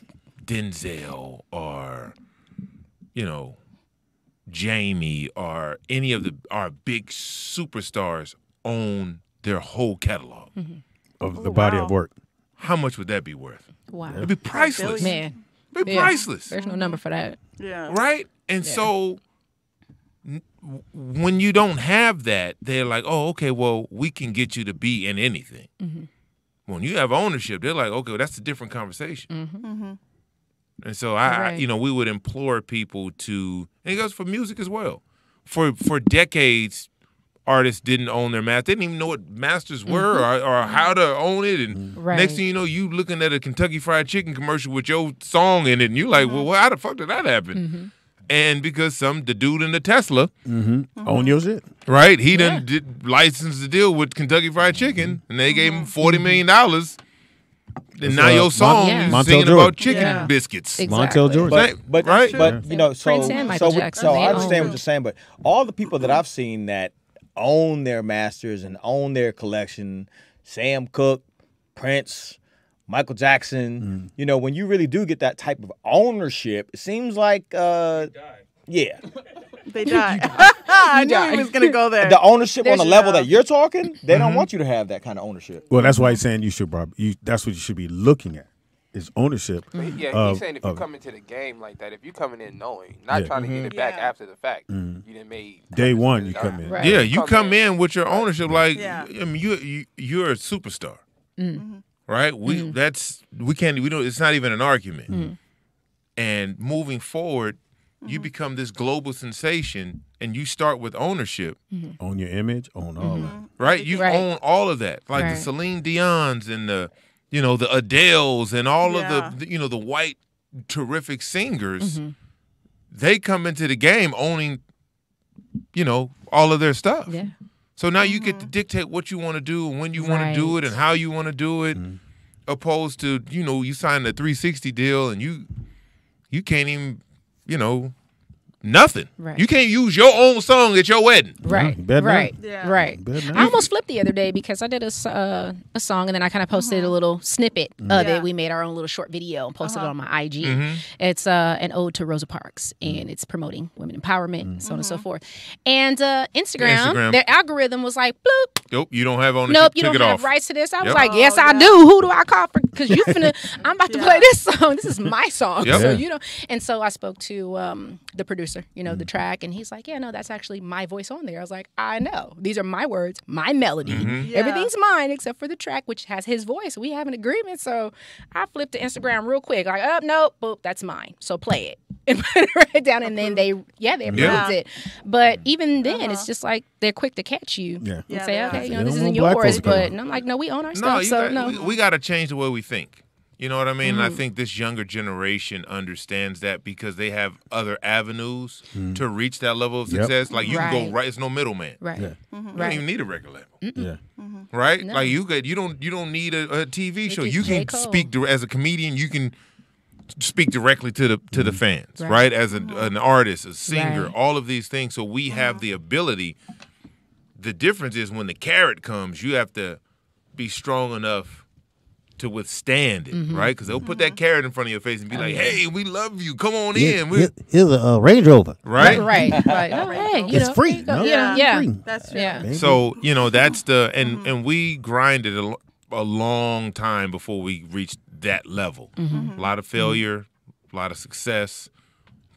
Denzel or you know Jamie or any of the our big superstars own their whole catalog mm-hmm. of oh, the body wow. of work. How much would that be worth? Wow, it'd be priceless, man. It'd be yeah. priceless. There's no number for that. Yeah, right. And yeah. so n when you don't have that, they're like, "Oh, okay. Well, we can get you to be in anything." Mm-hmm. When you have ownership, they're like, "Okay, well, that's a different conversation." Mm-hmm. Mm-hmm. And so I, right. I, you know, we would implore people to, and it goes for music as well. For for decades, artists didn't own their masters. They didn't even know what masters were mm-hmm. or, or how to own it. And right. next thing you know, you looking at a Kentucky Fried Chicken commercial with your song in it, and you're like, mm-hmm. well, how the fuck did that happen? Mm-hmm. And because some the dude in the Tesla mm-hmm. Mm-hmm. owned your shit, right? He yeah. done did license the deal with Kentucky Fried Chicken, and they gave him forty million dollars. And now uh, your song yeah. is Montel singing George. About chicken yeah. biscuits. Exactly. Montel George. But, but, right? but you know, so, so, we, so I understand what you're saying, but all the people that I've seen that own their masters and own their collection, Sam Cooke, Prince, Michael Jackson, mm. you know, when you really do get that type of ownership, it seems like, uh, yeah. They die. I knew he was going to go there. The ownership There's on the level know. That you're talking, they mm-hmm. don't want you to have that kind of ownership. Well, that's why he's saying you should, Bob. You, that's what you should be looking at is ownership. Mm-hmm. Yeah, of, he's saying if you come into the game like that, if you coming in knowing, not yeah. trying to mm-hmm. get it back yeah. after the fact, mm-hmm. you didn't make day one. You come in, right. yeah, you come, come in. in with your ownership. Like, yeah. I mean, you, you you're a superstar, mm-hmm. right? We mm-hmm. that's we can't we don't. It's not even an argument. Mm-hmm. And moving forward. You mm-hmm. become this global sensation, and you start with ownership. Mm-hmm. Own your image, own mm-hmm. all that. Right? You right. own all of that. Like right. the Celine Dion's and the, you know, the Adele's and all yeah. of the, you know, the white terrific singers, mm-hmm. they come into the game owning, you know, all of their stuff. Yeah. So now mm-hmm. you get to dictate what you want to do and when you right. want to do it and how you want to do it, mm-hmm. opposed to, you know, you sign a three sixty deal and you you can't even... You know, nothing. Right. You can't use your own song at your wedding. Right. Bad right. Yeah. Right. Bad I almost flipped the other day because I did a, uh, a song and then I kind of posted mm-hmm. a little snippet mm-hmm. of yeah. it. We made our own little short video and posted uh-huh. it on my I G. Mm-hmm. It's uh, an ode to Rosa Parks and mm-hmm. it's promoting women empowerment mm-hmm. and so on mm-hmm. and so forth. And uh, Instagram, Instagram, their algorithm was like, bloop. Nope, you don't have ownership. Nope, you Took don't have off. rights to this. I yep. was like, yes, oh, I yeah. do. Who do I call for? Because you finna, I'm about to yeah. play this song. This is my song. Yep. So you know. And so I spoke to um, the producer, you know, mm-hmm. the track, and he's like, yeah, no, that's actually my voice on there. I was like, I know. These are my words, my melody. Mm-hmm. yeah. Everything's mine except for the track, which has his voice. We have an agreement. So I flipped to Instagram real quick. Like, oh, nope, boop, that's mine. So play it. And put it right down. And then they, yeah, they approved yeah. it. But even then, uh-huh. it's just like they're quick to catch you yeah. and yeah, say, okay, you know, this isn't yours, but and I'm like, no, we own our stuff. No, so got, no. we, we got to change the way we think. You know what I mean? Mm-hmm. And I think this younger generation understands that because they have other avenues mm-hmm. to reach that level of success. Yep. Like you right. can go right; it's no middleman. Right, yeah. mm-hmm. you don't right. even need a record label. Mm-mm. Yeah, mm-hmm. right. No. Like you could, you don't, you don't need a, a T V show. You can speak to, as a comedian. You can speak directly to the to the fans, right? right? As a, mm-hmm. an artist, a singer, right. all of these things. So we mm-hmm. have the ability. The difference is when the carrot comes, you have to be strong enough to withstand it, mm-hmm. right? Because they'll put mm-hmm. that carrot in front of your face and be like, hey, we love you. Come on yeah, in. We're... Here's a uh, Range Rover. Right? Right. right. Oh, hey, you it's know, free. No? Yeah. yeah. Free. That's true. Yeah. So, you know, that's the, and, mm-hmm. and we grinded a, a long time before we reached that level. Mm-hmm. A lot of failure, mm-hmm. a lot of success,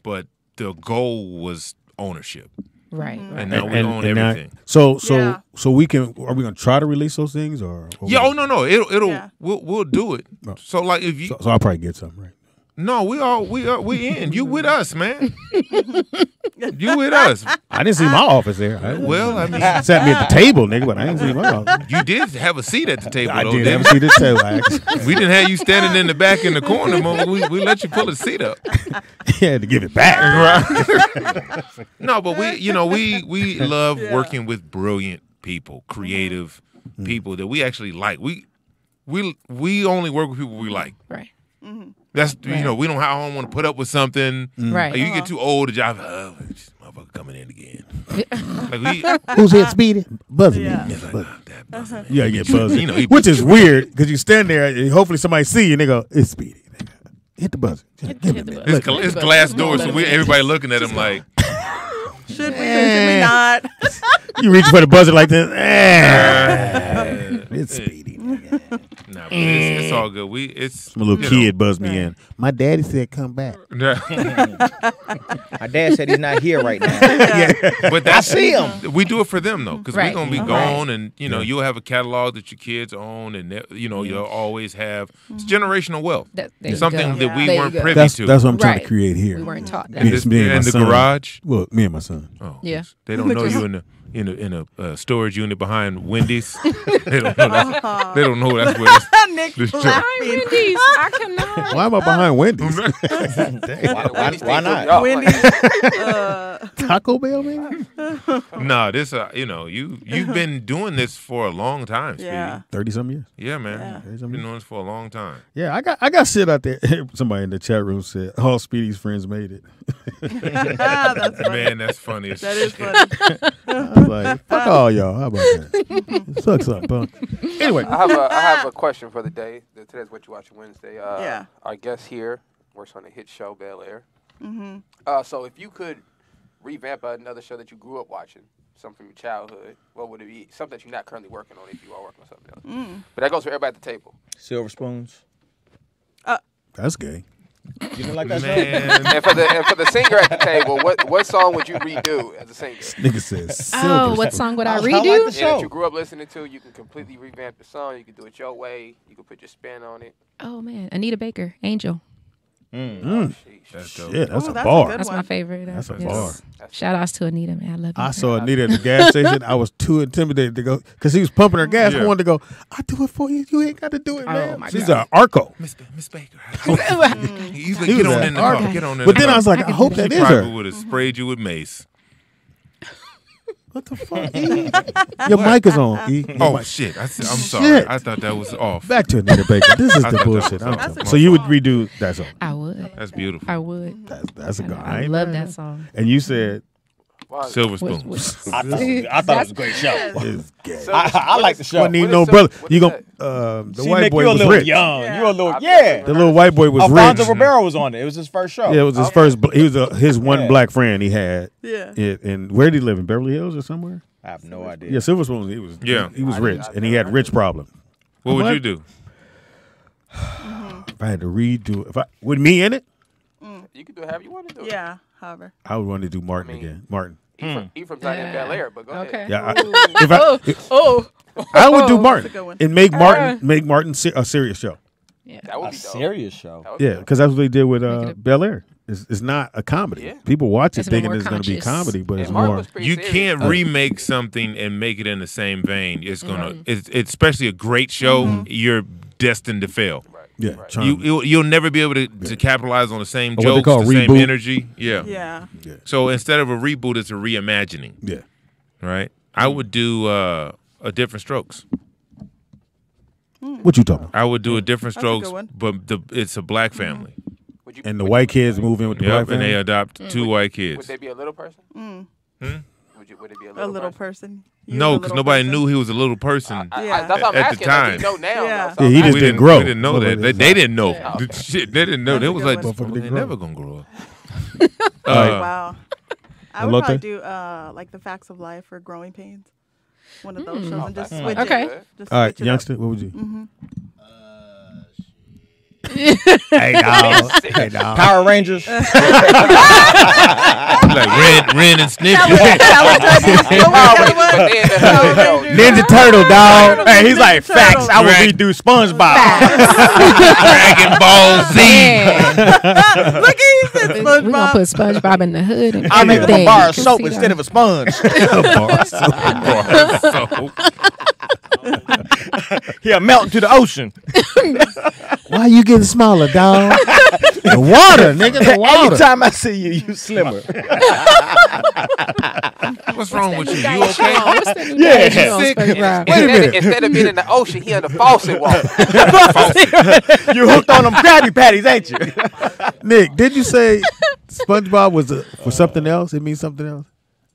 but the goal was ownership. Right, right, and now we and, own and everything. Now, so, so, yeah. so we can. Are we gonna try to release those things, or? or yeah. Oh no, no. It'll, it'll. Yeah. We'll, we'll do it. Oh. So, like, if you. So, so I'll probably get something, right? No, we all, we are, we in. You with us, man. You with us. I didn't see my office there. I well, I mean, you sat me at the table, nigga, but I didn't see my office. You did have a seat at the table. I though, did have a seat at the table. We didn't have you standing in the back in the corner, but we, we let you pull a seat up. You had to give it back. Right? No, but we, you know, we we love yeah. working with brilliant people, creative mm-hmm. people that we actually like. We we we only work with people we like. Right. Mm-hmm. That's right. You know, we don't I don't want to put up with something. Mm. Right. Like, you uh-huh. get too old to job oh, this motherfucker coming in again. Like we, who's here, Speedy? Buzzing. Yeah, yeah, like, oh, that buzzing uh-huh. yeah, yeah, buzzing. You know, he, which is weird because you stand there and hopefully somebody see you and they go, it's Speedy. They go, hit the buzzer. Hit, hit the buzzer. It's, it's glass doors, so we everybody looking at him like Should we or should we not? You reach for the buzzer like this. It's Speedy. Nah, but it's, it's all good. We it's my little kid know. buzzed me in. My daddy said, "Come back." My dad said he's not here right now. Yeah. But that's, I see him. We do it for them though, because right. we're gonna be all gone, right. and you know, you'll have a catalog that your kids own, and you know, you'll always have it's generational wealth. That, something that yeah. we there weren't privy that's, to. That's what I'm trying right. to create here. We weren't taught that. And, this, me and, and the son. garage. Well, me and my son. Oh, yeah. They don't know you in the. In a, in a uh, storage unit behind Wendy's. They don't know that's, uh-huh. they don't know that's where this, this behind Wendy's. I cannot. Why am I behind Wendy's? why, why, why not? Wendy's. Uh, Taco Bell, man? No, nah, this, uh, you know, you, you've been doing this for a long time, Speedy. Yeah. thirty-some years. Yeah, man. Yeah. You've been doing this for a long time. Yeah, I got I got shit out there. Somebody in the chat room said, all Speedy's friends made it. That's man, that's funny. That is funny. Like, fuck all y'all. How about that? It sucks up, punk. Anyway, I have a I have a question for the day. Today's What You Watching Wednesday. Uh, yeah. Our guest here works on the hit show Bel Air. Mm-hmm. Uh, so if you could revamp another show that you grew up watching, something from your childhood, what would it be? Something that you're not currently working on if you are working on something else. Mm. But that goes for everybody at the table. Silver Spoons. Uh, That's gay. You didn't like that song? And for, the, and for the singer at the table, what what song would you redo as a singer? Nigga says, oh, what song would I redo? I like the show. Yeah, that you grew up listening to. You can completely revamp the song. You can do it your way. You can put your spin on it. Oh man, Anita Baker, Angel. Mm. Mm. That's dope. Shit, that's Ooh, a that's bar. A that's my favorite. That's yes. a bar. Shout outs to Anita, man. I love you. I saw Anita at the gas station. I was too intimidated to go because she was pumping her gas. Yeah. I wanted to go, I do it for you. You ain't got to do it, oh, man. My She's an Arco. Miss Baker. He's like, get on in the car. Get on in the car. But then I was like, I, I hope that she is her. She would have sprayed you with mace. What the fuck? E? Your what? mic is on. E. Oh mic. shit! I said, I'm sorry. Shit. I thought that was off. Back to Anita Baker. This is the bullshit. I'm so you would redo that song? I would. That's beautiful. I would. That's, that's a good. I, I love man. that song. And you said Silver Spoons. What, what, I thought, I thought it was a great show. It's gay. I, I like the show. I need no brother. You gonna uh, the she white boy you a was rich. Young. Yeah. You a little yeah. The little white boy was Alfonso rich. Alfonso Ribeiro was on it. It was his first show. Yeah, it was his okay. first. He was a, his one yeah. black friend he had. Yeah. It, and where did he live? In Beverly Hills or somewhere? I have no idea. Yeah, Silver Spoons. He was. Yeah. He, he was rich and he had rich problems. What would you do? If I had to redo it, if I with me in it, mm. you could do however you want to do it. Yeah. However. I would want to do Martin I mean, again. Martin. Ephraim Salaam yeah. in Bel Air, but go okay. ahead. Yeah, I, if I, oh, oh, oh, I would do Martin oh, and make Martin uh, make Martin ser a serious show. Yeah, that would a be dope. serious show. That yeah, because that's what they did with uh, Bel Air. It's, it's not a comedy. Yeah. People watch it it's thinking it's going to be comedy, but and it's Martin more. You serious. can't uh, remake something and make it in the same vein. It's gonna, mm-hmm. it's, it's especially a great show. Mm-hmm. You're destined to fail. Right. Yeah, right. you, you you'll never be able to, yeah. to capitalize on the same jokes, the reboot. same energy. Yeah. yeah, yeah. So instead of a reboot, it's a reimagining. Yeah, right. I would do uh, a different strokes. Mm. What you talking about? I would do a different strokes, a but the, it's a black family. Would you, and the would white you, kids move in with the yep, black family, and they adopt mm. two would, white kids. Would they be a little person? Mm. Hmm? Would, you, would it be a little, a little person? person? You no, because nobody person? knew he was a little person I, I, yeah. at, at the time. Like, you know now, yeah. yeah, he just didn't grow. We didn't know that. They, they didn't know. Yeah. Dude, shit, they didn't know. They was like, well, they're never going to grow up. uh, wow. I would Elote? probably do uh, like The Facts of Life or Growing Pains. One of those mm. shows and just switch mm. it. Okay. Just All right, youngster, up. what would you? Mm-hmm. Hey y'all, hey, Power Rangers. Like Ren, Ren and Snippy. Ninja Turtle, dog. Hey, he's Ninja like facts. Turtle. I would redo SpongeBob. Dragon Ball Z. Look at him, SpongeBob. We gonna put SpongeBob in the hood. And I make a bar of soap instead of a sponge. A bar of soap. Bar of soap. He'll melt into the ocean. Why you getting smaller, dog? The water, nigga, the water. Every time I see you, you slimmer. What's wrong with you? You okay? Yeah, sick. Wait a minute. Instead of being in the ocean, he on the faucet water. You hooked on them Krabby Patties, ain't you? Nick, did you say SpongeBob was a, for something else? It means something else?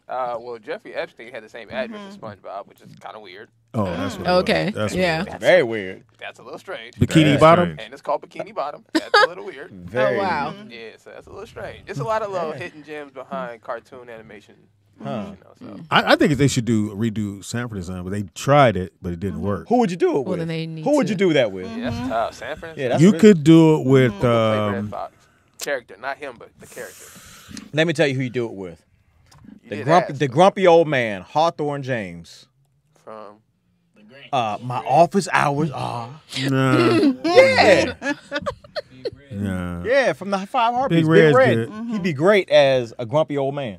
Uh, well, Jeffrey Epstein had the same address mm-hmm. as SpongeBob, which is kind of weird. Oh, that's what okay. That's yeah, weird. That's very weird. That's a little strange. Bikini that's Bottom, strange. and it's called Bikini Bottom. That's a little weird. Very oh wow. Weird. Yeah, so that's a little strange. It's a lot of little hidden gems behind cartoon animation Huh. You know, so. I, I think they should do redo Sanford and Son, but they tried it, but it didn't work. Who would you do it with? Well, then they need Who to. would you do that with? Yeah, that's tough. Sanford and Son. Yeah, that's you really could do it with um, Fox. Character, not him, but the character. Let me tell you who you do it with. The grumpy, the grumpy old man, Hawthorne James. From the Grange. Uh, my office hours are. Nah. Yeah. Nah. Yeah, from the Five Heartbeats. Big, Big Red. Mm-hmm. He'd be great as a grumpy old man.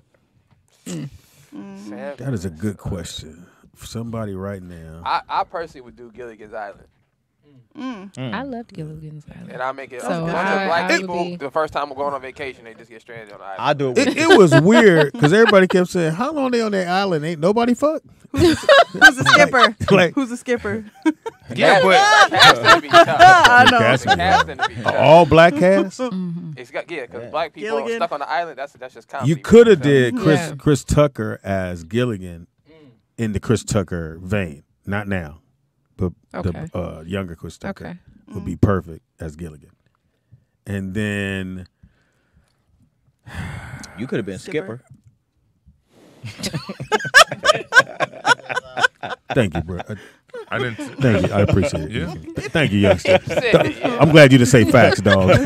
Mm. Mm. That is a good question. For somebody right now. I, I personally would do Gilligan's Island. Mm. Mm. I loved Gilligan's Island. And I make it so a bunch I, of black I people. Be... The first time we're going on vacation, they just get stranded on the island. I do it. It, it was weird because everybody kept saying, "How long they on that island? Ain't nobody fuck." Who's the skipper? Like, who's the skipper? Yeah, but I know all black cast. Mm-hmm. It's got yeah, because yeah. black people Gilligan. Are stuck on the island. That's that's just comedy. You could have did Chris yeah. Chris Tucker as Gilligan mm. in the Chris Tucker vein. Not now. But okay. the uh, younger Chris Tucker okay. would mm. be perfect as Gilligan. And then... You could have been Skipper. Skipper. Thank you, bro. I didn't... Thank you. I appreciate it. Yeah. Thank you, youngster. I'm glad you didn't say facts, dog. He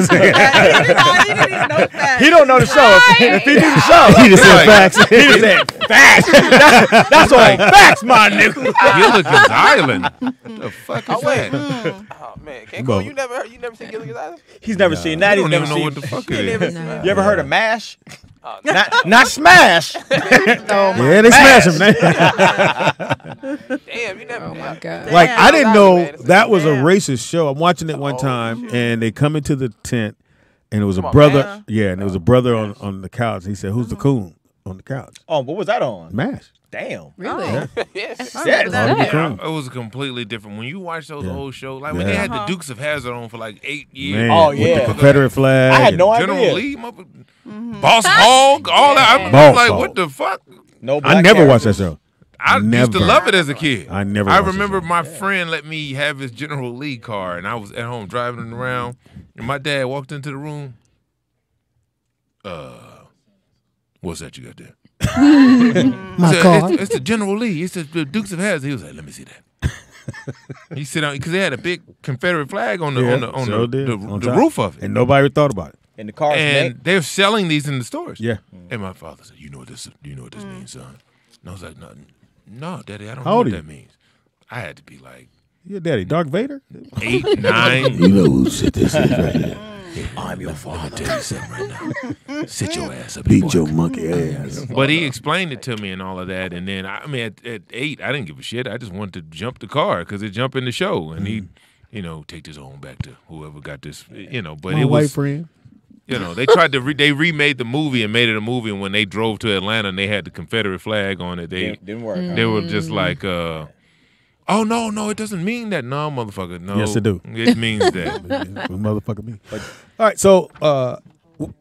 don't know the show. If he knew the show, he just said facts. He just said facts. That's, that's all facts, my nigga. Gilligan's Island. What the fuck is oh, that? Mm. Oh man, Can Cool, you never heard, you never seen Gilligan's Island? He's never no. seen that. He's never seen. Know what the fuck it is. No. You ever heard of MASH? Oh, no. Not, not smash. No, yeah, they smash him. Damn, you never. Oh my god! Like damn, I didn't know man, that was damn. a racist show. I'm watching it one oh, time, shit. and they come into the tent, and it was come a on, brother. Man. Yeah, and it was a brother on on the couch. He said, "Who's the coon on the couch?" Oh, what was that on? MASH. Damn. Really? Yeah. Yes. Yes. Yeah, it was completely different. When you watch those yeah. old shows, like yeah. when they had the Dukes of Hazzard on for like eight years. Man, oh, yeah. With the Confederate flag. I had no General idea. General Lee, my, mm-hmm. Boss Hog, all that. I'm Boss like, Hog. What the fuck? No, I never characters. watched that show. I never. used to love it as a kid. I never I remember my yeah. friend let me have his General Lee car, and I was at home driving around, and my dad walked into the room. Uh, What's that you got there? My so car. It's, it's the General Lee. It's the, the Dukes of Hazzard. He was like, "Let me see that." He said, "Because they had a big Confederate flag on the yeah, on the on so the, the, on the roof of it, and nobody thought about it." And the car. And neck. They're selling these in the stores. Yeah. Mm. And my father said, "You know what this? You know what this mm. means, son?" And I was like, "No, no, Daddy, I don't How know what you? that means." I had to be like, "Your daddy, Darth Vader, eight, nine." You know who said this is right here. I'm your father. Tell you something right now. Sit your ass up. Beat your monkey ass. But he explained it to me and all of that, and then I mean, at, at eight, I didn't give a shit. I just wanted to jump the car because it jumped in the show, and he, you know, take this home back to whoever got this, you know. But My it was, white friend. You know, they tried to re they remade the movie and made it a movie. And when they drove to Atlanta and they had the Confederate flag on it, they yeah, didn't work. They mm. were just like. Uh, Oh, no, no, it doesn't mean that. No, motherfucker, no. Yes, it do. It means that. What motherfucker mean? All right, so uh,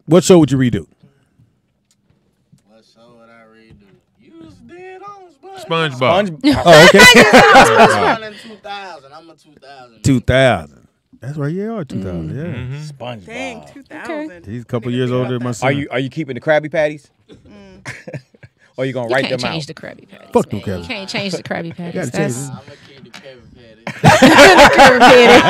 what show would you redo? What show would I redo? You was dead on SpongeBob. SpongeBob. SpongeBob. Oh, okay. I was born in two thousand. I'm a two thousand. two thousand. That's right, you are two thousand, mm. yeah. Mm -hmm. SpongeBob. Dang, two thousand. Okay. He's a couple years older than my son. Are you, are you keeping the Krabby Patties? Mm. Or you gonna you write them out? You can't change the Krabby Patties. Fuck them, Krabby. You can't change the Krabby Patties. That's... I'm gonna keep the Krabby Patties.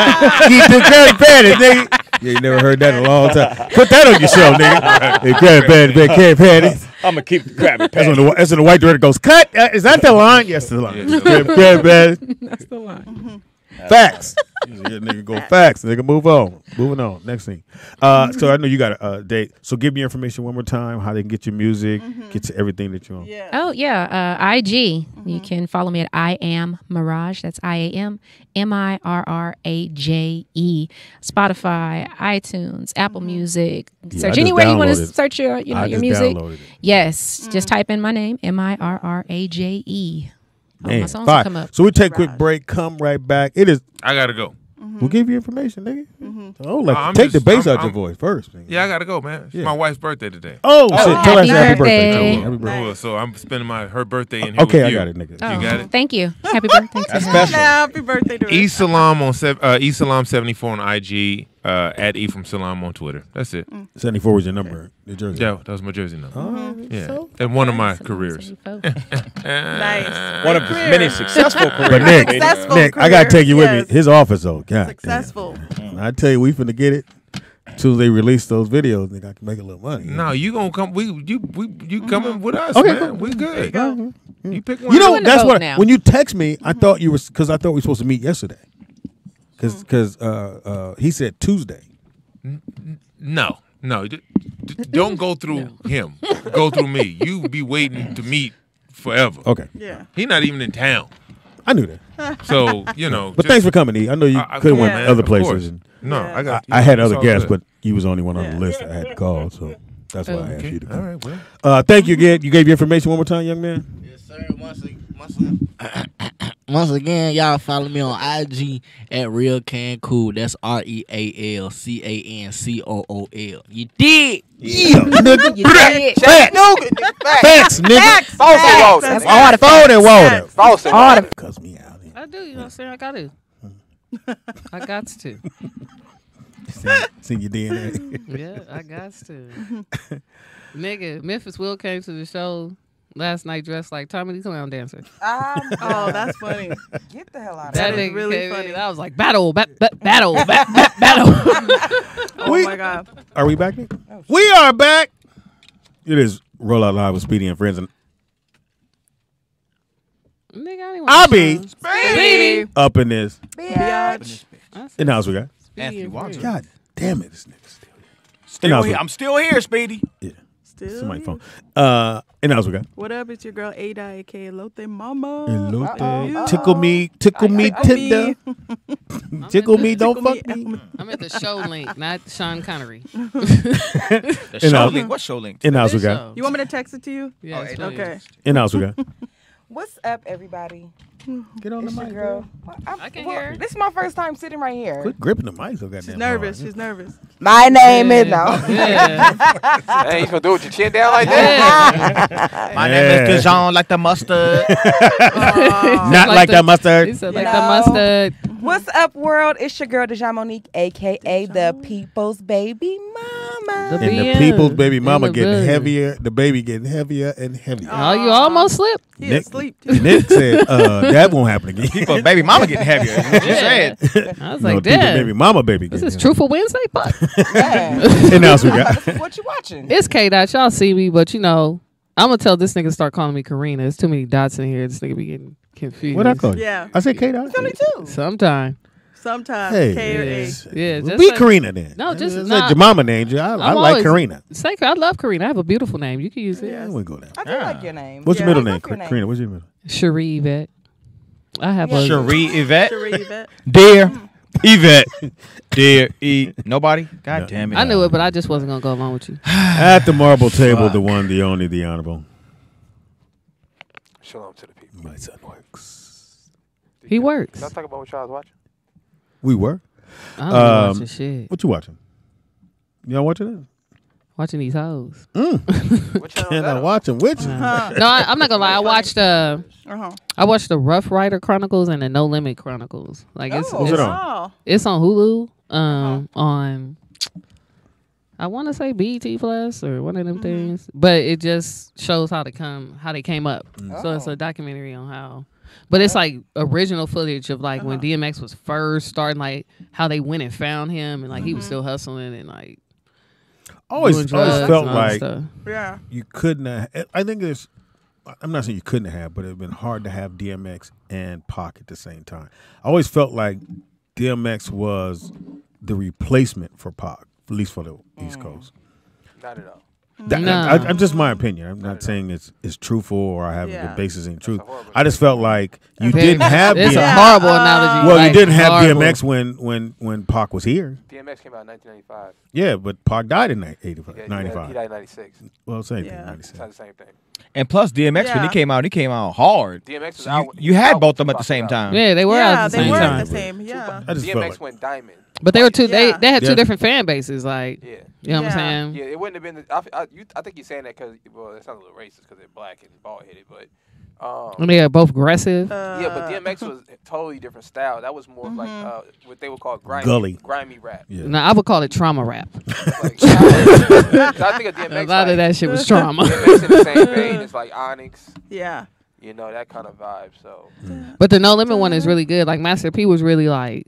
Keep the Krabby Patties, nigga. Yeah, you never heard that in a long time. Put that on your show, nigga. Hey, Krabby Patties, big Krabby Patties. I'm gonna keep the Krabby Patties. That's when the, that's when the white director goes, "Cut." Uh, is that the line? Yes, the line. Yes, Krabby, Krabby Patties. That's the line. Mm-hmm. Facts. Usually that nigga go facts. Nigga, move on. Moving on. Next thing. Uh, so I know you got a uh, date. So give me your information one more time. How they can get your music, mm-hmm. get to everything that you own. Yeah. Oh yeah, uh, I G. Mm-hmm. You can follow me at I Am Mirage. That's I A M M I R R A J E. Spotify, iTunes, Apple Music. Yeah, search anywhere you want to search your, you know, I your just music. Downloaded it. Yes, mm-hmm. just type in my name, M I R R A J E. Man, oh, come up. So we take a quick break, come right back. It is I gotta go. Mm-hmm. We'll give you information, nigga. Mm-hmm. Oh, like no, take just, the bass I'm, out I'm, your voice first. Nigga. Yeah, I gotta go, man. It's yeah. my wife's birthday today. Oh, oh shit. Tell us happy birthday. birthday. Happy birthday. Nice. So I'm spending my her birthday in here. Okay, with I you. got it, nigga. Oh, you got it. Thank you. Happy birthday. That's special. Happy birthday to E Salaam on uh, E Salaam seventy-four on I G. Uh, at Ephraim Salaam on Twitter. That's it. Mm. seventy-four was your number, New Jersey. Yeah, that was my Jersey number. Oh, yeah. So and one of my careers. Nice. One of his many successful careers. But Nick, successful Nick career. I got to take you yes. with me. His office, though. God successful. Damn. I tell you, we finna get it. As soon as they release those videos, Nick, I can make a little money. No, you gonna come. We you we you coming mm-hmm. with us, okay, man. Cool. We good. There you go. Mm-hmm. You pick one. You know that's what. Now. When you text me, I mm-hmm. thought you were because I thought we were supposed to meet yesterday. Cause, cause, uh, uh, he said Tuesday. No, no, d d don't go through no. him. Go through me. You be waiting to meet forever. Okay. Yeah. He's not even in town. I knew that. So you know. But just, thanks for coming, E. I know you I, couldn't yeah, went other places. And no, yeah. I got. I, I had other guests, good. but you was the only one on yeah. the list that I had to call, so that's why okay. I asked you to come. All right. Well. Uh, thank you again. You gave your information one more time, young man. Yes, sir. Once again. Once again. Once again, y'all follow me on I G at Real Can Cool. That's R E A L C A N C O O L. You did? Yeah. Nigga. You did. Chattanooga. Facts, nigga. Fawcett Water. Fawcett Water. Fawcett Water. Cuss me out. I do. You know what I'm saying? I got to. I got to. See your D N A. Yeah, I got to. Nigga, Memphis Will came to the show last night dressed like Tommy the Clown Dancer. Um, oh, that's funny. Get the hell out of here. That is really funny. I was like, battle, ba ba battle, ba ba battle. Oh, we, my God. Are we back, Nick? Oh, we are back. It is Rollout Live with Speedy and Friends. And Nigga, I I'll be Speedy. Up in this. Bitch. And how's we got? Anthony Wands. God damn it, this nigga's still here. Still here. I'm still here, Speedy. Yeah. Somebody's phone. Uh, and that's what we got. What up? It's your girl Ada, aka Elote Mama. Elote. Uh-oh, uh-oh. Tickle me, tickle me, tender. Tickle me, don't fuck me. I'm at the show link, not Sean Connery. The show link. What show link? And that's what we got. You want me to text it to you? Yeah. Oh, okay. And that's what we got. What's up, everybody? Get on it's the mic, girl. Well, I can well, hear. This is my first time sitting right here. Quit gripping the mic, so goddamn. She's nervous. Hard. She's nervous. My name yeah. is now. Yeah. Hey, you gonna do it with your chin down like that? Yeah. My yeah. name is Dijon, like the mustard. Oh. Not like, like the, the mustard. He said, like you know, the mustard. What's up, world? It's your girl Dijon Monique, aka Dijon. The People's Baby Mama. The and the People's Baby Mama the getting good. heavier. The baby getting heavier and heavier. Oh, you almost slipped. He asleep. Nick said. Uh, That won't happen again. People, baby mama getting heavier. Yeah. I was no, like, damn. Baby mama, baby. This is Truthful Wednesday, but. Yeah. And now we got. What you watching? It's K Dot. Y'all see me, but you know, I'm gonna tell this nigga to start calling me Karina. There's too many dots in here. This nigga be getting confused. What I call you? Yeah, I said K Dot. It's only two. Sometime. Sometimes hey, K or A. Yeah, just be like, Karina then. No, just it's nah, like your mama named you. I, I like Karina. Say, I love Karina. I have a beautiful name. You can use it. Yeah, I wouldn't go there. I do ah. like your name. What's yeah, your middle name? Your name, Karina? What's your middle? Cherie Yvette. I have yeah. a Cherie Yvette. Cherie Yvette. Dear Yvette. Dear E. Nobody? God no. damn it. I knew it, but I just wasn't going to go along with you. At the marble table, Fuck. the one, the only, the honorable. Shalom to the people. My son works. He works. Let's talk about what y'all was watching. We were. I'm um, watching shit. What you watching? Y'all watching that? Watching these hoes. Mm. Can I watch them with you? Uh-huh. No, I, I'm not gonna lie. I watched uh, uh-huh. I watched the Rough Rider Chronicles and the No Limit Chronicles. Like it's oh, it's, it on? it's on Hulu. Um, uh-huh. on I want to say B E T Plus or one of them mm-hmm. things, but it just shows how to come how they came up. Mm-hmm. oh. So it's a documentary on how. But it's like original footage of like uh-huh. when D M X was first starting, like how they went and found him, and like mm-hmm. he was still hustling and like. Always, always felt like yeah. you couldn't have, I think there's, I'm not saying you couldn't have, but it would have been hard to have D M X and Pac at the same time. I always felt like D M X was the replacement for Pac, at least for the mm. East Coast. Not at all. That, no. I, I, I'm just my opinion. I'm not, not saying it's it's truthful or I have yeah. the basis in truth. I just felt like you Very, didn't have it's D M X. a horrible analogy. Well, like, you didn't have horrible. D M X when when when Pac was here. D M X came out in nineteen ninety-five. Yeah, but Pac died in eighty-five. Yeah, ninety-five. He died in ninety-six. Well, same yeah. thing. ninety-six. It's not the same thing. And plus, D M X yeah. when he came out, he came out hard. D M X was so out. You, you had out both of them at the same time. Yeah, they were yeah, out at the same time. Yeah, they were at the same. Yeah. D M X went diamond, but they were two. They they had two different fan bases. Like yeah. You know yeah. what I'm saying? Yeah, it wouldn't have been. The, I, I, you, I think you're saying that because, well, it sounds a little racist because they're black and bald headed, but. Um, I mean, they're both aggressive. Uh, yeah, but D M X was a totally different style. That was more mm-hmm. like uh, what they would call grimy, Gully. grimy rap. Yeah. No, I would call it trauma rap. Like, so I think of D M X, a lot like, of that shit was trauma. D M X in the same vein. It's like Onyx. Yeah. You know, that kind of vibe. So. Mm. But the No Limit one is really good. Like, Master P was really like.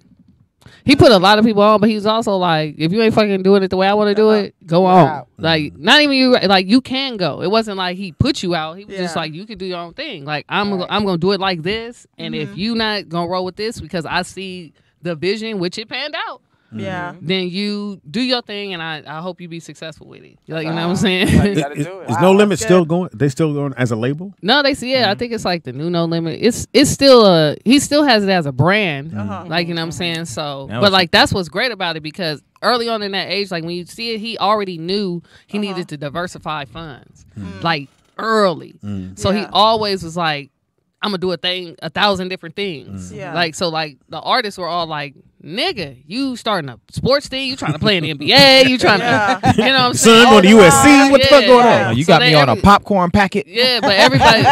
He put a lot of people on, but he was also like, if you ain't fucking doing it the way I want to do it, go on. Like, not even you, like, you can go. It wasn't like he put you out. He was yeah. just like, you can do your own thing. Like, I'm right. I'm going to do it like this, and mm-hmm. if you not going to roll with this because I see the vision, which it panned out, yeah. then you do your thing, and I, I hope you be successful with it. Like, you know what I'm saying? Like, you gotta do it. Is No Limit still going? They still going as a label? No, they see. Yeah, mm-hmm. I think it's like the new No Limit. It's it's still a he still has it as a brand. Uh-huh. Like, you know what I'm saying? So, that but like that's what's great about it, because early on in that age, like when you see it, he already knew he uh-huh. needed to diversify funds, mm-hmm. like early. Mm-hmm. So yeah. he always was like, I'm gonna do a thing, a thousand different things. Mm. Yeah. Like, so like the artists were all like, nigga, you starting a sports team, you trying to play in the N B A, you trying yeah. to, you know what I'm saying? Son, go to U S C, what yeah. the fuck going on? Oh, you so got me on every, a popcorn packet. Yeah, but everybody,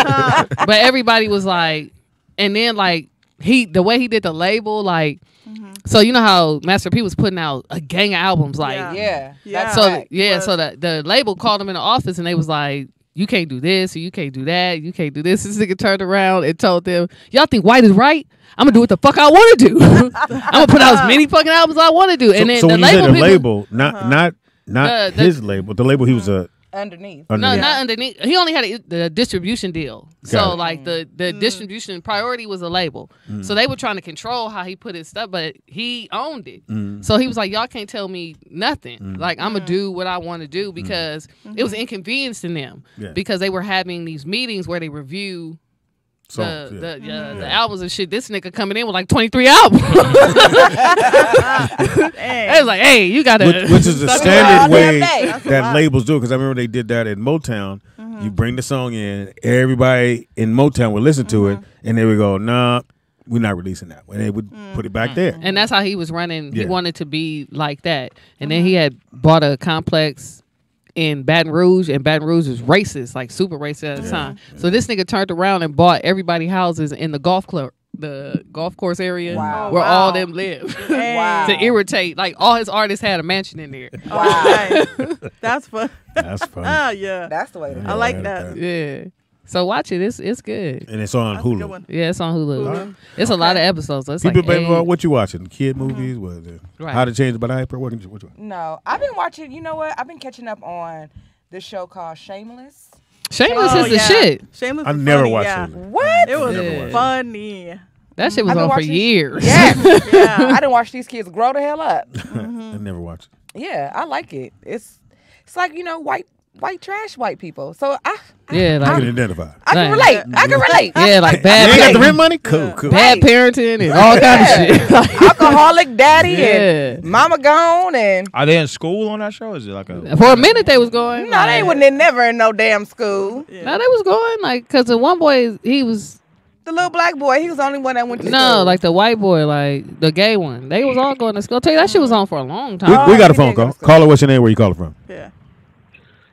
but everybody was like, and then like he, the way he did the label, like, mm-hmm. so you know how Master P was putting out a gang of albums, like, yeah, yeah. yeah. So right. yeah, but, so the the label called him in the office and they was like, you can't do this, or you can't do that, you can't do this. This nigga turned around and told them, y'all think white is right? I'm going to do what the fuck I want to do. I'm going to put out as many fucking albums I want to do. So, and then so the when label you said the people, label, not, uh-huh. not, not uh, the, his label, the label he was a... Uh, underneath. underneath. No, not underneath. He only had a, the distribution deal. Got so, it. like, the, the mm. distribution priority was the label. Mm. So they were trying to control how he put his stuff, but he owned it. Mm. So he was like, y'all can't tell me nothing. Mm. Like, I'm going to do what I want to do, because mm. it was inconveniencing them. Yeah. Because they were having these meetings where they review... So, the, yeah. The, uh, yeah. the albums and shit. This nigga coming in with like twenty-three albums. Hey. It was like, hey, you gotta. Which, which is the standard way that, that labels do, because I remember they did that at Motown. Mm-hmm. You bring the song in, everybody in Motown would listen mm-hmm. to it, and they would go, nah, we're not releasing that. And they would mm-hmm. put it back there. And that's how he was running. Yeah. He wanted to be like that. And mm-hmm. then he had bought a complex in Baton Rouge, and Baton Rouge is racist, like super racist at the time. Yeah. So this nigga turned around and bought everybody houses in the golf club, the golf course area wow. where wow. all them live. Hey. Wow. To irritate, like all his artists had a mansion in there. Wow, that's fun. That's fun. Oh yeah, that's the way. To I like I that. that. Yeah. So watch it. It's it's good. And it's on that's Hulu. Yeah, it's on Hulu. Hulu. It's okay. a lot of episodes. So it's People, like, hey. What you watching? Kid movies? Mm-hmm. What is it? Right. How to Change About Hyper? What, what you No. I've been watching, you know what? I've been catching up on this show called Shameless. Shameless oh, is the yeah. shit. Shameless I never funny, watched yeah. it. What? It was yeah. funny. That shit was on for years. Yes. yeah. I didn't watch these kids grow the hell up. Mm-hmm. I never watched it. Yeah, I like it. It's, it's like, you know, white. White trash, white people. So I, I yeah, like, I can identify. I can relate. Yeah. I can relate. Yeah, like bad. You ain't got the rent money. Cool, yeah. cool. Bad parenting and all yeah. kinds of shit. Like, alcoholic daddy yeah. and mama gone. And are they in school on that show? Is it like a for a minute they was going? No, like, they wasn't. Never in no damn school. Yeah. No, they was going like because the one boy he was the little black boy. He was the only one that went to no, school. No, like the white boy, like the gay one. They was all going to school. I'll tell you that shit was on for a long time. We, we got oh, a phone call. Call her. What's your name? Where you calling from? Yeah.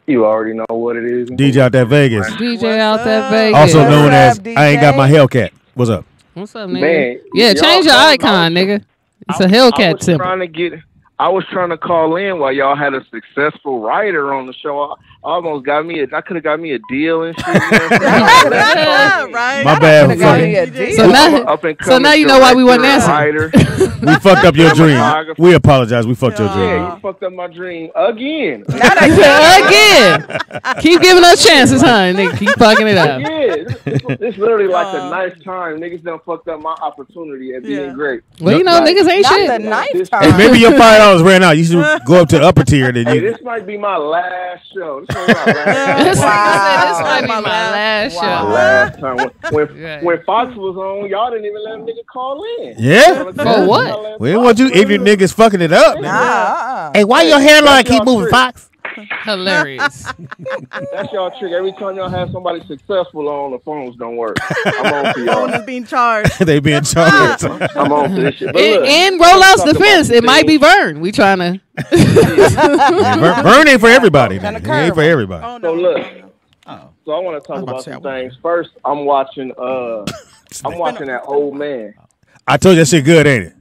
You already know what it is. D J out that Vegas. D J out that Vegas. Also known What's as up, I ain't got my Hellcat. What's up? What's up, nigga? Man, yeah, change your icon, was, nigga. It's I, a Hellcat I was symbol. Trying to get, I was trying to call in while y'all had a successful writer on the show. I almost got me. A, I could have got me a deal and shit. You know, right? My bad. Got so, now, so now you know why we wasn't answering. We fucked up your dream. We apologize. We fucked your dream. Yeah, you fucked up my dream again. again. Keep giving us chances, huh? Nigga, keep fucking it up. Yeah, it's, it's literally like the ninth time niggas done fucked up my opportunity at being yeah. great. Well, you know, like, niggas ain't shit. Not the ninth time. Hey, maybe your five dollars ran out. You should go up to the upper tier. Then you. Hey, this might be my last show. This might be my last, wow. might be my last wow. show. Last time when, when, yeah. when Fox was on, y'all didn't even let a nigga call in. Yeah, for yeah. what? We didn't want you if your niggas fucking it up. Nah. Hey, why hey, your hairline keep moving, Fox? Hilarious. That's y'all trick. Every time y'all have somebody successful on, the phones don't work. I'm on for y'all. Phones being charged. They being charged. I'm on for this shit. But look, in, in Rollout's defense, it might be Vern. We trying to. Vern, Vern ain't for everybody. Then. He ain't for everybody. Oh, no. So look. Oh. So I want to talk about some things. First, I'm watching. Uh, I'm watching that old man. I told you that shit good, ain't it?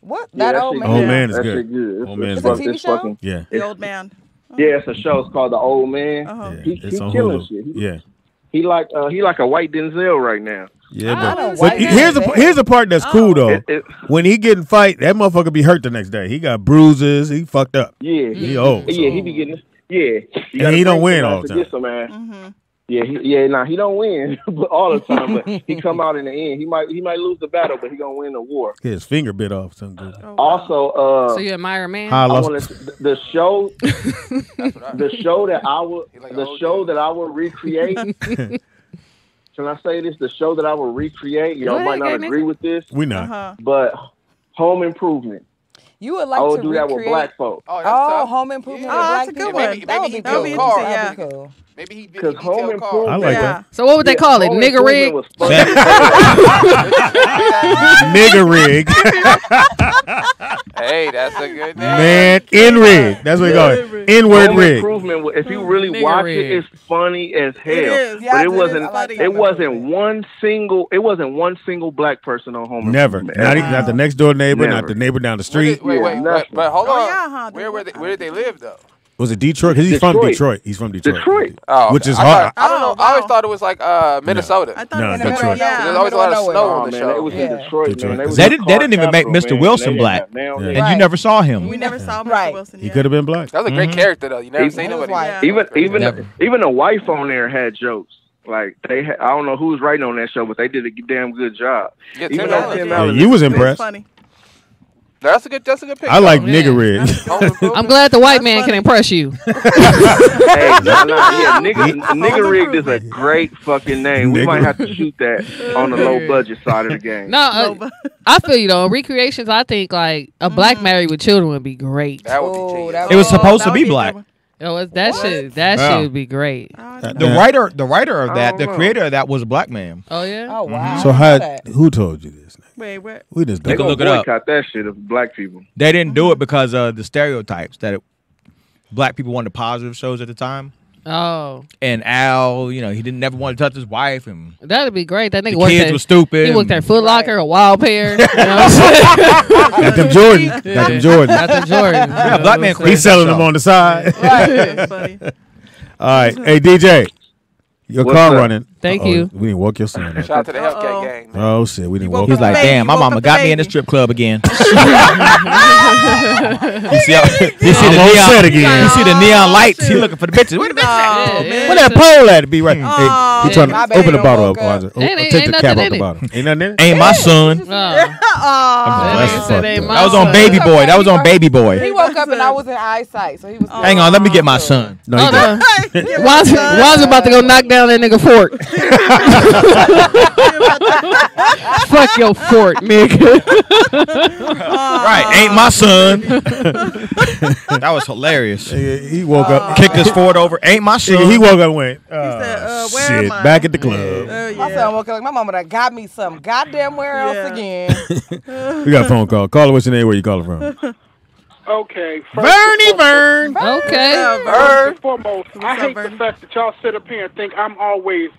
What? Yeah, that, that old man. Old man is that good. good. Old man is good. It's a T V show? Fucking, yeah. The Old Man. Oh. Yeah, it's a show. It's called The Old Man. Uh-huh. Yeah, he he killing shit. He, yeah. He like uh, he like a white Denzel right now. Yeah, but, but here's a here's a part that's oh. cool though. It, it, when he get in fight, that motherfucker be hurt the next day. He got bruises. He fucked up. Yeah, he, he old. Yeah, so. he be getting. Yeah, and he don't win all the time. Some ass. Mm-hmm. Yeah, he, yeah. Nah, he don't win, but all the time. But he come out in the end. He might, he might lose the battle, but he gonna win the war. His finger bit off something. Oh, wow. Also, uh, so you admire a man. I I wanna, the show, the show that I would, like the show that I would recreate. Can I say this? The show that I would recreate. Y'all might not agree nigga? with this. We not. Uh-huh. But Home Improvement. You would like I would to do recreate. that with black folk. Oh, oh Home Improvement yeah. with oh, black people. That would be cool. Maybe he did Home Improvement. I like yeah. that. So what would they yeah, call it? Nigger rig? Nigger rig. Hey, that's a good name. Man, in rig. That's what yeah. they call it. Inward Home rig. Improvement. If you really nigger watch rig. it, it's funny as hell. It is. Yeah, but it, it wasn't. It, it wasn't one single. It wasn't one single black person on Home Never. Improvement. Never. Not, wow. not the next door neighbor. Never. Not the neighbor down the street. Wait, wait, wait. But, but hold on. Oh, yeah, huh, where were they? Where did they live though? Was it Detroit? He's Detroit. from Detroit. He's from Detroit. Detroit. Oh, okay. Which is I hard. Thought, I don't know. Oh, wow. I always thought it was like uh, Minnesota. No. I thought no, it was Detroit. Yeah, there's always a lot of snow on the show. It was yeah. in Detroit. Detroit. Man. Was they, did, they didn't even make Mister Man. Wilson black. Yeah. And right. you never saw him. We never yeah. saw Mister Right. Wilson. He could have been black. That was a great mm-hmm. character, though. You never even, seen nobody. Yeah. Even even the, even the wife on there had jokes. Like they, had, I don't know who's writing on that show, but they did a damn good job. You was impressed. Funny. That's a good. That's a good pick. I like yeah. nigger rig. I'm glad the white man can impress you. Hey, nah, nah, yeah, nigger, nigger rigged is a great fucking name. Nigger. We might have to shoot that on the low budget side of the game. No, uh, I feel you though. Recreations, I think like a black mm. married with children would be great. That would be genius. It was supposed oh, to be, be black. Be oh, that should that wow. should be great. The yeah. writer, the writer of that, the know. creator of that was a black man. Oh yeah. Oh wow. Mm-hmm. So how, who told you this? Wait, what? We just they can look it up. That shit of black people. They didn't do it because of the stereotypes that it, black people wanted positive shows at the time. Oh. And Al, you know, he didn't never want to touch his wife. And that'd be great. That nigga the kids were stupid. He worked at Foot Locker, a Wild Pair. You know got them Jordan. Got them Jordan. Got them Jordan. Yeah, black man. He's selling them on the side. Right. All right. Hey, D J. Your What's car up? running. Thank uh -oh. you. We didn't walk your son. Shout out to the Hellcat uh -oh. gang. Man. Oh shit, we didn't walk. He's like, damn, my mama got me in the strip club again. You see, you see the neon again. You see the neon lights. He looking for the bitches. Where the bitches at? Oh, yeah, where that pole at? To be right. Oh, hey, he yeah, trying to open the bottle up. up. Take ain't the cap off the bottle. Ain't nothing in it. Ain't my son. That was on Baby Boy. That was on Baby Boy. He woke up and I was in eyesight, so he was. Hang on, let me get my son. No, he didn't. Why's about to go knock down that nigga fork? Fuck your fort, nigga. Right, ain't my son. That was hilarious. Yeah, he woke uh, up, kicked his Ford over. Ain't my son. Yeah, he woke up and went, uh, he said, uh, where shit, am I? Back at the club. Yeah. Uh, yeah. My son woke up like, my mama done got me some goddamn where else yeah. again. We got a phone call. Caller, what's your name? Where you calling from? Okay, Vernie Vern. Okay, uh, Vern. First and foremost, I hate Vern? the fact that y'all sit up here and think I'm always,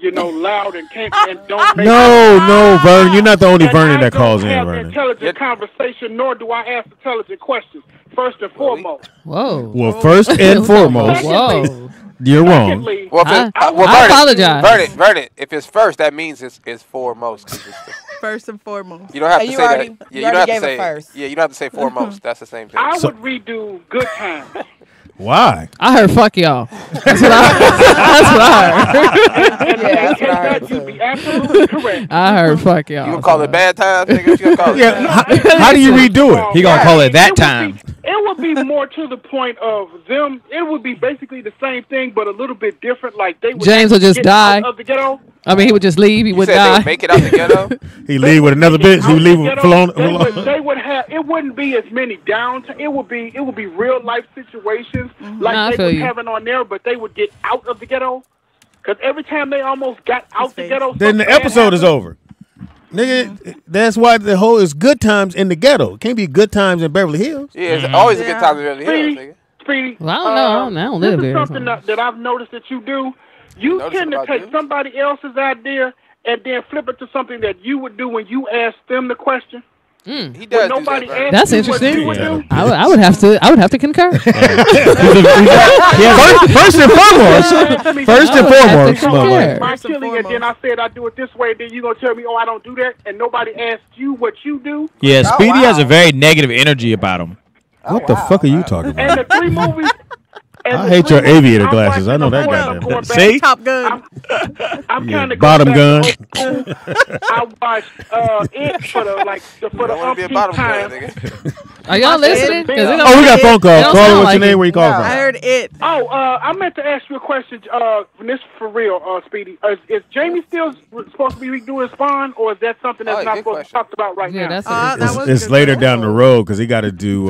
you know, loud and can't and don't make. No, it. no, Vern, you're not the only Vernie that calls in. I don't have Vernie. intelligent conversation, nor do I ask intelligent questions. First and foremost. Whoa. Well, first and foremost. Whoa. You're wrong. Secondly, well, I, I, well, I apologize. Vernon, Vernon, if it's first, that means it's, it's foremost. It's first and foremost. You don't have hey, to you say already, that. Yeah, you, you don't have to say first. Yeah, you don't have to say foremost. That's the same thing. I so, would redo Good Times. Why? I heard fuck y'all. That's what I heard. That's what I heard. And you'd be absolutely correct. I heard fuck y'all. You gonna call so. it bad time? Nigga? You gonna call it yeah, bad how, time? How do you redo it? He gonna call it that it time. Would be, it would be more to the point of them. It would be basically the same thing, but a little bit different. Like they would James will just die. Of the ghetto. I mean, he would just leave. He would die. They make it out the ghetto. He leave with another bitch. He leave with Cologne. They would, they would have. It wouldn't be as many downtown. It would be. It would be real life situations like nah, they were having on there, but they would get out of the ghetto because every time they almost got out it's the ghetto, then the episode happened. Is over. Nigga, that's why the whole is good times in the ghetto. It can't be good times in Beverly Hills. Yeah, it's always yeah. a good time in Beverly Hills, nigga. Speedy, well, I don't know. Uh, I don't, I don't live this is something that, that I've noticed that you do. You tend to take you. somebody else's idea and then flip it to something that you would do when you ask them the question. Mm. He does. Nobody that, That's interesting. Yeah. Would do. I, would, I would have to. I would have to concur. first, first and foremost. First and foremost. Concur. My killing, and then I said I do it this way. Then you gonna tell me, oh, I don't do that, and nobody asked you what you do. Yeah, oh, Speedy wow. has a very negative energy about him. What oh, the wow, fuck are wow. you talking about? And the three movies. I hate your aviator glasses. I know that goddamn. See, Top Gun. I'm, I'm yeah. kind of bottom gun. I watched uh, it for the like the, for the umpteenth time. Gun, are y'all listening? It oh, we got phone calls. Call what's like your name? It. Where you call no, from? I heard it. Oh, uh, I meant to ask you a question. Uh, this for real, uh, Speedy. Uh, is Jamie still supposed to be redoing Spawn, or is that something that's oh, not supposed question. to be talked about right yeah, now? That's uh, it's that it's later down the road because he got to do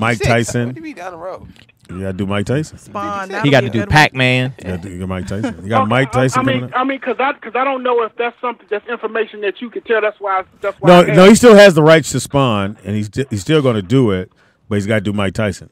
Mike Tyson. What do you mean down the road? You gotta do Mike Tyson. Spawn, he got to do Pac Man. You got to do Mike Tyson. You got Mike Tyson. I mean, I mean, because I, cause I don't know if that's something, that's information that you can tell. That's why. I, that's why. No, I no, he still has the rights to Spawn, and he's he's still going to do it, but he's got to do Mike Tyson.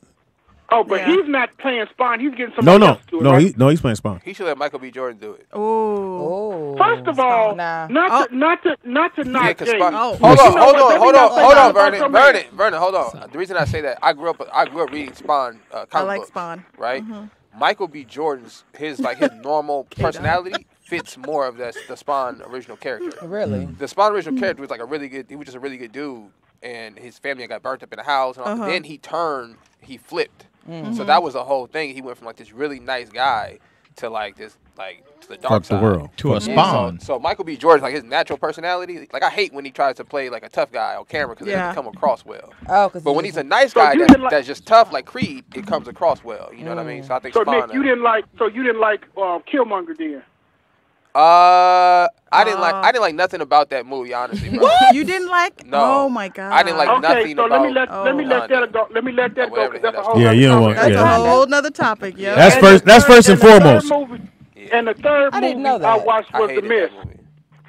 Oh, but yeah. he's not playing Spawn. He's getting somebody no, no, else to do it. No, right? he, no, he's playing Spawn. He should let Michael B. Jordan do it. Oh, first of all, nah. not, oh. to, not to not to not to yeah, Spawn, oh. Hold on, hold on, hold on, hold on, Vernon, Vernon, Vernon, hold on. Sorry. The reason I say that, I grew up, I grew up reading Spawn. Uh, comic I like books, Spawn, right? Mm-hmm. Michael B. Jordan's his like his normal personality fits more of that the Spawn original character. Really, the Spawn original character was like a really good. He was just a really good dude, and his family got burnt up in the house, and uh-huh. then he turned, he flipped. Mm-hmm. So that was the whole thing. He went from like this really nice guy to like this like to the dark Fuck side. the world to a Spawn. So, so Michael B. Jordan, like his natural personality, like I hate when he tries to play like a tough guy on camera because yeah. it doesn't come across well. Oh, but when he's a nice guy so that, like that's just tough, like Creed, it comes across well. You know mm. what I mean? So I think so. Spawn Nick, you didn't like so you didn't like uh, Killmonger, then? Uh, I didn't uh, like I didn't like nothing about that movie, honestly. Bro. What? You didn't like? No, oh my god! I didn't like okay, nothing so about. Okay, so let me let oh. let me let that go. Let me let that go. That's a whole yeah, you don't want. That's yeah. a whole nother topic. Yeah, that's and first. That's first and, and foremost. Movie, yeah. And the third I didn't movie know that. I watched was I The Mist.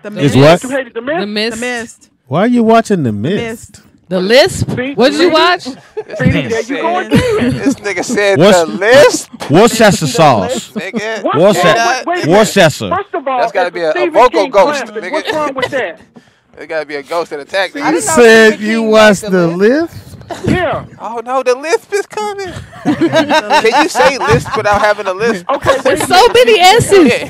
The Mist. It's what? You hated The Mist. The Mist. The Mist. Why are you watching The Mist? The Mist. The Lisp? What did you watch? This nigga said The Lisp. Worcestershire sauce. Worcestershire. First of all, that's got to be a, a vocal King ghost. Nigga. What's wrong with that? There's got to be a ghost that attacked me. You said you watched The Lisp? Yeah. Oh, no, The Lisp is coming. Can you say Lisp without having a lisp? Okay, there's so many S's. Yeah. You can't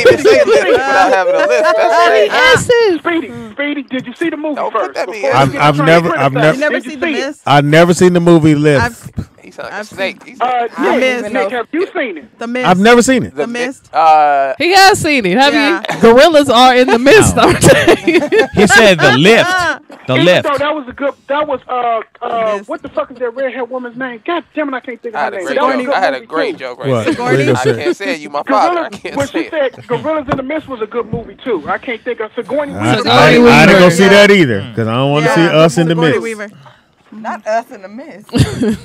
even say Lisp without having a lisp. That's so many S's. Speedy, Speedy, did you see the movie no, first? I've, I've never, I've never, you never seen the Lisp. I've never seen the movie Lisp. I've, He's like I've a snake. He's uh, like, Nick, Nick, Nick, have you seen it? The Mist. I've never seen it. The, the Mist. Uh, he has seen it. Have yeah. you? Gorillas are in the mist. No. I'm telling you. He said the lift. The lift. So that was a good. That was uh uh. The what the fuck is that redhead woman's name? God damn it! I can't think of her name. Joke. I had a great joke right there. Sigourney. I can't say it. You my father. I can't when say she it. said Gorillas in the Mist was a good movie too. I can't think of Sigourney. I, Sigourney I, Weaver. I didn't go see that either because I don't want to yeah, see us in the mist. Weaver. Not us in the mist.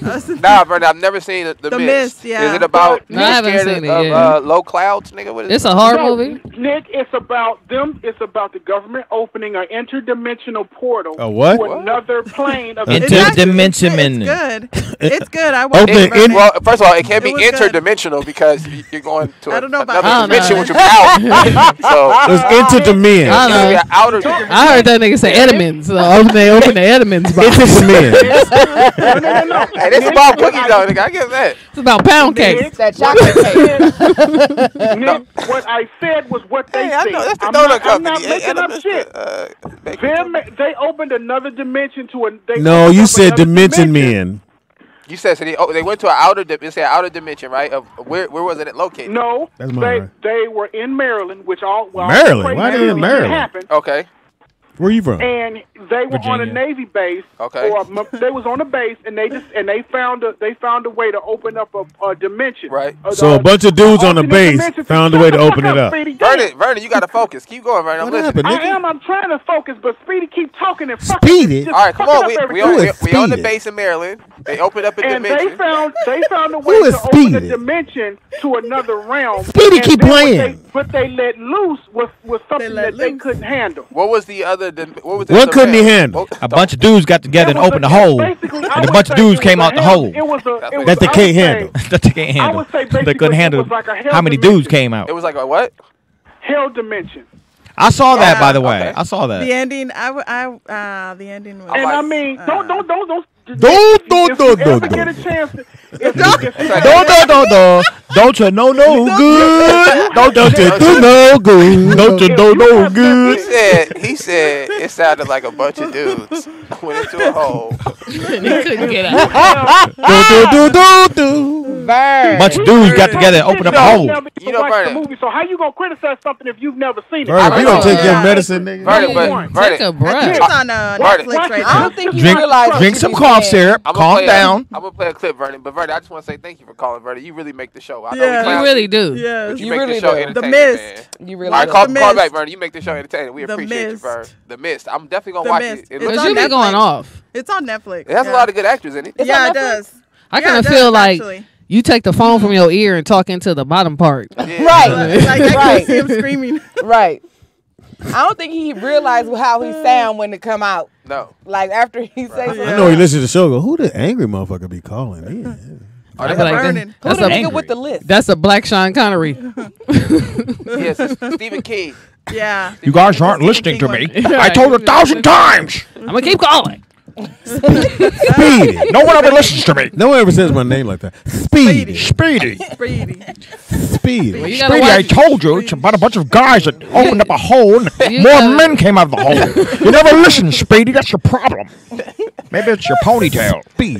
us in nah, Vernon, I've never seen the, the, the mist. mist yeah. Is it about? No, I haven't seen it. Of, yeah. uh, low clouds, nigga. What is it's it? a horror no, movie. Nick, it's about them. It's about the government opening an interdimensional portal. A what? To what? Another plane of interdimensional. Good. It's good. I watched it. it well, first of all, it can't it be interdimensional good. because you're going to I don't know another about dimension know. with your power. So it's interdimension. I heard that nigga say Edmonds. Open the open the Edmonds box. Interdimension. no, no, no, no. Hey, this is about cookies, though, nigga. I get that. It's about pound cakes. That chocolate cake. Nick, no. What I said was what they hey, said. I'm, I'm not, I'm not making up shit. Uh, they opened another dimension to a. They no, you said dimension, dimension men. You said so they oh, they went to an outer di it's an outer dimension, right? Of where where was it located? No, That's they right. they were in Maryland, which all well, Maryland. Why they in Maryland? Happened. Okay. Where are you from? And they were Virginia. on a Navy base. Okay. Or a, they was on a base, and they just and they found a they found a way to open up a, a dimension. Right. A, so a, a bunch of dudes on the base found a way to open it up. Vernon, Vernon, you got to focus. Keep going, Vernon. I'm what listening. Happened, I am. I'm trying to focus, but Speedy keep talking and fucking. Speedy. All right, come on. We we, on, we, we on the base in Maryland. They opened up a and dimension. And they found they found a way to Speedy? open a dimension to another realm. Speedy keep playing. What they, what they let loose was was something that they couldn't handle. What was the other? What, was what couldn't he handle? A bunch of dudes got together and opened a, a hole, and a bunch of dudes came out the hole that they can't handle. That they can't handle. They couldn't handle. How many dudes came out? It was like a what? Hell dimension. I saw that, by the way. I saw that. The ending. I. I. Uh, the ending. Was, and I mean, don't, don't, don't, don't. Don't, don't, don't, don't, don't, don't you know no good? Don't, don't you do no good? Don't you know no good? He said, he said, it sounded like a bunch of dudes went into a hole. They couldn't get out. Do, do, do, do, do. Bunch of dudes got together and opened up a hole. You know, Vernon. So how you gonna criticize something if you've never seen it? Vernon, we don't take your medicine, nigga. Vernon, but take a breath. I don't think you realize. Drink some coffee. Syrup. I'm Calm play, down. I'm, I'm gonna play a clip, Vernon. But Vernon, I just want to say thank you for calling, Vernon. You really make the show. I know yeah, we you really do. Yeah, you, you make really the show do. entertaining. The Mist. Man. You really. All right, call, the call back, Vernon. You make the show entertaining. We the appreciate mist. you, Vernon. The Mist. I'm definitely gonna the watch mist. it. It looks really going off. It's on Netflix. It has yeah. a lot of good actors in it. It's yeah, it does. I kind of yeah, feel like actually. you take the phone from your ear and talk into the bottom part. Yeah. Right. Like I can see him screaming. Right. I don't think he realized how he sound when it come out. No. Like after he right. says, I know he listens to the show. Go, who the angry motherfucker be calling? Yeah. Are they like burning? That, that's who the nigga with the list? That's a black Sean Connery. Yes, Stephen King. Yeah. You guys aren't Stephen listening King to me. Right. I told a thousand times. I'm gonna keep calling. Speedy. No one ever listens to me. No one ever says my name like that. Speedy. Speedy. Speedy. Speedy. Well, Speedy, I told you, Speedy. It's about a bunch of guys that opened up a hole and more men came out of the hole. You never listen, Speedy. That's your problem. Maybe it's your ponytail. Speedy.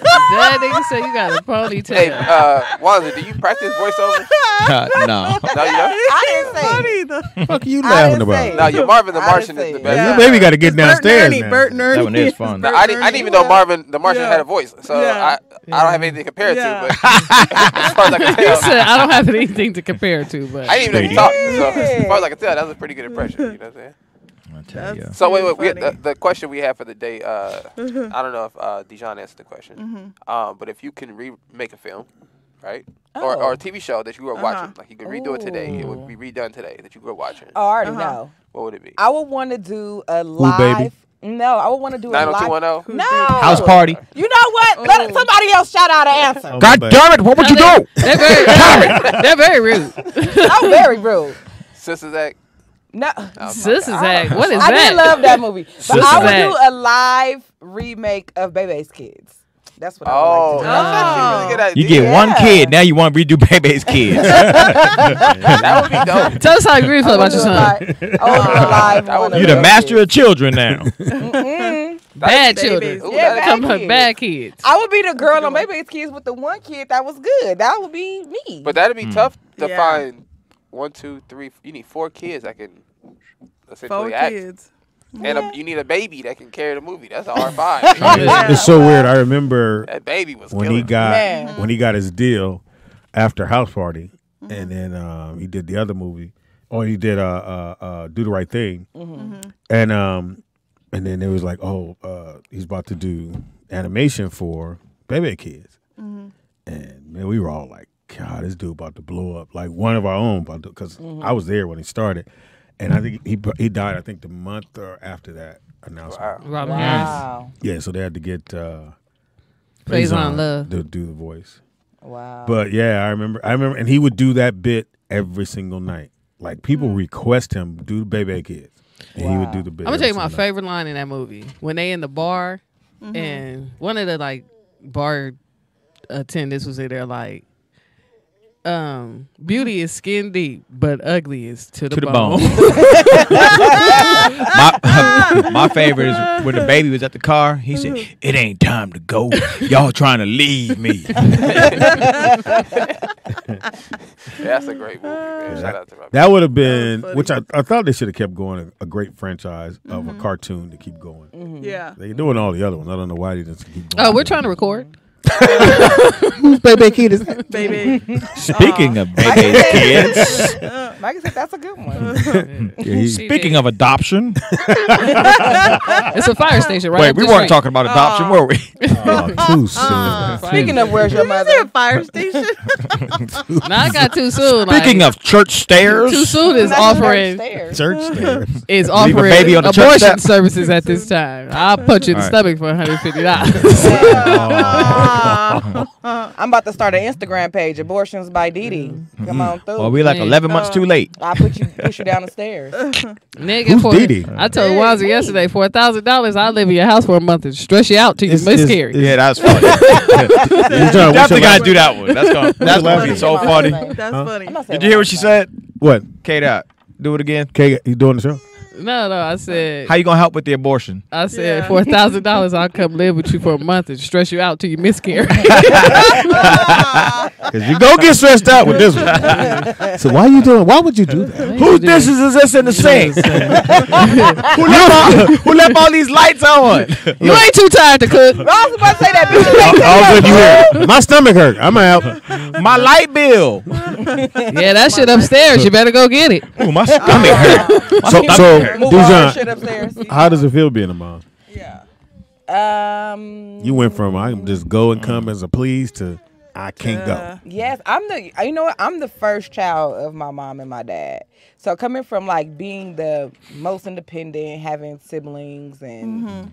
That nigga said you got a ponytail. Hey, uh, Wanza, do you practice voiceover? Uh, no. No, you don't? I didn't say it. Fuck you laughing about? No, your Marvin the Martian is the best. Yeah. You maybe got to get downstairs now. Bert Nerney. Fun. No, I, didn't, I didn't even know Marvin the Martian yeah. had a voice, so yeah. I, yeah. I don't have anything to compare it yeah. to. But as far as I can tell, he said, I don't have anything to compare it to. But I didn't even talk. So as far as I can tell, that was a pretty good impression. You know what I'm saying? I'll tell you. So wait, wait. We, the, the question we have for the day. Uh, I don't know if uh, Dijon answered the question, mm-hmm. um, but if you can remake a film, right, oh. or, or a T V show that you were uh-huh. watching, like you could redo Ooh. it today, it would be redone today that you were watching. Oh, I already uh-huh. know. What would it be? I would want to do a live. No, I would want to do nine oh two one oh. No. House party. You know what? Let somebody else shout out an answer. Oh, God damn it. What would no, you they're, do? They're very, they're very rude. I'm very rude. Sisters Act. No. Oh, Sisters Act. What is I that? I did love that movie. But Sisters I would act. do a live remake of Bebe's Kids. That's what oh, I would like to do. Oh. You get yeah. one kid. Now you want to redo Baby's Kids. That would be dope. Tell us how you really feel about your son. Oh, you're the master of children now. mm-hmm. Bad babies. children. Ooh, yeah, bad, kids. bad kids. I would be the girl on Baby's Kids with the one kid that was good. That would be me. But that would be mm. tough to yeah. find one, two, three. You need four kids that can essentially four act. kids. And a, you need a baby that can carry the movie. That's a hard find. yeah. It's so weird. I remember that baby was when he got Man. when he got his deal after House Party, mm-hmm. and then um, he did the other movie, or he did uh, uh, uh, Do the Right Thing, mm-hmm. and um, and then it was like, oh, uh, he's about to do animation for Baby Kids, mm-hmm. and man, we were all like, God, this dude about to blow up. Like one of our own, because mm-hmm. I was there when he started. And I think he he died. I think the month or after that announcement. Wow. wow. Yeah. So they had to get uh, Praise on Love to do the voice. Wow. But yeah, I remember. I remember, and he would do that bit every single night. Like people mm. request him do Baby Kids, and wow. he would do the bit. I'm gonna tell you my night. favorite line in that movie when they in the bar, mm-hmm. and one of the like bar attendants was in there like, Um, beauty is skin deep, but ugly is to the to bone. The bone. my, my favorite is when the baby was at the car. He said, "It ain't time to go. Y'all trying to leave me." That's a great movie, man. Shout out to my that would have been, which I, I thought they should have kept going. A, a great franchise mm-hmm. of a cartoon to keep going. Mm-hmm. Yeah, they're doing all the other ones. I don't know why they just keep going. Oh, we're trying to record. Baby kids, baby. Speaking Aww. Of baby kids, uh, like I said, that's a good one. Yeah, speaking did. Of adoption, it's a fire station, right? Wait, we weren't right. talking about adoption, Aww. Were we? Oh, too soon. Uh, speaking of where's your mother? Is there a fire station? Now I got too soon. Speaking like, of church stairs, too soon is offering church stairs is offering baby on abortion services at this time. I'll punch you in right. the stomach for one hundred fifty dollars. Yeah. Uh, I'm about to start an Instagram page, Abortions by Dee Dee. Mm-hmm. Come on through. Well, we like eleven uh, months too late. I put you push you down the stairs. Nigga, who's for, Dee Dee? I told Wanzer yesterday for a thousand dollars, I'll live in your house for a month and stress you out till you miscarry. Yeah, that's funny. You definitely gotta do that one. That's gonna, that's gonna be so funny. That's huh? funny. Did you hear what she said? What? K Dot, do it again. K, you doing the show? No, no, I said... How you going to help with the abortion? I said, yeah. for a thousand dollars, I'll come live with you for a month and stress you out till you miscarry. Because you go get stressed out with this one. So why you doing... Why would you do that? Whose dishes is this in the sink? who, left all, who left all these lights on? You ain't too tired to cook. I was about to say that, bitch. All good you hear. My stomach hurt. I'm out. My light bill. Yeah, that shit upstairs. You better go get it. Ooh, my stomach hurt. My so... Stomach so Move Dijon, shit upstairs. How does it feel being a mom? Yeah. Um, you went from I can just go and come as a please to I can't uh, go. Yes, I'm the you know what? I'm the first child of my mom and my dad. So coming from like being the most independent, having siblings and mm-hmm.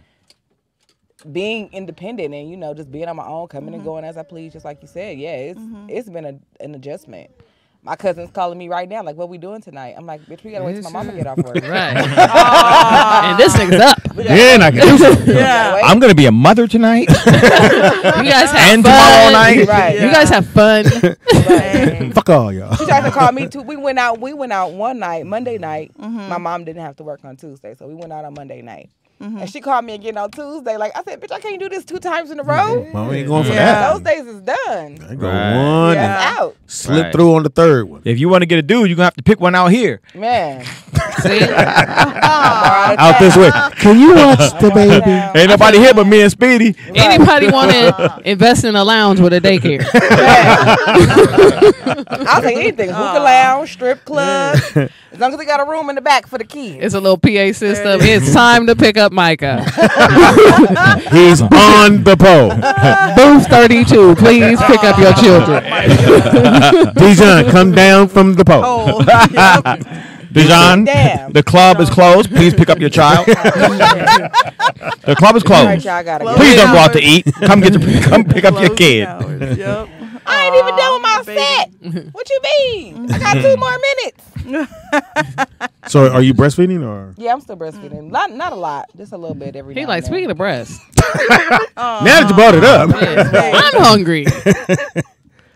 being independent and you know just being on my own, coming mm-hmm. and going as I please just like you said. Yeah, it's mm-hmm. it's been a, an adjustment. My cousin's calling me right now, like, what we doing tonight? I'm like, bitch, we gotta wait till my mama get off work. Right. uh, and this nigga's up. Then I can do something. Yeah. I'm gonna be a mother tonight. You guys have and fun. And tomorrow night. Right. Yeah. You guys have fun. Like, fuck all y'all. She tried to call me too. We went out, we went out one night, Monday night. Mm-hmm. My mom didn't have to work on Tuesday, so we went out on Monday night. Mm-hmm. And she called me again on Tuesday. Like I said, bitch, I can't do this two times in a row. Mom ain't going for yeah. that. Those days is done. I go right. one yeah. and out. Slip right. through on the third one. If you want to get a dude, you're gonna have to pick one out here. Man, see, out, out this way. Can you watch the baby? Ain't nobody here but me and Speedy. Right. Anybody want to invest in a lounge with a daycare? I'll take anything. Hookah lounge, strip club. Yeah. As long as we got a room in the back for the kids. It's a little P A system. It's time to pick up Micah. He's on the pole. Booth thirty-two, please pick up your children. Dijon, come down from the pole. Oh, yeah. Dijon, Damn. the club is closed. Please pick up your child. The club is closed. Please don't go out to eat. Come get your, come pick up your kid. Yep. I ain't even done with my baby. set. What you mean? I got two more minutes. So, are you breastfeeding or? Yeah, I'm still breastfeeding. Not, not a lot, just a little bit every day. He like speaking of breast. Now that you brought it up, yes. I'm hungry.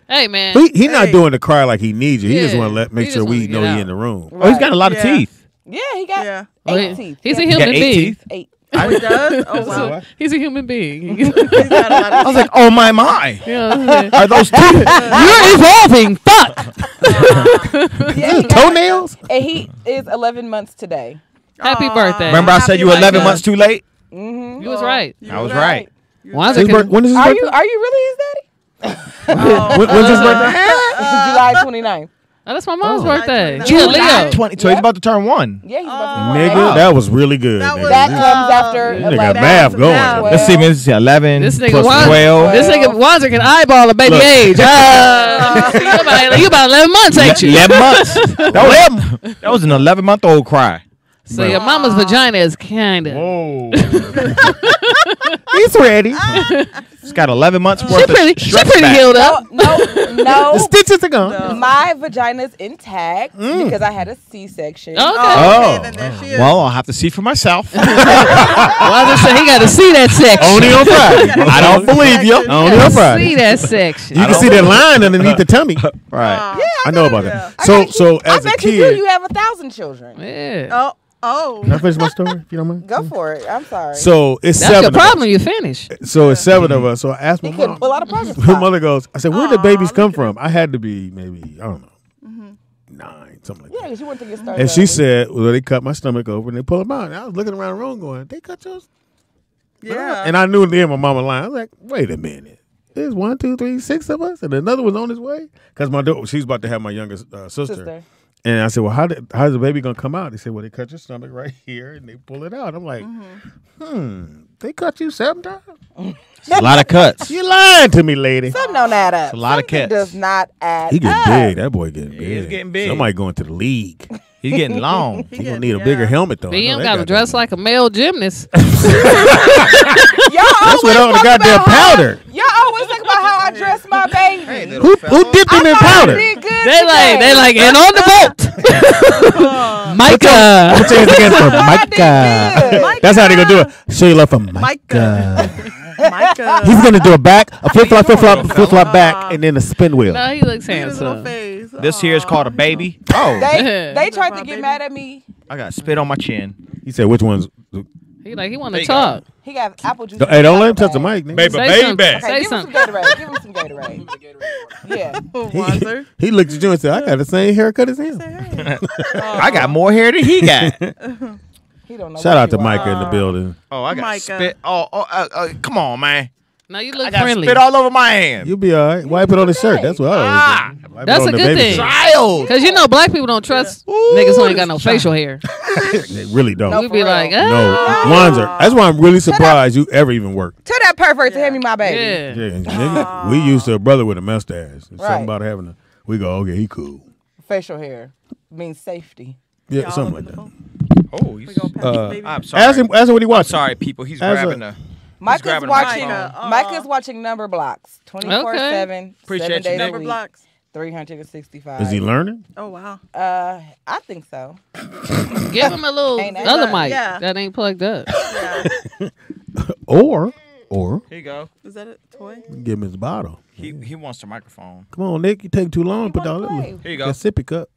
Hey man, he, he hey. not doing the cry like he needs you. He yeah. just want to let make he sure we know he in the room. Right. Oh, he's got a lot yeah. of teeth. Yeah, he got yeah. eight well, teeth. He's yeah. a human he eight being. Teeth? Eight. Oh, he does? Oh, wow. He's a human being. He's got a lot of I was like, oh, my, my. Yeah, are those teeth? You're evolving. Fuck. Yeah, toenails? And he is eleven months today. Happy Aww. birthday. Remember I Happy said you were eleven God. months too late? Mm-hmm. You was right. You I was right. right. His birth, when is his are birthday? You, are you really his daddy? Oh. When, when's his birthday? Uh, July twenty-ninth. Oh, that's my mom's oh. birthday. July twenty. So yep. he's about to turn one. Yeah, he's about to turn one. Nigga, that was really good. That, was, that uh, comes after. This nigga got math going. twelve. Let's see, man. This is eleven. This nigga Wanzer. This nigga Wanzer can eyeball a baby Look. age. Uh, you, about, you about eleven months, ain't you? eleven months. That was, that was an eleven month old cry. So right. your mama's vagina is kind of. Whoa. He's ready. She's got eleven months worth she pretty, of She pretty back. healed up. No, no. no. The stitches are gone. No. My vagina's intact mm. because I had a C-section. Okay. Oh. Okay, then there she is. Well, I'll have to see for myself. Well, I just said he got to see that section. Only on Friday. I don't believe you. Only on Friday. See that section. You can see that line underneath the tummy. Right. Yeah, I, I know about that. So, so as a kid, you do. You have a thousand children. Yeah. Oh. Oh. Can I finish my story, if you don't mind? Go for it. I'm sorry. So it's That's seven. That's your problem. You finish. So yeah. it's seven of us. So I asked my he mom. Pull out a my mother goes, I said, where did the babies come from? I had to be maybe, I don't know, mm-hmm. nine, something like yeah, that. Yeah, because you wanted to get started. And early. She said, well, they cut my stomach open and they pulled them out. And I was looking around the room going, they cut yours? Yeah. And I knew in the end my mama lying. I was like, wait a minute. There's one, two, three, six of us? And another was on his way? Because my daughter, she's about to have my youngest uh, sister. sister. And I said, well, how did, how's the baby going to come out? They said, well, they cut your stomach right here, and they pull it out. I'm like, mm-hmm. hmm, they cut you seven times? A lot of cuts. You lying to me, lady. Something don't add up. It's a lot Something of cuts. does not add He getting up. big. That boy getting big. He's getting big. Somebody going to the league. He's getting long. He's going to need yeah. a bigger helmet, though. B M got to dress like a male gymnast. That's what all the goddamn powder. Y'all always talk about how I dress my baby. Hey, who, who dipped him in powder? They today. like, they like, and on the boat. Micah. Put your hands again for Micah. That's how they gonna do it. Show your love for Micah. Micah. He's gonna do a back, a flip flop, flip flop, flip flop back, and then a spin wheel. No, he looks handsome. This here is called a baby. Oh, they, they tried to get mad at me. I got spit on my chin. He said, "Which one's?" He like he want to talk. Go. He got apple juice. Hey, don't let him touch the mic, nigga. Baby, baby, baby. Say something. Give him some Gatorade. Give him some Gatorade. Yeah. Oh, he, he looked at you and said, "I got the same haircut as him. Hey. Oh. I got more hair than he got." He don't know. Shout out to Micah are. in the building. Oh, I got Micah. spit. Oh, oh uh, uh, come on, man. Now you look I got friendly. Spit all over my hand. You'll be all right. Wipe it on the shirt. That's what I always do. Wipe That's a good thing. Child. Because you know black people don't trust yeah. Ooh, niggas who ain't got no facial hair. They really don't. No, We'd be real. like, ah. No. Wands are. That's why I'm really surprised that, you ever even worked. Tell that pervert yeah. to hand me my baby. Yeah. yeah. Nigga, we used to a brother with a mustache. It's right. something about having a, we go, okay, he cool. Facial hair means safety. Yeah, something like that. Oh, he's, uh, I'm sorry. Ask him, ask him what he watched. Sorry, people. He's grabbing a. Micah's watching. Uh, Micah's watching number blocks, twenty-four okay. seven, Appreciate seven days number a week, blocks. three hundred and sixty-five. Is he learning? Oh wow! Uh, I think so. Give him a little other mic yeah. that ain't plugged up. Yeah. or, or here you go. Is that a toy? Give him his bottle. He he wants the microphone. Come on, Nick. You take too long. He Put that little. Here you go. That sippy cup.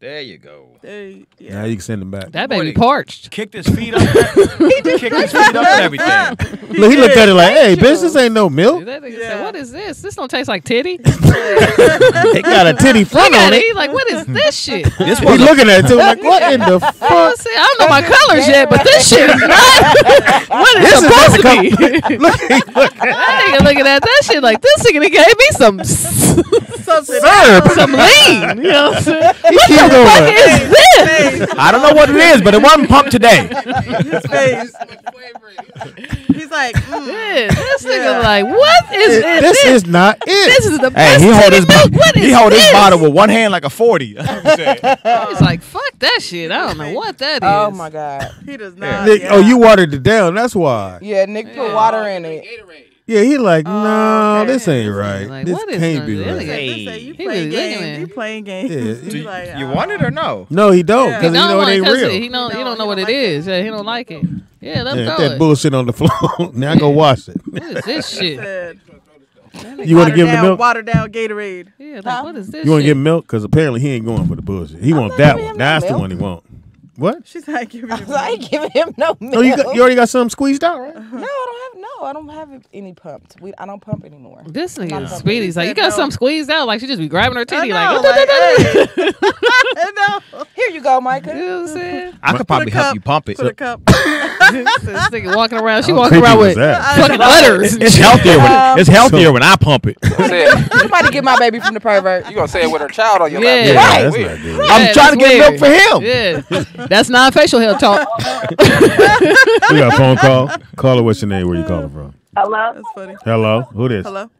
There you go. There you, yeah. Now you can send him back. That baby parched. Kicked his feet up. He just kicked his feet up and everything. He, Look, he looked at it like, hey, bitch, this ain't no milk. That nigga yeah. said, what is this? This don't taste like titty. It got a titty front on it. He's like, what is this shit? He's looking at it too like, what in the fuck? I don't know my colors yet, but this shit is not what it's supposed to be. Look, look. That nigga looking at that shit like, this nigga gave me some syrup. Some lean. You know what I'm saying? What is this? I don't know what it is, but it wasn't pumped today. His face. He's like, mm. yeah, this nigga yeah. like, what is it, this? This is not it. This is the best hey, he hold his milk. What is He hold this? his bottle with one hand like a forty. He's like, fuck that shit. I don't know what that is. Oh, my God. He does not. Nick, yeah. Oh, you watered it down. That's why. Yeah, Nick yeah. put water in it. Gatorade. Yeah, he like, no, nah, okay. this ain't right. Like, this can't be right. Hey. This, you, play games. you playing games. Yeah. You playing like, games. You want it or no? No, he don't. Because yeah. he, he know it ain't real. He, know, he, don't, he don't know what like it is. It. Yeah, he don't like it. Yeah, let him yeah, throw that it. bullshit on the floor. Now yeah. go wash it. What is this shit? You want to give him the milk? Watered down Gatorade. Yeah, like, huh? what is this You want to give him milk? Because apparently he ain't going for the bullshit. He want that one. That's the one he want. What? She's not giving him. I ain't giving him no milk. Oh, you, got, you already got something squeezed out, right? Uh-huh. No, I don't have. No, I don't have any pumped. We, I don't pump anymore. This nigga, Speedy's like, you got no. something squeezed out, like she just be grabbing her titty, know, like. like hey. No. Here you go, Micah. You know what I'm saying? I could probably help you pump it. Put a cup. This nigga walking around. She walking around with fucking udders. It's healthier. When, it's healthier so, when I pump it. Somebody get my baby from the pervert. You gonna say it with her child on your lap? Yeah, right. I'm trying to get milk for him. Yeah. That's non-facial hair talk. We got a phone call. Caller, what's your name? Where you calling from? Hello. That's funny. Hello. Who this? Hello.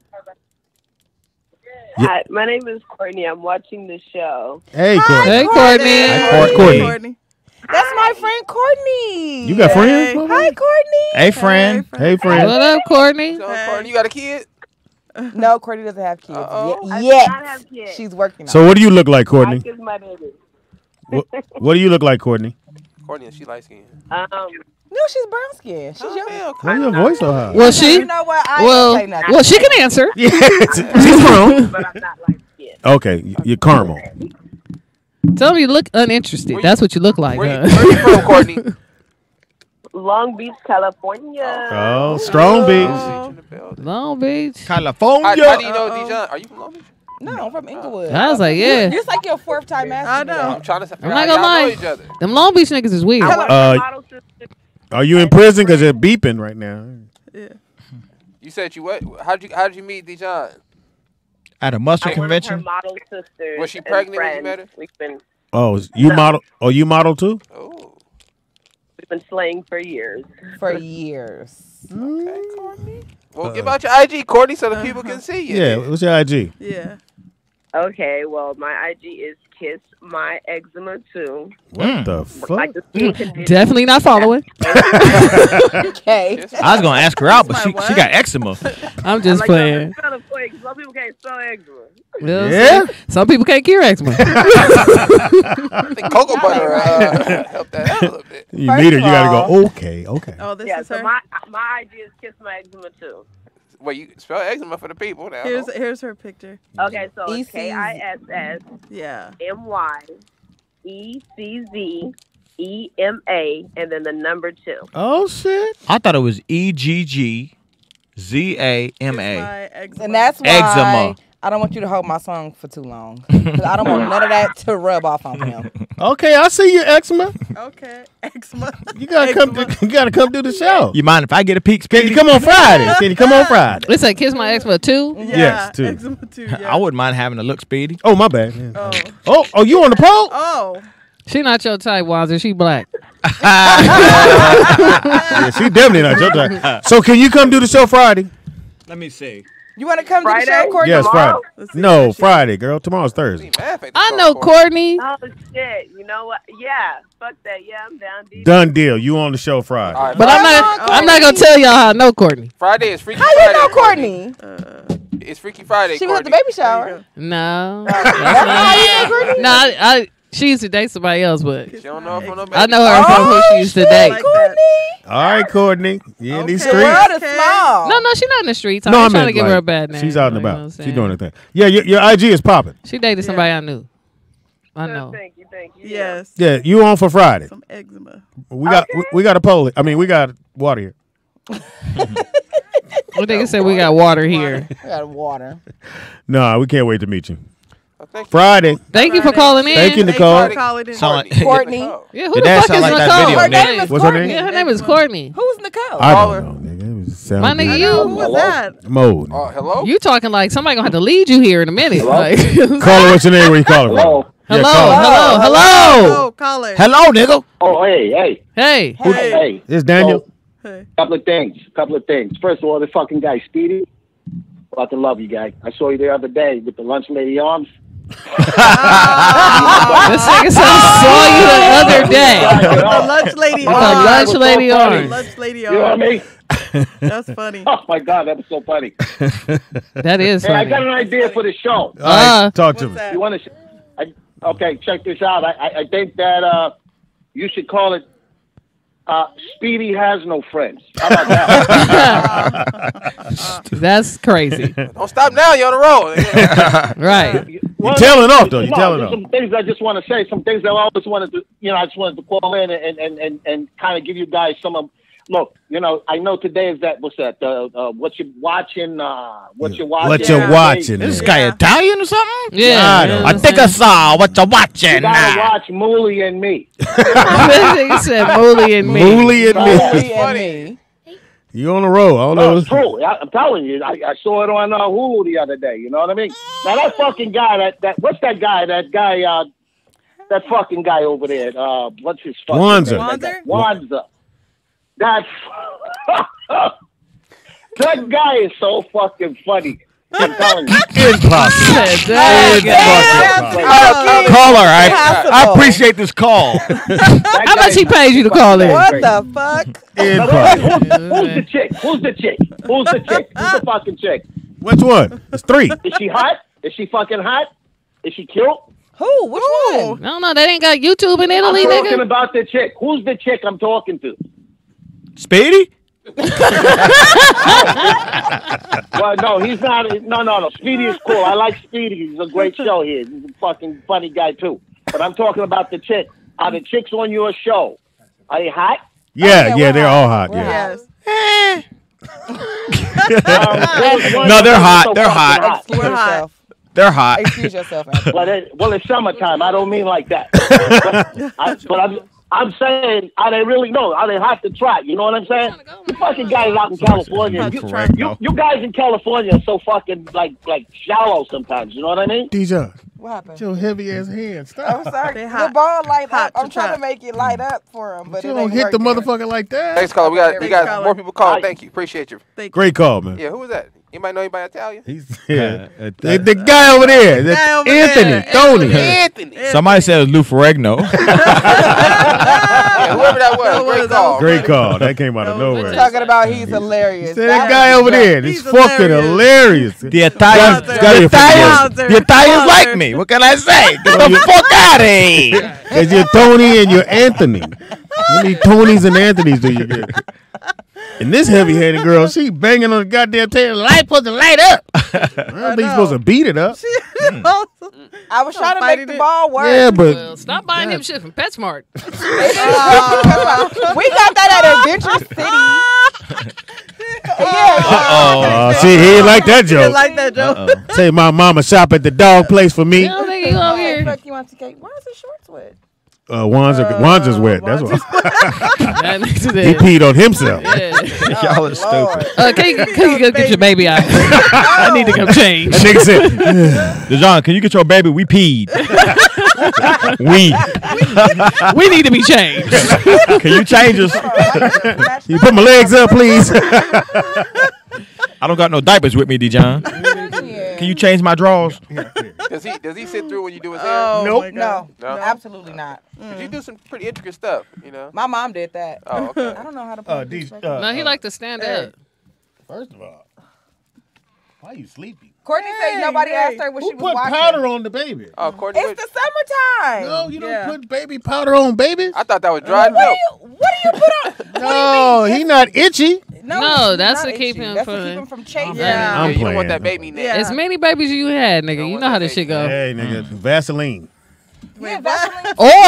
Yeah. Hi, my name is Courtney. I'm watching the show. Hey, Courtney. Hi, Courtney. Hey, Courtney. Hi, Courtney. Courtney. That's my friend Courtney. You got friends? Hey. Hi, Courtney. Hey, friend. Hey, friend. Hey, friend. What up, Courtney? So, Courtney, you got a kid? No, Courtney doesn't have kids. Uh-oh. Yet. I do not have kids. She's working on so it. So, what do you look like, Courtney? I my baby. what, what do you look like, Courtney? Courtney, she light skinned. Um, no, she's brown skinned. She's oh, young. Man, okay. Why your voice so high? Well, she. You know what? I well, say well, she can answer. She's brown. But I'm not light skinned. Okay, you're caramel. Tell me you look uninterested. You, That's what you look like. Where, huh? you, where you from, Courtney? Long Beach, California. Oh, Strong Beach. Long Beach. California. How, how do you know, uh-oh. Dijon? Are you from Long Beach? No, I'm from Inglewood. I was like, yeah. It's like your fourth time asking. I know. Me. I'm trying to say, I'm not gonna lie. Each other. Them Long Beach niggas is weird. Uh, are you in prison? Because you're beeping right now. Yeah. You said you what? How'd you, how'd you meet Dijon? At a mustard I convention. Her model sisters was she pregnant when you met her? We've been oh, you no. model? Oh, you model too? Oh, we've been slaying for years. For years. Mm. Okay, Courtney. Well, uh, give out your I G, Courtney, so the people can see you. Yeah, what's your I G? Yeah. Okay, well, my I G is Kiss My Eczema Too. What mm. the fuck? Like the Definitely not following. Okay. I was gonna ask her out, but she, she got eczema. I'm just I'm like, playing. No, play, some people can't spell eczema. Yeah. yeah. Some people can't cure eczema. I think cocoa butter uh, helped that out a little bit. You First meet her, you gotta go. Okay, okay. Oh, this yeah, is so her. My my I G is Kiss My Eczema Too. Well, you spell eczema for the people now. Here's here's her picture. Okay, so it's K I S S M Y E C Z E M A and then the number two. Oh shit! I thought it was E G G Z A M A. And that's why eczema. I don't want you to hold my song for too long. I don't want none of that to rub off on him. Okay, I see your eczema. Okay, eczema. You gotta eczema. come. Do, you gotta come do the show. You mind if I get a peek? Can you come on Friday? Can you come on Friday? It's like Kiss My Eczema too. Yeah, yes, too. Eczema too. Yeah. I wouldn't mind having a look, Speedy. Oh my bad. Oh, oh, oh you on the pole? Oh, she not your type, Wanzer. She black. Yeah, she definitely not your type. So can you come do the show Friday? Let me see. You want to come Friday? to the show, Courtney? Yes, Friday. No, Friday, girl. Tomorrow's Thursday. I know, Courtney. Oh, shit. You know what? Yeah. Fuck that. Yeah, I'm down. D Done deal. You on the show Friday. Right, but Friday. I'm not oh, I'm not going to tell y'all how I know Courtney. Friday is Freaky how Friday. How you know Courtney? Uh, it's Freaky Friday, She Courtney. was at the baby shower. No. That's not how you know Courtney? No, I... I She used to date somebody else, but she don't know from I know her from oh, who she used to date. Like Courtney. All right, Courtney. Yeah, okay. These streets. The okay. small. No, no, she's not in the streets. I'm no, I mean, trying to like, give her a bad name. She's out and about. She's doing her thing. Yeah, your, your I G is popping. She dated yeah. somebody I knew. I know. No, thank you, thank you. Yes. Yeah, you on for Friday? Some eczema. We got okay. we, we got a pole. I mean, we got water here. What they said? We got water here. We got water. No, nah, we can't wait to meet you. Thank Friday. You. Thank Friday. you for calling in. Thank you, Nicole. Courtney. Courtney. Yeah, who Did the fuck is like Nicole? Her name is What's Courtney. Her name? Yeah, her name is Courtney. Who's Nicole? I don't know, nigga. My nigga, you. Who was that? Mode. Uh, hello? You talking like somebody going to have to lead you here in a minute. Like, call her what's your name when you call her. Hello. Hello. Yeah, hello. Hello. Hello. Hello. Call her. Hello, nigga. Oh, hey, hey. Hey. Hey. Hey. hey. This is Daniel. Hey. Couple of things. Couple of things. First of all, the fucking guy, Speedy. About to love you, guy. I saw you the other day with the lunch lady arms. This nigga said I saw you the other day. The lunch lady on. The lunch lady on. Lunch lady on. You know what I mean? That's funny. Oh my god, that was so funny. That is hey, funny. I got an idea for the show. All right, uh, talk to me. You want to? I, okay, check this out. I, I, I think that uh, you should call it. Uh, Speedy has no friends. How about that? That's crazy. Don't stop now. You're on the road. Yeah. Right. You, well, You're telling off, though. You're no, telling off. Some things I just want to say. Some things that I always wanted to, you know, I just wanted to call in and, and, and, and kind of give you guys some of, look, you know, I know today is that, what's that, uh, uh, what you're watching, uh, what you're watching. What you're watching. This guy yeah. Italian or something? Yeah. yeah I, don't I think I saw what you're watching. You gotta watch Mooley and Me. He said Mooley and Me. Mooley and Me. Mooley and Me. You on the road. I don't no, know. It's true. I, I'm telling you. I, I saw it on uh, Hulu the other day. You know what I mean? Now, that fucking guy, that, that what's that guy, that guy, uh, that fucking guy over there, uh, what's his fucking Wanzer. name? Wanzer. Wanzer. That's that guy is so fucking funny. Impossible. Caller, I appreciate this call. How much he paid you to call in? What the fuck? Impossible. Who's the chick? Who's the chick? Who's the chick? Who's the fucking chick? Which one? It's three. Is she hot? Is she fucking hot? Is she cute? Who? Which Ooh. one? I don't know. They ain't got YouTube in Italy, nigga. I'm talking nigga. about the chick. Who's the chick I'm talking to? Speedy? Well, no, he's not. No, no, no. Speedy is cool. I like Speedy. He's a great show here. He's a fucking funny guy, too. But I'm talking about the chick. Are the chicks on your show? Are they hot? Yeah, okay, yeah, they're hot. all hot. We're yeah. Hot. um, no, they're hot. They're hot. We're hot. They're hot. Excuse yourself. Well, it, well, it's summertime. I don't mean like that. But, I, but I'm, I'm saying, are they really? No, are they hot to try? You know what I'm saying? You fucking guys out in California. You, you, you guys in California are so fucking like like shallow sometimes. You know what I mean? D J, what happened? Your heavy ass hands. Stop. I'm sorry. The ball light hot up. I'm trying try. to make it light up for him, but you it don't hit the motherfucker there. like that. Thanks, caller. We got we got more people calling. Thank you. Appreciate you. Thank Great you. call, man. Yeah, who was that? Anybody know anybody Italian? He's, yeah, uh, the, the guy over there, the guy over Anthony, there. Tony. Anthony. Anthony. Somebody said it was Lou Ferrigno. Yeah, whoever that was, no, great call. Great buddy. call. That came out no, of nowhere. We're talking about he's hilarious. He said that, that guy over joke. there, he's, he's fucking hilarious. The Italians, the Italians, the Italians like me. What can I say? Get the fuck out of here. Because you're Tony and you're Anthony. How many Tonys and Anthonys do you get? And this heavy-headed girl, she banging on the goddamn table. Light supposed to light up. I don't think you're supposed to beat it up. mm. I was trying to make the it. ball work. Yeah, but well, stop buying yeah. him shit from PetSmart. uh, we got that at Adventure City. yeah. Uh-oh. Uh, see, he didn't like that joke. He didn't like that joke. Uh-oh. Say, my mama shop at the dog place for me. You don't think you over here? Why is his shorts wet? Uh, Wands, uh, are, Wands is wet. Wands That's what he peed on himself. Yeah. Y'all are stupid. Uh, can you, can you go get your baby out? I need to go change. That nigga said, Dijon, can you get your baby? We peed. we. We need to be changed. Can you change us? Can you put my legs up, please? I don't got no diapers with me, Dijon. Can you change my drawers? Does he does he sit through when you do his hair? Oh, nope. No, no, no, absolutely not. Mm. You do some pretty intricate stuff, you know. My mom did that. Oh, okay. I don't know how to. Uh, these, uh, no, he uh, liked to stand hey. up. First of all, why are you sleepy? Courtney hey, said nobody hey. asked her when Who she was watching. Who put powder on the baby? Oh, Courtney. It's the summertime. No, you yeah. don't put baby powder on babies. I thought that was dried milk. Uh, what, what do you put on? No, he not itchy. No, no that's to keep him that's from. That's to keep him from chasing. Yeah, I'm yeah, you playing. don't want that baby neck. Yeah. As many babies as you had, nigga, you know how this shit go. Hey, nigga, Vaseline. Yeah, Vaseline. Or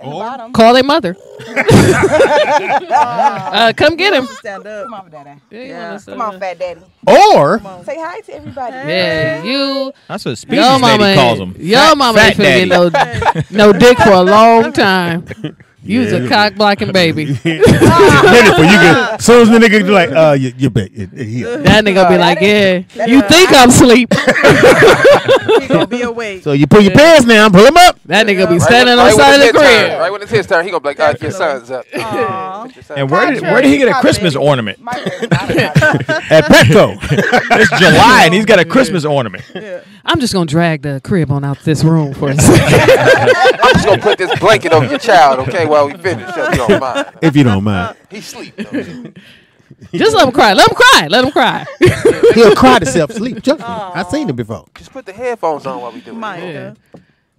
or, or call their mother. uh, come get him. Stand up. Come on, daddy. Yeah, yeah. Come on, fat daddy. Or say hi to everybody. Hey. Yeah, you. That's what Speedy Lady calls him. Your mama ain't finna get no no dick for a long time. You was yeah. a cock blocking baby. As yeah. soon as the nigga be like, uh, you, you bet. It, it, yeah. That nigga be like, yeah, you think I'm asleep. He gonna be awake. So you pull your yeah. pants down, pull him up. That nigga be standing right on the side of the crib. Turn. Right when it's his turn, he gonna be like, all right, your son's up. And where did where did he get a Christmas ornament? At Petco. It's July and he's got a Christmas ornament. Yeah. I'm just gonna drag the crib on out this room for a second. I'm just gonna put this blanket over your child, okay? While we finish, if you don't mind. If you don't mind. He's sleep. Though. Just let him cry. Let him cry. Let him cry. He'll cry to self sleep. I've seen him before. Just put the headphones on while we do it. Micah. Yeah.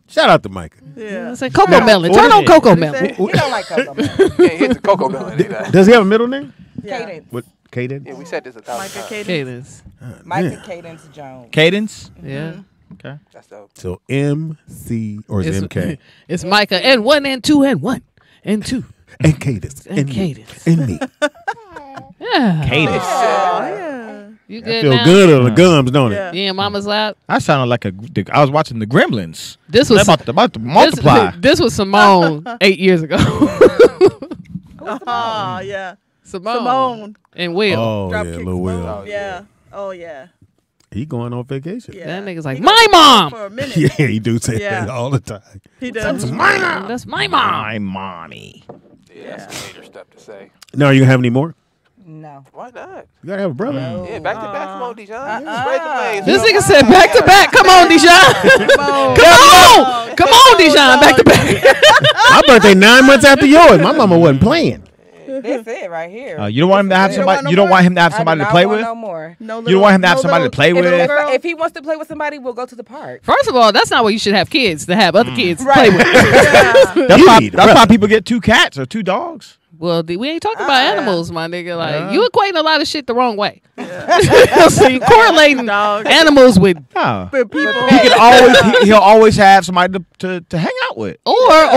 Shout out to Micah. Yeah. Say Cocoa yeah. Melon. Turn on Cocoa Melon. He don't like Cocoa Melon. Yeah, he hits the Cocoa Melon. Does he have a middle name? Yeah. Cadence. What? Cadence. Yeah, we said this a thousand times. Micah Cadence. Cadence. Micah Cadence Jones. Cadence. Mm-hmm. Yeah. Okay. That's dope. So M C or is M K? It's Micah and one and two and one and two and Cadence and Cadence and me. Yeah. Cadence. Oh, yeah. You good I feel now? good on the gums, don't yeah. it? Yeah, mama's loud. I sounded like a. I was watching the Gremlins. This was about to, about to multiply. This, this was Simone eight years ago. Oh yeah, Simone, Simone. and Will. Oh Drop yeah, Lil Will. Oh, yeah. Oh yeah. He going on vacation. Yeah. That nigga's like, he my mom. For a minute. Yeah, he do say yeah. that all the time. He does. That's my mom. That's my mom. My mommy. Yeah, yeah. That's a later stuff to say. Now, are you going to have any more? No. Why not? You gotta have a brother. No. Yeah, back to uh, back. Come on, Dijon. Uh, uh, this nigga said back to back. Come on, Dijon. Come on. Come on, Come on Dijon. Back to back. My birthday nine months after yours. My mama wasn't playing. That's it right here. Uh, you don't want him to have somebody. You don't want him to have somebody to play with. No more. No. You don't want him to have somebody to play with. If he wants to play with somebody, we'll go to the park. First of all, that's not what you should have kids to have other kids play with. That's why. That's why people get two cats or two dogs. Well, we ain't talking about animals, my nigga. Like you equating a lot of shit the wrong way. So you correlating animals with people. He can always he'll always have somebody to to hang out with. Or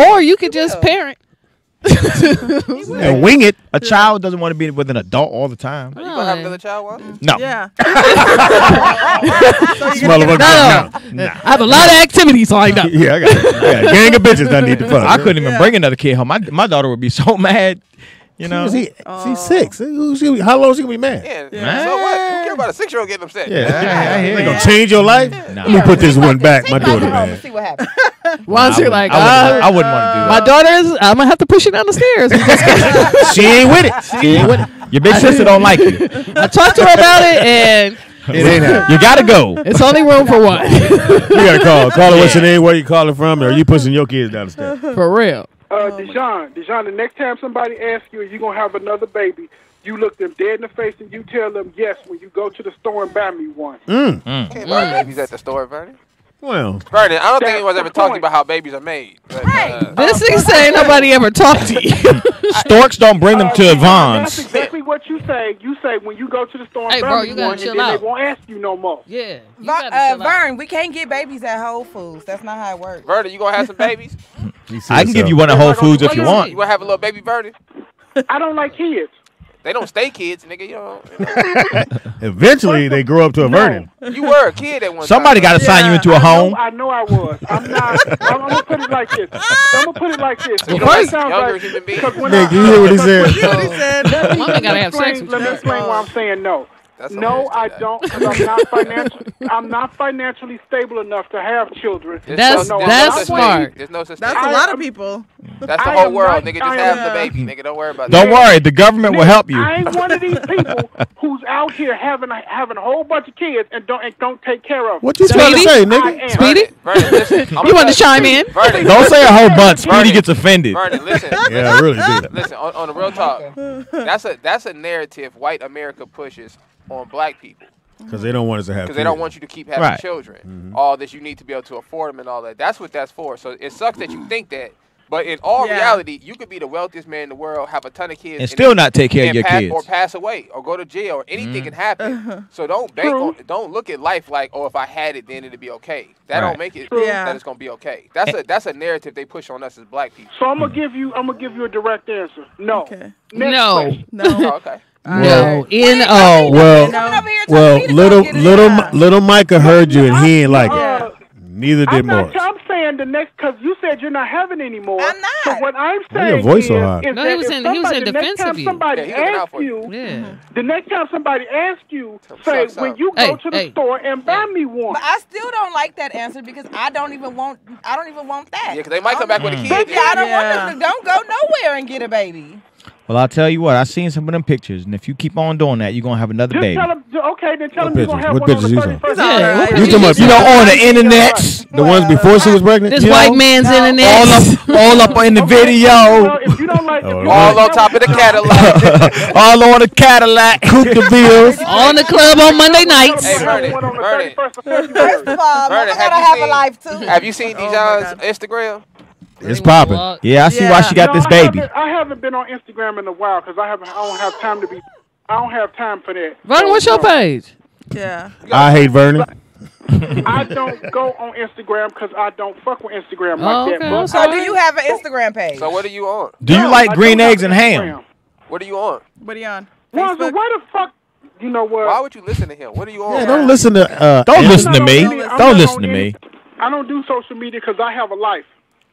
or you could just parent. And wing it. A child doesn't want to be with an adult all the time. Are you gonna have another child one? No. Yeah. so no, no. No. No. I have a lot of activities lined up. Yeah, I got it. I got a gang of bitches that need to fuck. I couldn't even yeah. bring another kid home. My my daughter would be so mad. You know, she, she, uh, she's six. Who, she, how long is she gonna be mad? Yeah, yeah. So what? Who care about a six-year-old getting upset? Yeah, yeah. They yeah. gonna change your life? Yeah. Nah. Let me put this one back. My daughter, man. See what happens. Once you're like, I wouldn't want to do that. My daughter is. I'm gonna have to push her down the stairs. She ain't with it. She ain't with it. Your big sister don't like you. I talked to her about it, and it ain't happening. You gotta go. It's only room for one. You gotta call. Call her what's your name? Where you calling from? Or are you pushing your kids down the stairs? For real. Uh, Dijon, Dijon, the next time somebody asks you, you're going to have another baby, you look them dead in the face and you tell them, yes, when you go to the store and buy me one. Mm. Mm. You can't buy babies at the store, Vernon. Well, Vernon, I don't think anyone's ever talked to you about how babies are made. But, right. Uh, this uh, is saying nobody ever talked to you. Storks don't bring them uh, to Yvonne's. That's exactly what you say. You say when you go to the store and hey, buy bro, me you one, and then out. They won't ask you no more. Yeah. Uh, Vernon, we can't get babies at Whole Foods. That's not how it works. Vernon, you going to have some babies? I can give you one at Whole Foods if you want. You want to have a little baby Vernon? I don't like kids. They don't stay kids, nigga. You know. Eventually, they grow up to a Vernon. You were a kid at one time. Somebody got to sign you into a home. I know I was. I'm not. I'm going to put it like this. I'm going to put it like this. It sounds like human beings. Nigga, you hear what he said? Let me explain why I'm saying no. No, I don't. Cause I'm not financially. I'm not financially stable enough to have children. That's so no, that's smart. There's no such thing. That's a lot of people. That's the I whole world, not, nigga. Just I have am, the baby, nigga. Don't worry about. Don't that. worry. The government nigga, will help you. I ain't one of these people who's out here having having a whole bunch of kids and don't and don't take care of them. What you so trying to say, nigga? Speedy, Vernon, listen, you want to chime in? Vernon, don't say a whole bunch. Speedy gets offended. Vernon, listen. Yeah, I really do. Listen, on, on the real talk, that's a that's a narrative white America pushes on black people. Because they don't want us to have Because they don't want you to keep having right. children. Mm-hmm. All this, you need to be able to afford them and all that. That's what that's for. So it sucks that you think that. But in all yeah. reality, you could be the wealthiest man in the world, have a ton of kids. And, and still not take care of your pass, kids. Or pass away or go to jail or anything mm-hmm. can happen. Uh-huh. So don't bank on, don't look at life like, oh, if I had it, then it'd be okay. That right. don't make it yeah. that it's going to be okay. That's and, a that's a narrative they push on us as black people. So I'm going to give you I'm going to give you a direct answer. No. Okay. No. Question. No. Oh, okay. No, N O. Well, well, little little little Micah heard you and he ain't like it. Neither did Morris. I'm saying the next because you said you're not having any more. I'm not. So what I'm saying is, no, he was in he was in defense of you. The next time somebody asks you, say when you go to the store and buy me one. But I still don't like that answer because I don't even want I don't even want that. Yeah, because they might come back with a kid. I don't want them. Don't go nowhere and get a baby. Well, I'll tell you what. I've seen some of them pictures, and if you keep on doing that, you're going to have another Just baby. Tell him, okay, then tell what him you're going to have what one on the thirty-first. Yeah, right. You, you, you know, on the internet, the well, ones before she was pregnant. This white know, man's no. internet. All up, all up in the okay, video. So if you don't like all, all on top of the Cadillac. All on the Cadillac. Coupe de Villes. On the club on Monday nights. Hey, Vernon. Vernon. First of all, I'm going to have a life, too. Have you seen Dijon's Instagram? It's popping. Yeah, I see yeah. why she got no, this baby. I haven't, I haven't been on Instagram in a while because I haven't. I don't have time to be. I don't have time for that. Vernon, what's your page? Yeah. I hate Vernon. I don't go on Instagram because I don't fuck with Instagram oh, like okay. that. So do you have an Instagram page? So what are you on? Do you no, like I green eggs and ham? What are you on? What are you on? Well, so why the fuck? You know what? Why would you listen to him? What are you on? Yeah, don't listen to. Uh, don't listen to me. Don't listen to me. I don't do social media because I have a life.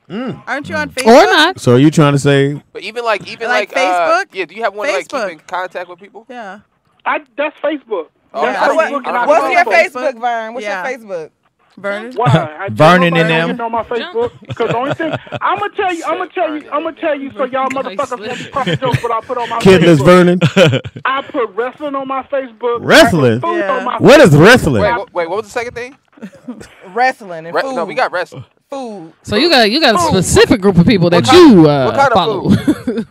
Mm. Aren't you on Facebook? Or not. So are you trying to say... But even like... even like, like Facebook? Uh, yeah, do you have one Facebook. To like keep in contact with people? Yeah. I, that's Facebook. Oh, that's yeah. Facebook what, what's your Facebook, Vern? What's yeah. your Facebook? Vernon. Why? Vernon and them. On my Facebook, because the only thing I'm gonna tell you, I'm gonna tell you, I'm gonna tell you, so y'all motherfuckers pop jokes. What I put on my Kidless Facebook. Vernon. I put wrestling on my Facebook. Wrestling. Yeah. On my what Facebook. Is wrestling? Wait, wait, what was the second thing? Wrestling and Re food. No, we got wrestling. Food. So you got you got food. A specific group of people that what you uh, what kind of follow. Food?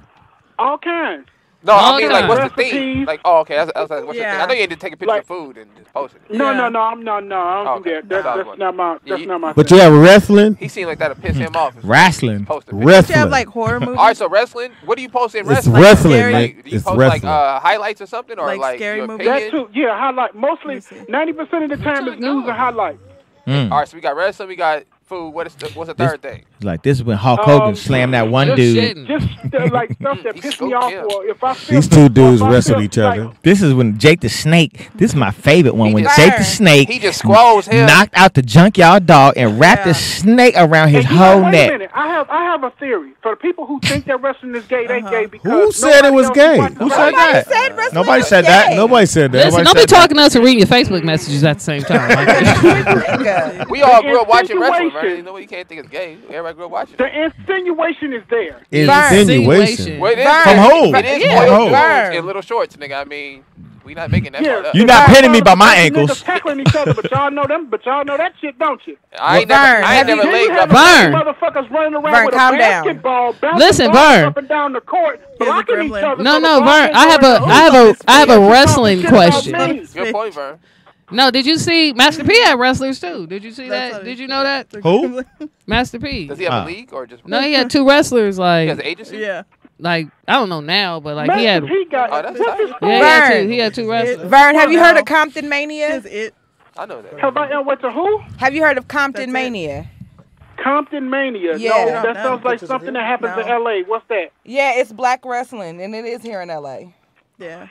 All kinds. No, all I mean, like, what's recipes. The thing? Like, oh, okay, I was, I was like, what's yeah. the thing? I know you had to take a picture like, of food and just post it. No, yeah. no, no, I'm not, no, I don't okay. do that. That's, no, that's, that's not my, that's you, not my. But thing. You have wrestling? He seemed like that'll piss him off. Wrestling. Wrestling. Wrestling. You have, like, horror movies? All right, so wrestling, what do you post in wrestling? It's wrestling. Like, like, like, do you it's post, wrestling. like, uh, highlights or something? Or, like, like scary movies? That's true, yeah, highlight. Mostly, ninety percent of the time is news and highlights. All right, so we got wrestling, we got... Food. What is the, what's the this, third thing? Like this is when Hulk Hogan um, slammed that one just dude. Just uh, like stuff that pissed me off. Or if I These two dudes wrestled each other. Like, this is when Jake the Snake. This is my favorite one. When just, Jake the Snake he just squalls him. Knocked out the junkyard dog and wrapped yeah. the snake around his whole know, neck. Wait a minute. I have I have a theory for the people who think that wrestling is gay. They uh-huh. gay because who said it was gay? Who said that? Said nobody said gay. That. Nobody said that. Listen, nobody don't be talking to us and reading your Facebook messages at the same time. We all grew up watching wrestling. You know what? You can't think it's gay. Everybody grew up watching. The insinuation is there. Insinuation. Well, it is. From who? It is. Yeah. In little shorts, nigga. I mean, we not making that yeah. part up. You're not pinning me by my ankles. Niggas tackling each other, but y'all know them. But y'all know that shit, don't you? I ain't well, never, I ain't never laid up. Burn. Motherfuckers running around Burn, with a basketball, listen, Burn. Up and down the court, blocking each other. No, no, Burn. I have a, I have a, I have a wrestling question. Good point, Burn. No, did you see Master P had wrestlers too? Did you see That's that? Did you know that? Who? Master P. Does he have uh. a league or just? No, he had two wrestlers. Like he has an agency. Yeah. Like I don't know now, but like Master he had. P got oh, that's yeah, he, had two, he had two wrestlers. It, Vern, have you heard of Compton Mania? Is it? I know that. How about uh, what the who? Have you heard of Compton Mania? Compton Mania. Yeah. No, that no, sounds no. like something that happens no. in L A. What's that? Yeah, it's black wrestling, and it is here in L A. Yeah.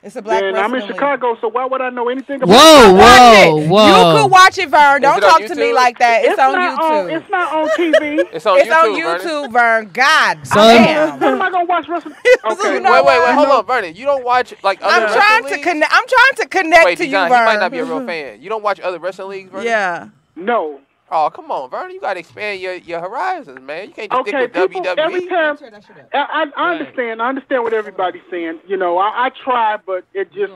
It's a black. And I'm in Chicago, league. So why would I know anything about? Whoa, whoa, whoa! You could watch it, Vern. Don't it talk to me like that. It's, it's on YouTube. On, it's not on T V. it's on it's YouTube, on YouTube Vern. God so, damn. When am I gonna watch wrestling? Okay. You know wait, wait, wait. Hold on, Vernon. You don't watch like other. I'm trying to leagues? connect. I'm trying to connect wait, to Dijon, you, Vern. You might not be a real fan. You don't watch other wrestling leagues, Vernon? Yeah. No. Oh, come on, Vernon. You got to expand your, your horizons, man. You can't just okay, stick with people, W W E. Every time, I, I, I understand. I understand what everybody's saying. You know, I, I try, but it just...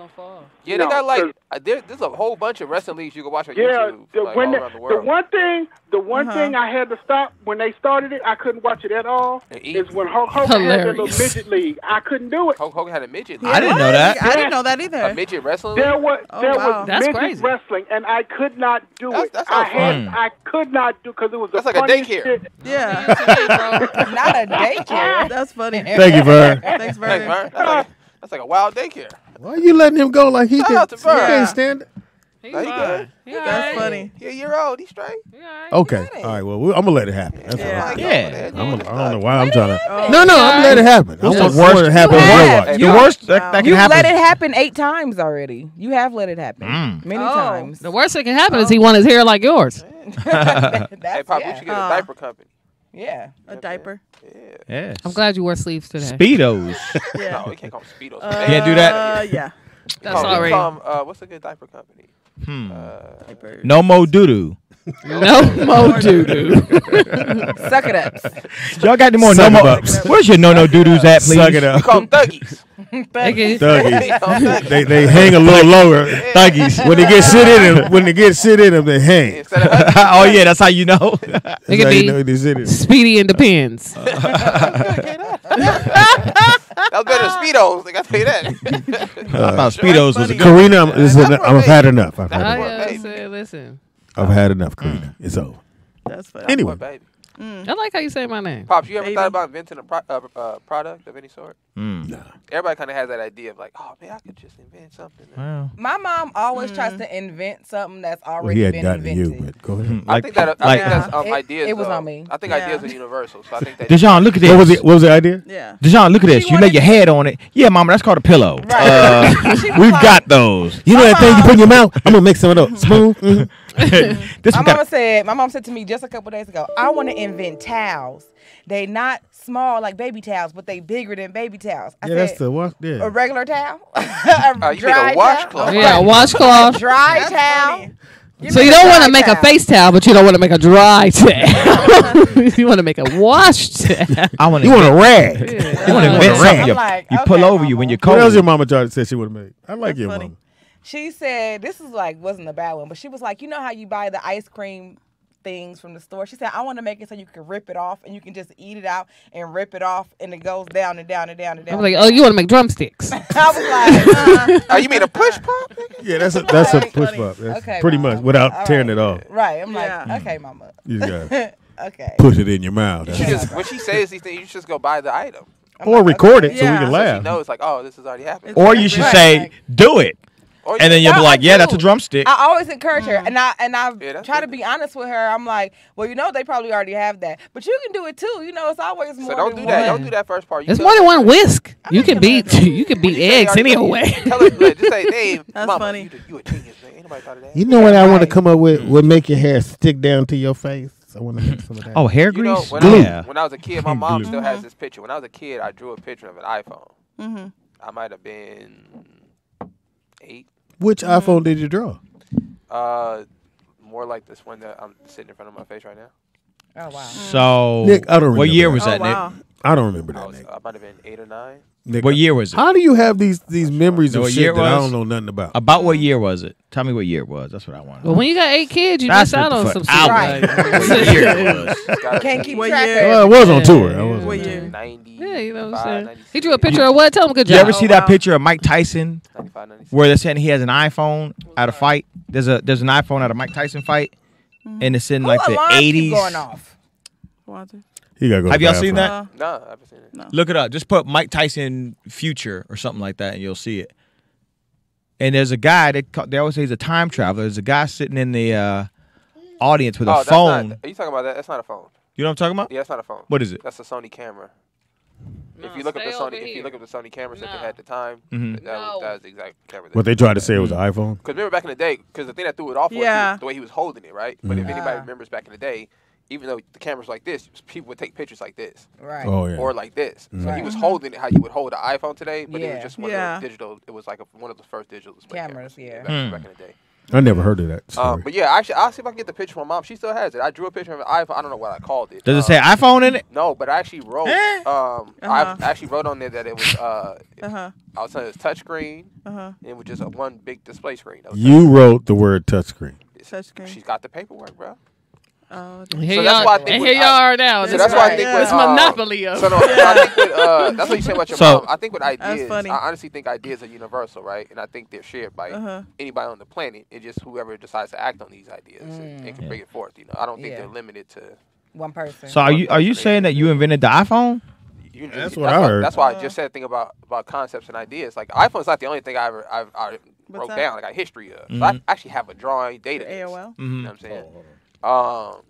Yeah, they got like... There, there's a whole bunch of wrestling leagues you can watch on yeah, YouTube. Yeah, like, all around the world. The one thing, the one uh-huh. thing I had to stop when they started it, I couldn't watch it at all, is when Hulk Hogan Hilarious. had a little midget league. I couldn't do it. Hulk Hogan had a midget league. I didn't know that. I didn't know that either. A midget wrestling league? There was, oh, there wow. was that's midget crazy. wrestling, and I could not do that's, it. That's I had... I could not do because it was that's the like a daycare. Shit. Yeah, not a daycare. That's funny. Thank you, Vern. Thanks, Vern. Thanks, Vern. That's, like, that's like a wild daycare. Why are you letting him go like he Shout can? Out to Vern. He can't stand it. He's no, he good. He that's right. funny. He a year old. He's straight. He right. Okay. He all right. Well, we, I'm gonna let it happen. That's yeah. All right. yeah. I'm gonna, I don't know why I'm let trying to. No, no. I'm letting it happen. It's the worst it happen. Hey, the worst that, that can you happen. You let it happen eight times already. You have let it happen mm. many oh. times. The worst that can happen oh. is he wants his hair like yours. that, hey, Pop, yeah. you should get a uh, diaper company. Yeah, a diaper. Yeah. Yes. I'm glad you wore sleeves today. Speedos. yeah. No, we can't call them Speedos. Uh, can't do that. Yeah. That's already. Uh, what's a good diaper company? Hmm. Uh, no mo doo doo. no mo doo doo. Suck it up. Y'all got any more no mo? Where's your no no doo doos at, please? Suck it up. We call them thuggies. Thuggies. Thuggies. they they hang a little lower. Thuggies. When they get sit in them, when they get sit in them, they hang. oh yeah, that's how you know. That's it could be you know Speedy and the Pins. That's better than Speedos. They got to say that. I thought Speedos was a good Karina, I'm, is an, I've had enough. I've had enough. I said, listen. I've had enough, Karina. Mm. It's over. That's funny. Anyway. Baby. Mm. I like how you say my name. Pops, you ever baby. thought about inventing a pro uh, uh, product of any sort? Mm. No. Everybody kind of has that idea of like, oh, man, I could just invent something. Wow. My mom always mm. tries to invent something that's already well, been invented. You, but go ahead. I like, think, that, I like, think that's um, it, ideas. It was though. on me. I think yeah. ideas are universal. So I think that Dijon, look at this. What was, it, what was the idea? Yeah. Dijon, look at this. She you lay your head on it. Yeah, mama, that's called a pillow. Right. Uh, we've like, got those. You know that thing you put in your mouth? I'm going to make some of those. Smooth. this my mama said. My mom said to me just a couple days ago, I want to invent towels. They not small like baby towels, but they bigger than baby towels. I yeah, said, that's the wash. Yeah. A regular towel, a uh, you dry a washcloth. Towel? Yeah, a washcloth, dry that's towel. Funny. So you don't want to make a face towel, but you don't want to make a dry towel. You want to make a washed towel. I want. You want a rag. Yeah. You want to invent something. You, like, you okay, pull over mama. You when you're cold. What else your mama tried to say she would have made? I like That's your funny. Mama. She said this is like wasn't a bad one, but she was like, you know how you buy the ice cream things from the store. She said, I want to make it so you can rip it off and you can just eat it out and rip it off and it goes down and down and down and down. I was like, oh, you want to make drumsticks? I was like, uh, oh, you mean a push pop? Yeah, that's a, that's a push pop. That's okay, pretty mama. Much without right. tearing it off. Right. I'm yeah. like, okay, mama. You got it. Okay. Push it in your mouth. You just, when she says these things, you should just go buy the item. I'm or like, record okay. it yeah. so we can laugh. So she knows, like, oh, this has already happened. Or you should right. say, like, do it. Or and then you'll be like, yeah, that's a drumstick. I always encourage her. And I and I yeah, try to be honest with her. I'm like, well, you know, they probably already have that. But you can do it, too. You know, it's always more so don't than do one. That. Don't do that first part. You it's more than one whisk. I you can beat you can beat eggs any old way. Tell her, just say, Dave, that's mama, funny. You, you a genius, man. Ain't nobody thought of that. You know what I want to come up with? Would make your hair stick down to your face. I want to make some of that. Oh, hair grease? You know, when, glue. I, when I was a kid, my mom glue. Still has this picture. When I was a kid, I drew a picture of an iPhone. Mm-hmm. I might have been eight. Which mm-hmm. iPhone did you draw? Uh, more like this one that I'm sitting in front of my face right now. Oh wow! So Nick, I don't what year that. Was that, oh, Nick? Wow. I don't remember that. I, was, Nick. I might have been eight or nine. Nick, what year was it? How do you have these these I'm memories sure. of shit that I don't know nothing about? About what year was it? Tell me what year it was. That's what I want. Well, when you got eight kids, you miss out on some stuff. Right. What year it was? Can't keep what track. Year? Well, I was on tour. I was what on year? ninety. Yeah, you know what I'm saying. ninety-six. He drew a picture of what? Tell him good job. You ever see oh, that wow. picture of Mike Tyson ninety-five, ninety-six. Where they're saying he has an iPhone at a fight? There's a there's an iPhone at a Mike Tyson fight. Mm-hmm. And it's in like the eighties. Going off. He gotta go. Have y'all seen that? No, I haven't seen it. No. Look it up. Just put Mike Tyson Future or something like that, and you'll see it. And there's a guy that they, they always say he's a time traveler. There's a guy sitting in the uh, audience with oh, a phone. Not, are you talking about that? That's not a phone. You know what I'm talking about? Yeah, it's not a phone. What is it? That's a Sony camera. No, if you look up the Sony, if you look up the Sony cameras no. that they had at the time, mm-hmm. that, that, no. was, that was the exact camera. What they tried to say it was an iPhone. Because remember back in the day, because the thing that threw it off yeah. was the way he was holding it, right? Mm-hmm. But if anybody remembers back in the day, even though the camera's like this, people would take pictures like this, right? Oh, yeah. Or like this. Mm-hmm. So he was holding it how you would hold an iPhone today, but yeah. it was just one yeah. of those digital. It was like a, one of the first digital display cameras, cameras. Yeah. Back, mm. back in the day. I never heard of that. Um, but yeah, actually, I'll see if I can get the picture from my mom. She still has it. I drew a picture of an iPhone. I don't know what I called it. Does um, it say iPhone in it? No, but I actually wrote. Eh? Um, uh-huh. I actually wrote on there that it was. Uh, uh-huh. I was saying it was touchscreen. Uh-huh. It was just a one big display screen. You wrote the word touchscreen. Touchscreen. She's got the paperwork, bro. Oh, okay. Here so y'all are, are now. So that's right. why I think yeah. with, it's uh, monopoly. Of. So no, yeah. so I think with, uh, that's what you said about your so, mom. I think with ideas, I honestly think ideas are universal, right? And I think they're shared by uh-huh. anybody on the planet. It's just whoever decides to act on these ideas mm. and, and can yeah. bring it forth. You know, I don't think yeah. they're limited to one person. So are you are you saying that you invented the iPhone? You, that's, that's what I heard. Why, that's why uh, I just said the thing about about concepts and ideas. Like iPhone's not the only thing I ever I've, I wrote that? down. Like I history of. Mm-hmm. So I actually have a drawing data. A O L. You know what I'm saying? Um,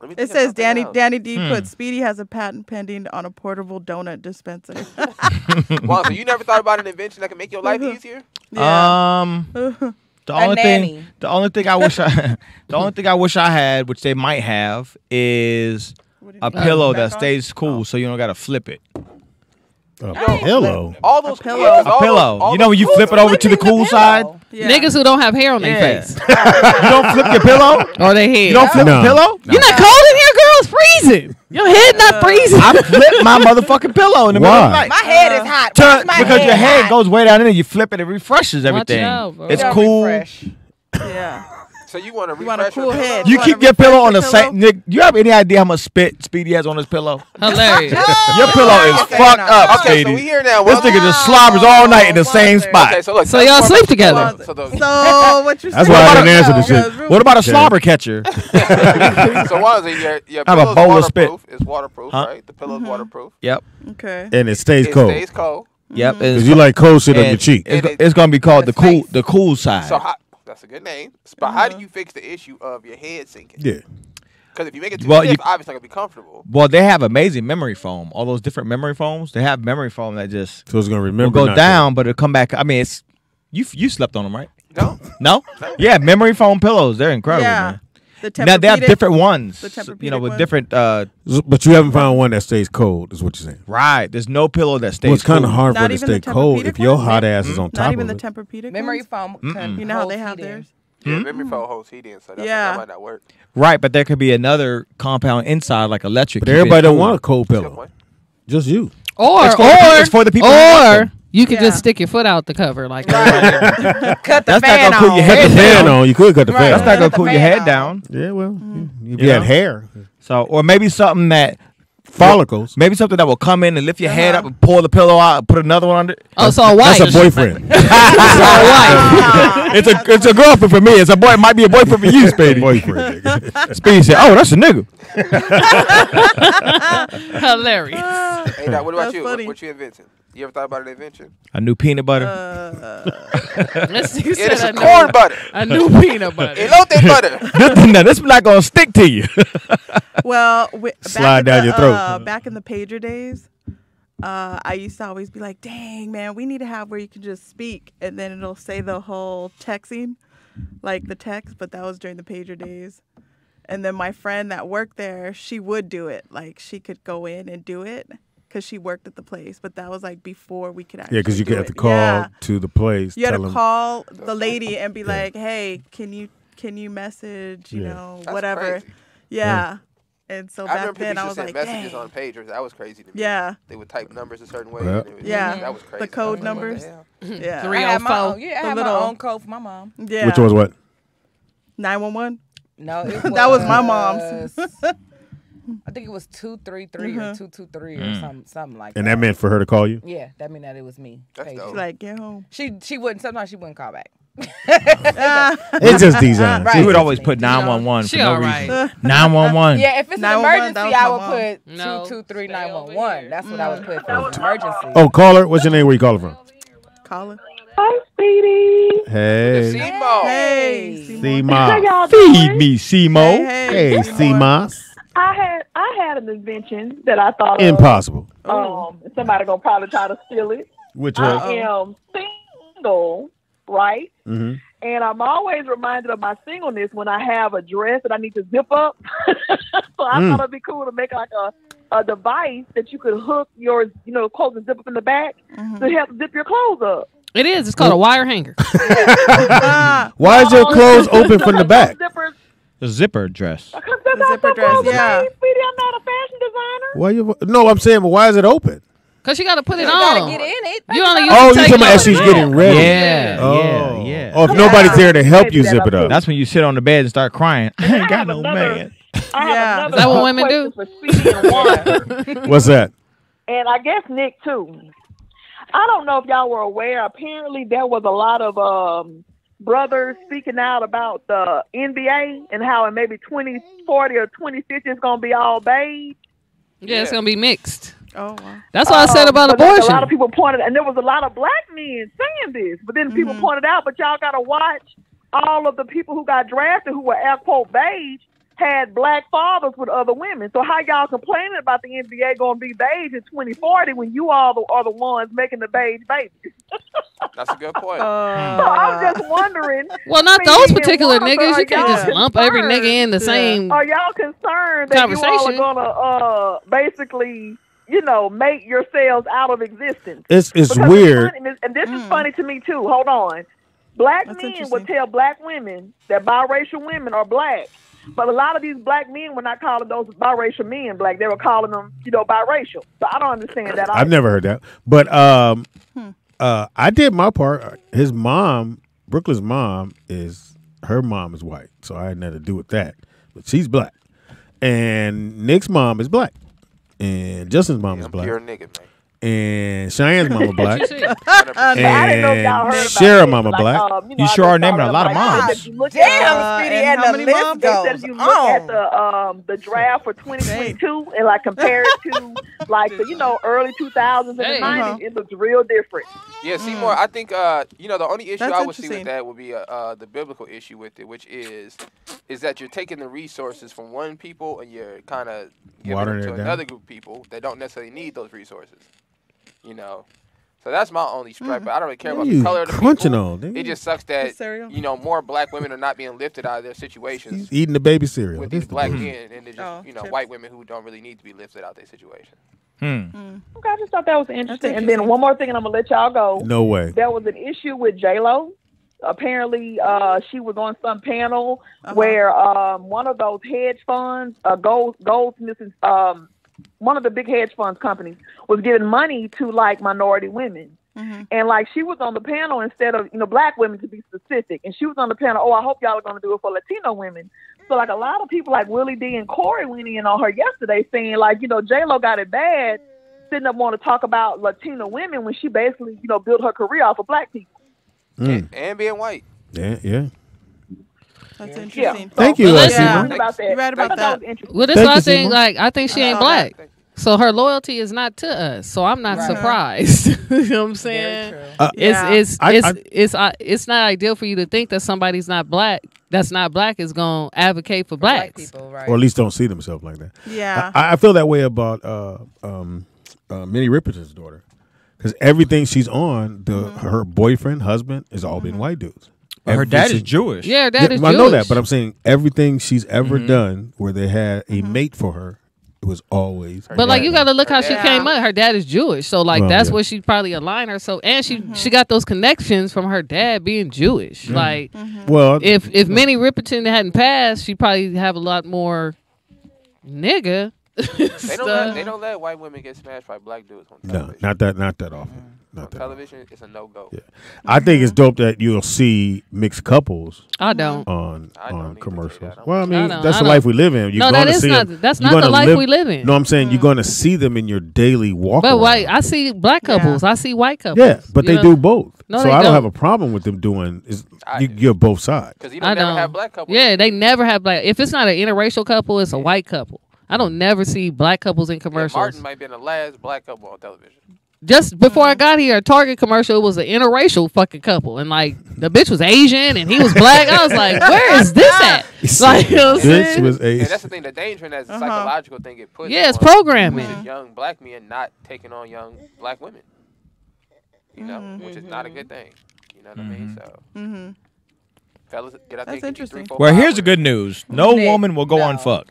let me it says Danny else. Danny D hmm. put Speedy has a patent pending on a portable donut dispenser. Wow, so you never thought about an invention that can make your life easier? Yeah. Um, the only nanny. thing, the only thing I wish I, the only thing I wish I had, which they might have, is a pillow that stays cool, oh. so you don't gotta flip it. A I pillow. All those pillows. A pillow. All those, all you know when you flip it over to the cool the side? Yeah. Niggas who don't have hair on yeah. their face. You don't flip your pillow? Or their head. You don't flip no. your pillow? No. You're not cold in here, girl. It's freezing. Your head not freezing. I flip my motherfucking pillow in the Why? middle of the night. My head is hot. Turn, because head your head hot? goes way down in there. You flip it, it refreshes everything. Out, it's you cool. Refresh. Yeah. So you want to refresh cool your head. You, you keep your pillow on the same. Nick, you have any idea how much spit Speedy has on his pillow? Hilarious. Your pillow is okay, fucked no. up, okay, Speedy. So we here now. Well, this nigga just slobbers all night in the same spot. Okay, so look, so y'all sleep together. So, so what you That's why I didn't answer this shit. Really what about a okay. slobber catcher? So why is it your, your pillow is waterproof? Spit. It's waterproof, huh? right? The pillow is mm-hmm. waterproof. Yep. Okay. And it stays cold. It stays cold. Yep. Because you like cold shit on your cheek. It's going to be called the cool the cool side. So hot. That's a good name. But how do you fix the issue of your head sinking? Yeah. Because if you make it too well, stiff, you, obviously it's not going to be comfortable. Well, they have amazing memory foam. All those different memory foams. They have memory foam that just so it's gonna remember will go down, that. but it'll come back. I mean, it's you You slept on them, right? No. No? Yeah, memory foam pillows. They're incredible, yeah. man. The now, they have different ones, the you know, with ones. different. Uh, but you haven't found one that stays cold, is what you're saying. Right. There's no pillow that stays cold. Well, it's kind of hard for it to stay cold if your hot ass mm-hmm. is on top of it. Not even the Tempur-Pedic memory foam. Mm-hmm. You know how they have theirs? Yeah, Vimifol holds heat in, so that's yeah. that might not work. Right, but there could be another compound inside, like electric. But everybody don't want a cold pillow. Just you. Or, it's for, or, the, it's for the people. Or you could yeah. just stick your foot out the cover, like right. cut the that's fan not gonna cool your head down. On. You could cut the right. fan. That's not gonna cool your head down. Yeah, well, mm. you, you had hair. So, or maybe something that. Follicles. Maybe something that will come in and lift your uh-huh. head up and pull the pillow out and put another one under. Oh, so a wife. That's a boyfriend. It's a wife. It's a it's a girlfriend for me. It's a boy. It might be a boyfriend for you, Speedy. Boyfriend. Speedy said, "Oh, that's a nigga." Hilarious. Uh, hey, now, what about you? Funny. What, what you inventing? You ever thought about an invention? A new peanut butter. Uh, let's see. It is a corn butter. A new peanut butter. Elote butter. Now this not gonna stick to you. Well, w slide down the, your throat. Uh, back in the pager days, uh, I used to always be like, "Dang, man, we need to have where you can just speak, and then it'll say the whole texting, like the text." But that was during the pager days. And then my friend that worked there, she would do it. Like she could go in and do it. Because she worked at the place, but that was like before we could actually. Yeah, because you could have to call yeah. to the place. You had to call the lady and be yeah. like, "Hey, can you can you message? You yeah. know, that's whatever." Crazy. Yeah. yeah, and so I back then I was like, "Messages Dang. On pagers." That was crazy to me. Yeah, they would type numbers a certain way. Well, was, yeah, that was crazy. The code numbers. Like, yeah, three oh four. Yeah, I had my little... own code for my mom. Yeah, which was what? Nine one one. No, it was... that was my mom's. I think it was two three three mm-hmm. or two two three mm. or something something like and that. And that meant for her to call you? Yeah, that meant that it was me. That's dope. She's like, get home. She she wouldn't sometimes she wouldn't call back. It's just Dijon. Right. She would always put nine one one for no right. reason. Nine one one. Yeah, if it's an emergency, I would put no, two two three nine one one. That's what I would put for an emergency. Oh, caller, what's your name? Where you calling from? Caller. Hi, Speedy. Hey. Simo. Hey, Simo. Feed me, Simo. Hey, Simo. I had I had an invention that I thought impossible. Of. Um, somebody gonna probably try to steal it. Which one? I am single, right? Mm-hmm. And I'm always reminded of my singleness when I have a dress that I need to zip up. So I mm. thought it'd be cool to make like a, a device that you could hook your you know clothes and zip up in the back mm-hmm. to help zip your clothes up. It is. It's called a wire hanger. uh, Why is your clothes open from the back? A zipper dress. A zipper dress, yeah. Speedy, I'm not a fashion designer. Why you, no, I'm saying, but why is it open? Because you got to put it you on. You got to get in it. You only use oh, you're talking about as she's getting ready. Yeah, oh. yeah, yeah. Or oh, if yeah. nobody's there to help you zip it up. That's when you sit on the bed and start crying. I ain't got no another, man. I yeah. Is that what women do? What's that? And I guess Nick, too. I don't know if y'all were aware. Apparently, there was a lot of... um. brothers speaking out about the N B A and how in maybe twenty forty or twenty fifty it's going to be all beige. Yeah, yeah, it's going to be mixed. Oh, wow. That's what um, I said about abortion. A lot of people pointed, and there was a lot of black men saying this, but then mm-hmm. people pointed out, but y'all got to watch all of the people who got drafted who were air quote beige had black fathers with other women. So how y'all complaining about the N B A going to be beige in twenty forty when you all are the ones making the beige babies? That's a good point. Uh, so I was just wondering. Well, not those particular niggas. You can't just lump every nigga in the same. Are y'all concerned that you all are going to uh, basically, you know, make yourselves out of existence? It's it's weird. It's and this mm. is funny to me, too. Hold on. Black That's men would tell black women that biracial women are black. But a lot of these black men were not calling those biracial men black. They were calling them, you know, biracial. So I don't understand that. Either. I've never heard that. But um, hmm. uh, I did my part. His mom, Brooklyn's mom, is her mom is white. So I had nothing to do with that. But she's black. And Nick's mom is black. And Justin's mom yeah, is I'm black. Pure nigga, man. And Cheyenne's mama black. And Shara mama like, black. Um, you, know, you sure are naming a lot of moms. Damn, Speedy had the list. They said you look oh. at the um, the draft for twenty twenty-two and like compare it to like the you know early two thousands and hey, the nineties. Uh-huh. It looks real different. Yeah, see more. I think uh, you know the only issue That's I would see with that would be uh, uh, the biblical issue with it, which is is that you're taking the resources from one people and you're kind of giving Watering them to another down. Group of people that don't necessarily need those resources. You know, so that's my only stripe. Mm. But I don't really care about the color of the crunching people. On. Dude. It just sucks that you know more black women are not being lifted out of their situations. He's eating the baby cereal with these the black men and just oh, you know chips. White women who don't really need to be lifted out of their situation. Hmm. Hmm. Okay, I just thought that was interesting. interesting. And then one more thing, and I'm gonna let y'all go. No way. There was an issue with J Lo apparently uh, she was on some panel uh-huh. where um, one of those hedge funds, uh, gold, Goldsmiths, um, one of the big hedge funds companies was giving money to like minority women. Mm-hmm. And like she was on the panel instead of, you know, black women to be specific. And she was on the panel, oh, I hope y'all are going to do it for Latino women. So like a lot of people like Willie D and Corey went in on her yesterday saying like, you know, J-Lo got it bad sitting up wanting to talk about Latino women when she basically, you know, built her career off of black people. Mm. And, and being white. Yeah, yeah. That's interesting. Yeah. Thank so, you, Leslie. Yeah. You're right about I that. that well, this why I think, like, I think she ain't black. So her loyalty is not to us. So I'm not right. surprised. You know what I'm saying? Uh, it's yeah. it's I, it's I, it's I, it's not ideal for you to think that somebody's not black. That's not black is gonna advocate for, for blacks, black people, right? Or at least don't see themselves like that. Yeah, I, I feel that way about uh, um, uh, Minnie Riperton's daughter because everything she's on, the mm-hmm. her boyfriend, husband, is all mm-hmm. been white dudes. Her dad is Jewish. Yeah, dad yeah, is I Jewish. I know that, but I'm saying everything she's ever mm-hmm. done where they had a mm-hmm. mate for her, it was always. But, like, you got to look how she yeah. came up. Her dad is Jewish. So, like, well, that's yeah. where she probably aligned herself. And she mm-hmm. she got those connections from her dad being Jewish. Mm-hmm. Like, mm-hmm. well, if, if Minnie Riperton hadn't passed, she'd probably have a lot more nigga. they, don't let, they don't let white women get smashed by black dudes on television. No, not that, not that often. Mm-hmm. Not on television, much. It's a no-go. Yeah. I think it's dope that you'll see mixed couples. I don't on I don't on commercials. I well, I mean, I don't, that's I the don't. life we live in. You're no, that is see not. Them. That's you're not the life live, we live in. No, I'm saying mm. you're going to see them in your daily walk. But white, I see black couples. Yeah. I see white couples. Yeah, but they know? do both. No, so they I don't, don't have a problem with them doing. Is you, you're both sides. Because you don't I never don't. have black couples. Yeah, they never have black. If it's not an interracial couple, it's a white couple. I don't never see black couples in commercials. Yeah, Martin might be the last black couple on television. Just before I got here, a Target commercial was an interracial fucking couple. And, like, the bitch was Asian and he was black. I was like, where is this at? Like, you know what I'm saying? Was Asian. And that's the thing. The danger in that is a uh-huh. psychological thing it puts Yeah, it's programming. Which is young black men not taking on young black women. You know? Mm-hmm. Which is not a good thing. You know what mm-hmm. I mean? So. Mm-hmm. Fellas, get out there. That's interesting. Well, here's the good news. No Nick, woman will go no. on fuck.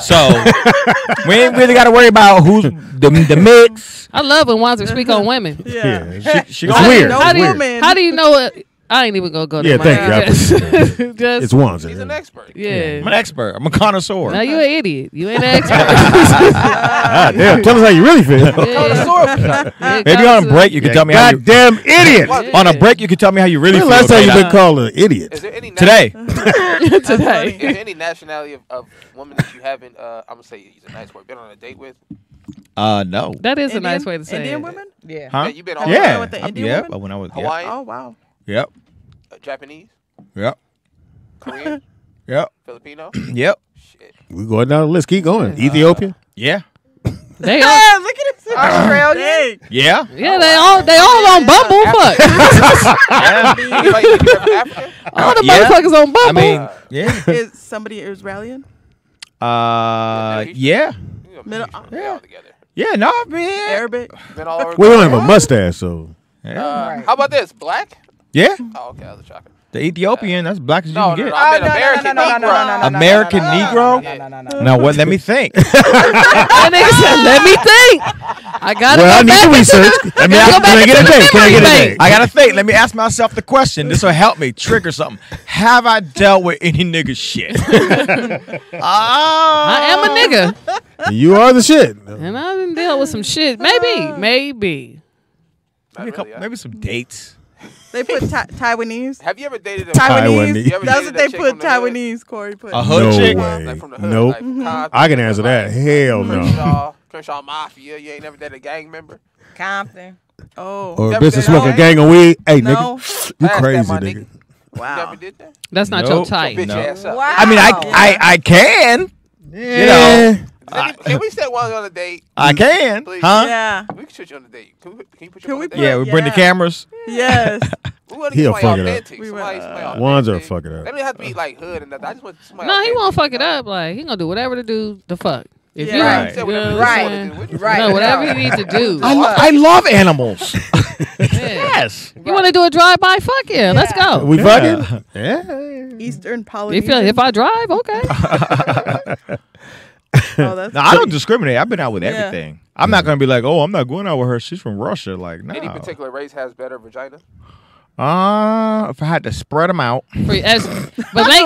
So we ain't really got to worry about who's the, the mix. I love when Wands speak on women. Yeah, yeah. She, she it's weird. How do, you, weird. how do you know it? I ain't even gonna go to yeah, my thank you. Just, it's Wands. He's an expert. Yeah. yeah, I'm an expert. I'm a connoisseur. Now you an idiot. You ain't an expert. ah, damn, tell us how you really feel. Yeah. yeah, Maybe on a break you can yeah, tell me. God how you damn idiot. Yeah. On a break you can tell me how you really. When feel. Last time you been called an idiot. Is there any today? Today. Is there any nationality of, of women that you haven't? Uh, I'm gonna say use a nice word. Been on a date with. Uh no. That is Indian, a nice way to say Indian it. women. Yeah. Huh? Yeah, you been all yeah. with the Indian yeah, women? When I was Hawaiian. Oh wow. Yep. Uh, Japanese? Yep. Korean? Yep. Filipino? Yep. Shit. We going down the list. Keep going. Uh, Ethiopia? Yeah. They all, look at this. Australian? Yeah. Yeah, they all they all on Bumble. Fuck. All the yeah. motherfuckers on Bumble. I mean, yeah. Is somebody Israeli? Uh, yeah. Middle, uh, yeah. Yeah, no, man. Arabic. We don't have a mustache, so. Yeah. Uh, right. How about this? Black? Yeah. Oh, okay. I was shocker. The Ethiopian, that's black as you no, can no, get. No, I mean, oh, American no, no, no, Negro. No, no, no, American no, no, Negro? No, no, no, no, no. Now, what? Let me think. That nigga said, let me think. I got to well, go I need to research. The, I mean, I, go can I get a date? Can I get a date? I got to think. Let me ask myself the question. This will help me trigger something. Have I dealt with any nigga shit? Oh, I am a nigga. You are the shit. And I didn't deal with some shit. Maybe. Maybe. Maybe, couple, really maybe some dates. They put ta Taiwanese. Have you ever dated a Taiwanese? Taiwanese. That's what they put. Taiwanese. The Corey put a hood no chick. Way. Like from the hood, nope. Like mm -hmm. I can answer that. Like, hell no. Crenshaw, Crenshaw Mafia. You ain't never dated a gang member. Compton. Oh. Or a bitch that smoke a gang of weed. Hey, no. nigga, you That's crazy, that, nigga. Wow. You never did that? That's not nope. your type. So bitch no. Wow. I mean, I yeah. I I can. Yeah. You know. I, can we set one on a date? I can. Please. Huh? Yeah. We can shoot you on a date. Can we, can you put you can on we a date? Yeah, we yeah. bring the cameras. Yes. We want to play authentic. We uh, Wands are fucking up. They don't have to be like hood and nothing. I just want to No, he won't fuck it up. Like, he going to do whatever to do the fuck. If yeah. you right. Right. Right. Do, right. No, whatever you need to do. I, lo I love animals. Yes. You right. want to do a drive-by? Fuck yeah. yeah. Let's go. We yeah. fucking? Yeah. Eastern Polynesian. If, if I drive, okay. Oh, that's no, I don't discriminate. I've been out with yeah. everything. I'm yeah. not gonna be like, oh, I'm not going out with her. She's from Russia. Like, no. Nah. Any particular race has better vagina? Uh, if I had to spread them out. Free, as, but make,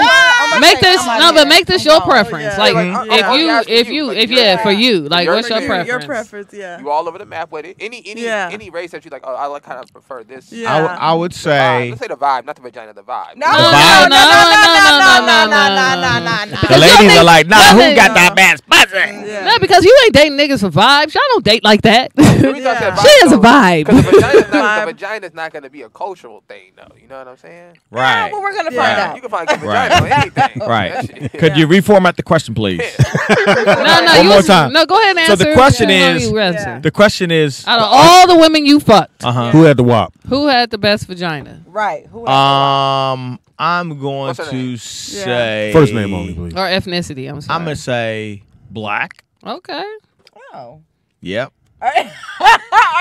make this no, but make this your preference. Like if you, if you, if yeah, for you, like what's your preference? Your preference, yeah. You all over the map with it. Any, any, yeah. any race that you like. Oh, I like kind of prefer this. Yeah. I, w I would say. Let's say the vibe, not the vagina. The vibe. No, the vibe? no, no, no, no, no, no, no, no, no, no. The ladies are like, nah, who got that bad pussy? No, because you ain't dating niggas for vibes. Y'all don't date like that. She is a vibe. The vagina is not gonna be a cultural thing, though. You know what I'm saying? Right. Yeah, well, we're going to yeah. find out. You can find a good vagina right. on anything. Right. Shit, yeah. Could you reformat the question, please? no, no. One more was, time. No, go ahead and answer. So the question yeah. is, yeah. the question is, out of all the women you fucked, uh-huh. yeah. who had the W A P? Who had the best vagina? Right. Who had um, the I'm going to say... Yeah. First name only, please. Or ethnicity, I'm sorry. I'm going to say black. Okay. Oh. Yep.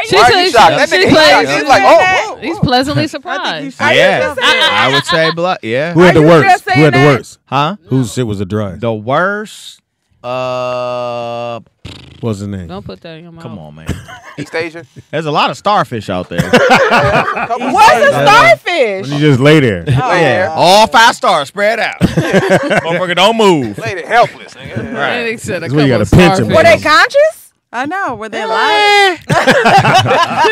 She plays, he's like, oh, whoa, whoa. He's pleasantly surprised. I yeah, I, I would say black. Yeah, who had the worst? Who had that? the worst? Huh? No. Whose shit was the dry? The worst. Uh, what's his name? Don't put that in your mouth. Come on, man. East Asia. There's a lot of starfish out there. What's a starfish? You just lay there. Oh, yeah. Oh. All five stars spread out. Motherfucker, don't move. Lay there helpless. Right. That's where you got to pinch them. Were they conscious? I know. Were they lying?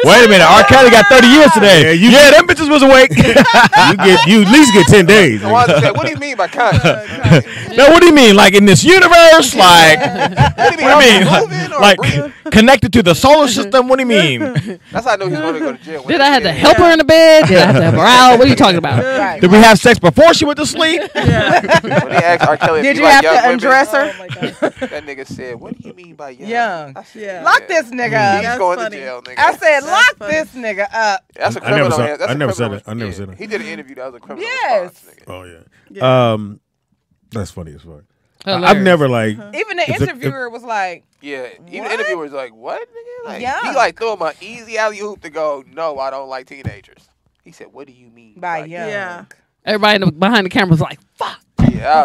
Wait a minute. R. Kelly got thirty years today. Yeah, you, yeah them bitches was awake. you get, you at least get ten days. So say, what do you mean by conscious? Uh, now, what do you mean? Like in this universe? Like, what do you mean? What do you mean? Like, like connected to the solar system? What do you mean? That's how I know he's going to go to jail. Did I have to help yeah. her in the bed? Did I have to help her out? What are you talking about? Right. Did we have sex before she went to sleep? Yeah. When they asked R. Kelly, did you like have to undress her? Oh, that nigga said, what do you mean by young? Young. Yeah. Lock this nigga yeah. up. He's going funny. to jail, nigga. I said, that's lock funny. this nigga up. That's a criminal. I never said, I never said it. I never said it. He did an interview that was a criminal. Yes. Response, oh yeah. yeah. Um, that's funny as fuck. Uh, I've never like. Uh-huh. Even the interviewer if, was like. Yeah. Even what? the interviewer was like, "What, nigga?" Like, yeah. He like threw him an easy alley oop to go. No, I don't like teenagers. He said, "What do you mean by, by young?" Yeah. Everybody in the, behind the camera was like, "Fuck." Yeah, I,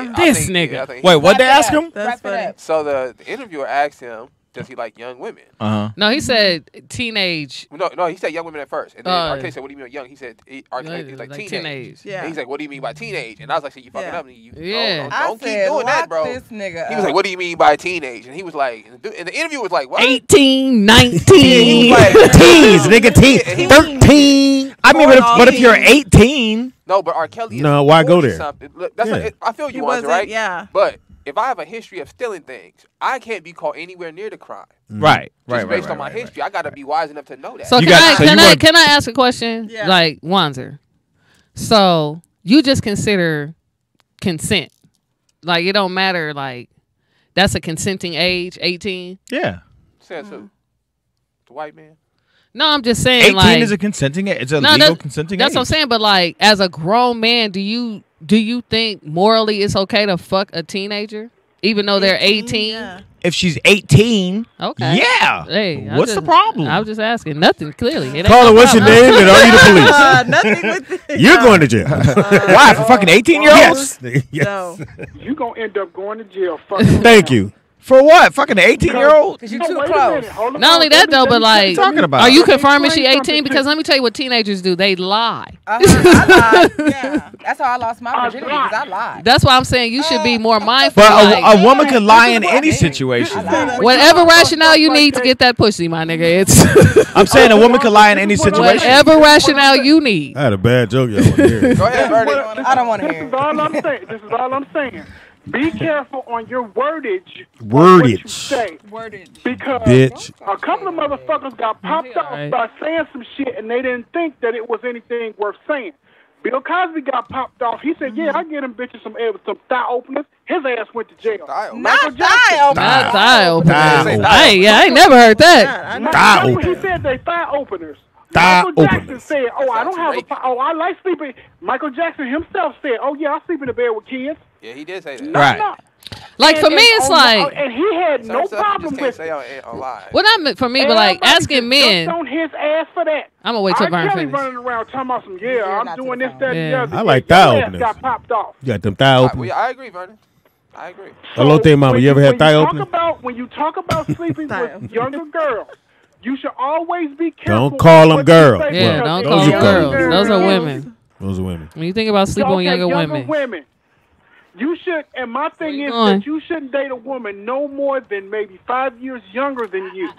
uh, yeah, this think, nigga. Yeah, Wait, what they ask him? That's funny. So the, the interviewer asked him, "Does he like young women?" Uh huh. No, he said teenage. No, no, he said young women at first, and then uh, R. Kelly said, "What do you mean by young?" He said, he, "R. Kelly like, like teenage." teenage. Yeah. And he's like, "What do you mean by teenage?" And I was like, "See, you fucking yeah. up, you yeah. don't, don't, don't said, keep doing that, bro." This nigga he was like, "What do you mean by teenage?" And he was like, and the interviewer was like, "What?" Eighteen, nineteen, like, teens, nigga, teens, thirteen. I mean, but if, but if you're eighteen. No, but R. Kelly. No, why go there? Something. That's yeah. like, I feel you, Wands, right? Yeah. But if I have a history of stealing things, I can't be caught anywhere near the crime. Mm-hmm. Right, right, Just right. Based right, on my right, history, right. I got to be wise enough to know that. So you can got, I so can I, can I ask a question? Yeah. Like Wanzer, so you just consider consent, like it don't matter, like that's a consenting age, eighteen. Yeah. Says who? The white man. No, I'm just saying. Eighteen like, is a consenting. It's a no, legal that's, consenting. That's age. what I'm saying. But like, as a grown man, do you do you think morally it's okay to fuck a teenager, even though eighteen, they're eighteen? Yeah. If she's eighteen, okay, yeah. Hey, what's just, the problem? I was just asking. Nothing. Clearly, Carla, what's your name? And are you the police? Uh, nothing. With the, You're no. going to jail. Uh, Why for fucking eighteen-year-olds? Uh, yes. No. You're gonna end up going to jail. Fucking Thank you. For what? Fucking eighteen-year-old? Because you're too close. Not only that, though, but like, talking about? Are you confirming she eighteen? Because let me tell you what teenagers do. They lie. Uh, I lied. Yeah. That's how I lost my virginity, because I lied. That's why I'm saying you should be more mindful. But like, a, a woman yeah, could lie in any situation. Whatever rationale you need to get that pussy, my nigga. It's I'm saying a woman could lie in any situation. Whatever rationale you need. I had a bad joke. Y'all want to hear it. Go ahead, Bernie. I don't want to hear it. This is all I'm saying. This is all I'm saying. Be careful on your wordage. Wordage. You say. Wordage. Because Bitch. a couple of motherfuckers got popped off right. by saying some shit and they didn't think that it was anything worth saying. Bill Cosby got popped off. He said, mm-hmm. yeah, I get them bitches some, some thigh openers. His ass went to jail. Not Michael thigh openers. Not thigh openers. I ain't, yeah, I ain't never heard that. Not thigh openers. He said they thigh openers. Michael Jackson openers. said, oh, I don't have a, oh, I like sleeping. Michael Jackson himself said, oh, yeah, I sleep in the bed with kids. Yeah, he did say that. No, right. No. Like, and, for me, it's like... And he had no problem with it. Well, not for me, but, like, asking men... on his ass for that. I'm going to wait till Vern finishes. running around talking about some, yeah, I'm doing this, that, and the other. I like thigh openers. got popped off. You got them thigh openers. I agree, Vernon. I agree. Elote Mama, you ever had thigh openers? When you talk about sleeping with younger girls, You should always be careful. Don't call them girls. Yeah, well, don't call them girls. girls. Those are women. Those are women. When you think about sleeping so, okay, with younger, younger women. women. You should, and my thing is going? that you shouldn't date a woman no more than maybe five years younger than you.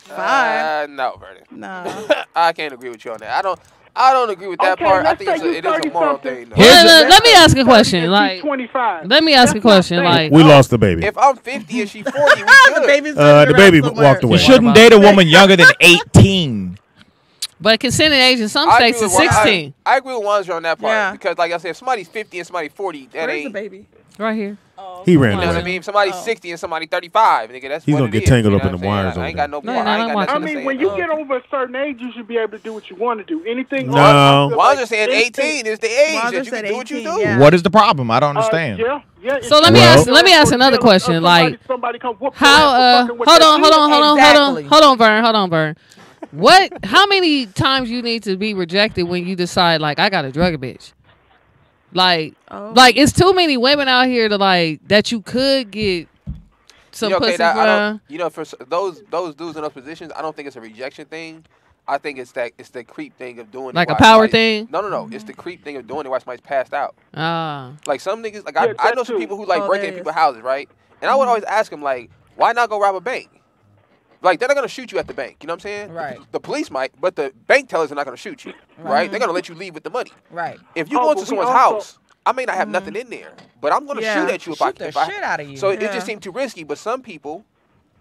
Five? Uh, no, Vernon. No. I can't agree with you on that. I don't. I don't agree with that okay, part. I think it's a, it is a moral thing. Though. Here's a, let me ask a question. Like, twenty-five. Let me ask That's a question. Like, we lost the baby. If I'm fifty and she's forty, we good. the baby's uh, the baby somewhere. walked away. You shouldn't date a woman younger than eighteen. But consenting age in some states is sixteen. I, I agree with Wands on that part yeah. because, like I said, if somebody's fifty and somebody's forty, that Where's ain't the baby. Right here. Oh, he ran. You know what I mean? Somebody's oh. sixty and somebody thirty-five. Nigga, that's He's gonna get is, tangled you know up in the wires. I ain't got no. no, I, ain't got I mean, when you get over a certain age, you should be able to do what you want to do. Anything. No. Wands said eighteen is the age that you can do what you do. Yeah. What is the problem? I don't understand. Uh, yeah. Yeah, so let me well. ask. Let me ask another question. Like, how? Uh, hold on. Hold on. Hold on. Hold on. Hold on, Vern. Hold on, Vern. What? How many times you need to be rejected when you decide like I gotta drug a bitch? Like, oh. like it's too many women out here to like that you could get some you know, pussy okay, from. You know, for those those dudes in those positions, I don't think it's a rejection thing. I think it's that it's the creep thing of doing like it. Like a power somebody, thing. No, no, no. Mm-hmm. It's the creep thing of doing it while somebody's passed out. Ah. Like some niggas, like yeah, I, I know some too. people who like oh, breaking in people's houses, right? And mm-hmm. I would always ask them like, why not go rob a bank? Like, they're not going to shoot you at the bank. You know what I'm saying? Right. The police might, but the bank tellers are not going to shoot you. Right. right? They're going to let you leave with the money. Right. If you oh, go into someone's house, I may not have mm-hmm. nothing in there, but I'm going to yeah. shoot at you if shoot I can. Shoot the if shit I, out of you. So yeah. it just seemed too risky, but some people,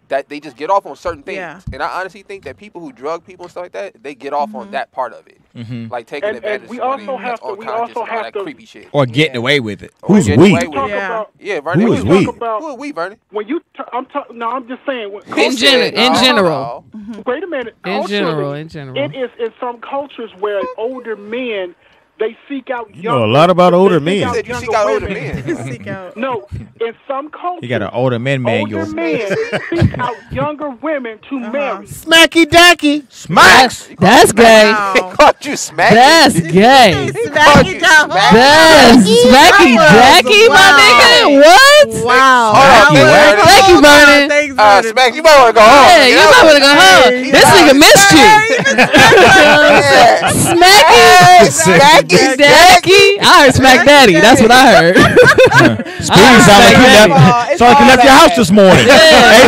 that they just get off on certain things. Yeah. And I honestly think that people who drug people and stuff like that, they get off mm-hmm. on that part of it. Mm-hmm. Like taking and, advantage and we of somebody that's unconscious and all that to, creepy shit. Or getting yeah. away with it. Who's we? Yeah, yeah Vernon. Who is we? Who are we, Vernon? When you I'm talking, no, I'm just saying. When, in, gen in general. Mm-hmm. Wait a minute. In general, in general. It is in some cultures where older men, they seek out you young know a lot about older men. You said you seek out older men. No, in some cultures, you got an older men manual. Older men seek out younger women to uh-huh. marry. Smacky dacky, smacks. That's, that's gay. Wow. Caught you smacky. That's gay. Smacky dacky. Smacky dacky, my nigga. What? Wow. Thank you, Vernon. Thank you, Vernon. Uh, smack, you might want to go home. Yeah, you might want to go home. This nigga missed you. Smacky, smacky. Daddy. I heard smack daddy. That's what I heard. Speedy sound like he left. So I can left your house this morning. Yeah. Hey,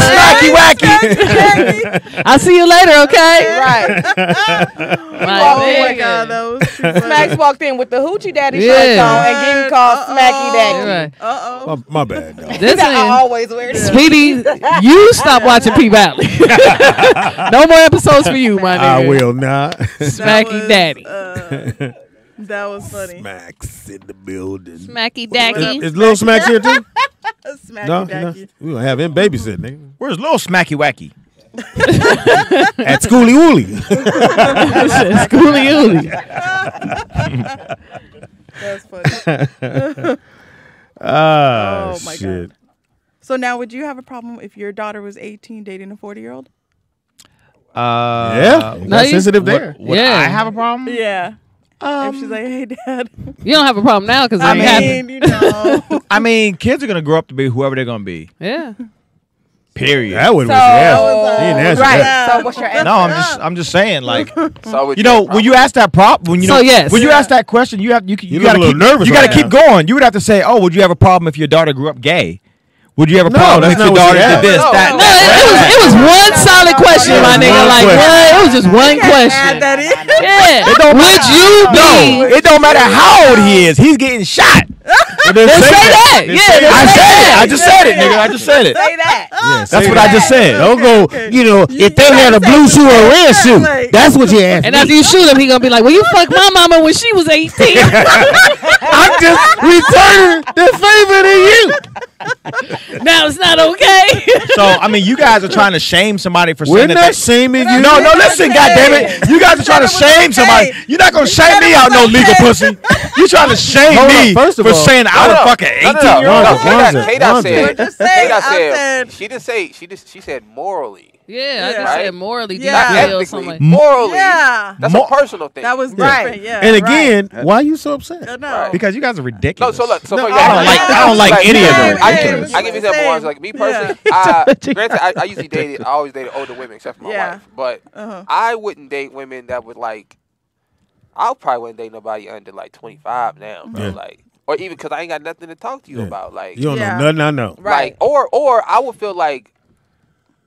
smacky wacky. I'll see you later, okay? Right. My oh my God, those. Smacks walked in with the hoochie daddy yeah. shirt on and getting called uh -oh. smacky daddy. Right. Uh oh. My, my bad. Dog. This is always weird. Speedy, you stop watching P Valley. No more episodes for you, my nigga. I will not. Smacky was, daddy. Uh, That was funny. Smacks in the building. Smacky dacky. Is, is Lil Smacks here too? Smacky no, dacky. No. We're going to have him babysit, nigga. Where's Lil Smacky Wacky? At Schoolie Woolie. At Schoolie Woolie. That's funny. Uh, oh, my shit. God. So now, would you have a problem if your daughter was eighteen dating a forty-year-old? Uh, yeah. No, that's sensitive there. Would, would yeah. I have a problem? Yeah. Um, if she's like, hey, dad. You don't have a problem now because I mean, you know. I mean, kids are going to grow up to be whoever they're going to be. Yeah. Period. That would so, was uh, right. That. So what's your answer? No, I'm just I'm just saying like so you know, when you ask that prop when you know so yes. when yeah. you ask that question, you have you, you, you got to keep nervous you right got to keep going. You would have to say, "Oh, would you have a problem if your daughter grew up gay?" Would you have a no, problem if your daughter did this, no, that, no, that, it, that, it was, it was one solid question, my nigga. Like, what? It was just one question. That yeah. It don't Would matter. you be? No, it don't matter how old he is. He's getting shot. They say that. Yeah, I said it. I just said it, nigga. I just said it. Say that. Yeah, that's what I just said. Don't go, you know, if they had a blue shoe or a red shoe, that's what you asked. And after you shoot him, he going to be like, well, you fucked my mama when she was eighteen. I'm just returning the favor to you. Now it's not okay. So I mean, you guys are trying to shame somebody for saying that. We're not shaming you. No, no, listen, goddammit. You guys are trying to shame somebody. You're not gonna shame me out no legal pussy. You're trying to shame me for saying out a fucking eighteen-year-old. Kada said. Kada said. She didn't say. She just. She said morally. Yeah, I just right? said morally. Yeah, not ethically. Like morally. Yeah, that's Mor a personal thing. That was right. Yeah. And again, right. why are you so upset? No, no. Because you guys are ridiculous. No, so look, so no, I, don't like, I don't like. I don't like any of them. I give you that one. Like me personally, yeah. I, granted, I, I usually dated. I always dated older women, except for my yeah. wife. But uh-huh. I wouldn't date women that would like. I probably wouldn't date nobody under like twenty-five now, bro. Yeah. Like. Or even because I ain't got nothing to talk to you yeah. about. Like you don't yeah. know nothing I know. Right. Like, or or I would feel like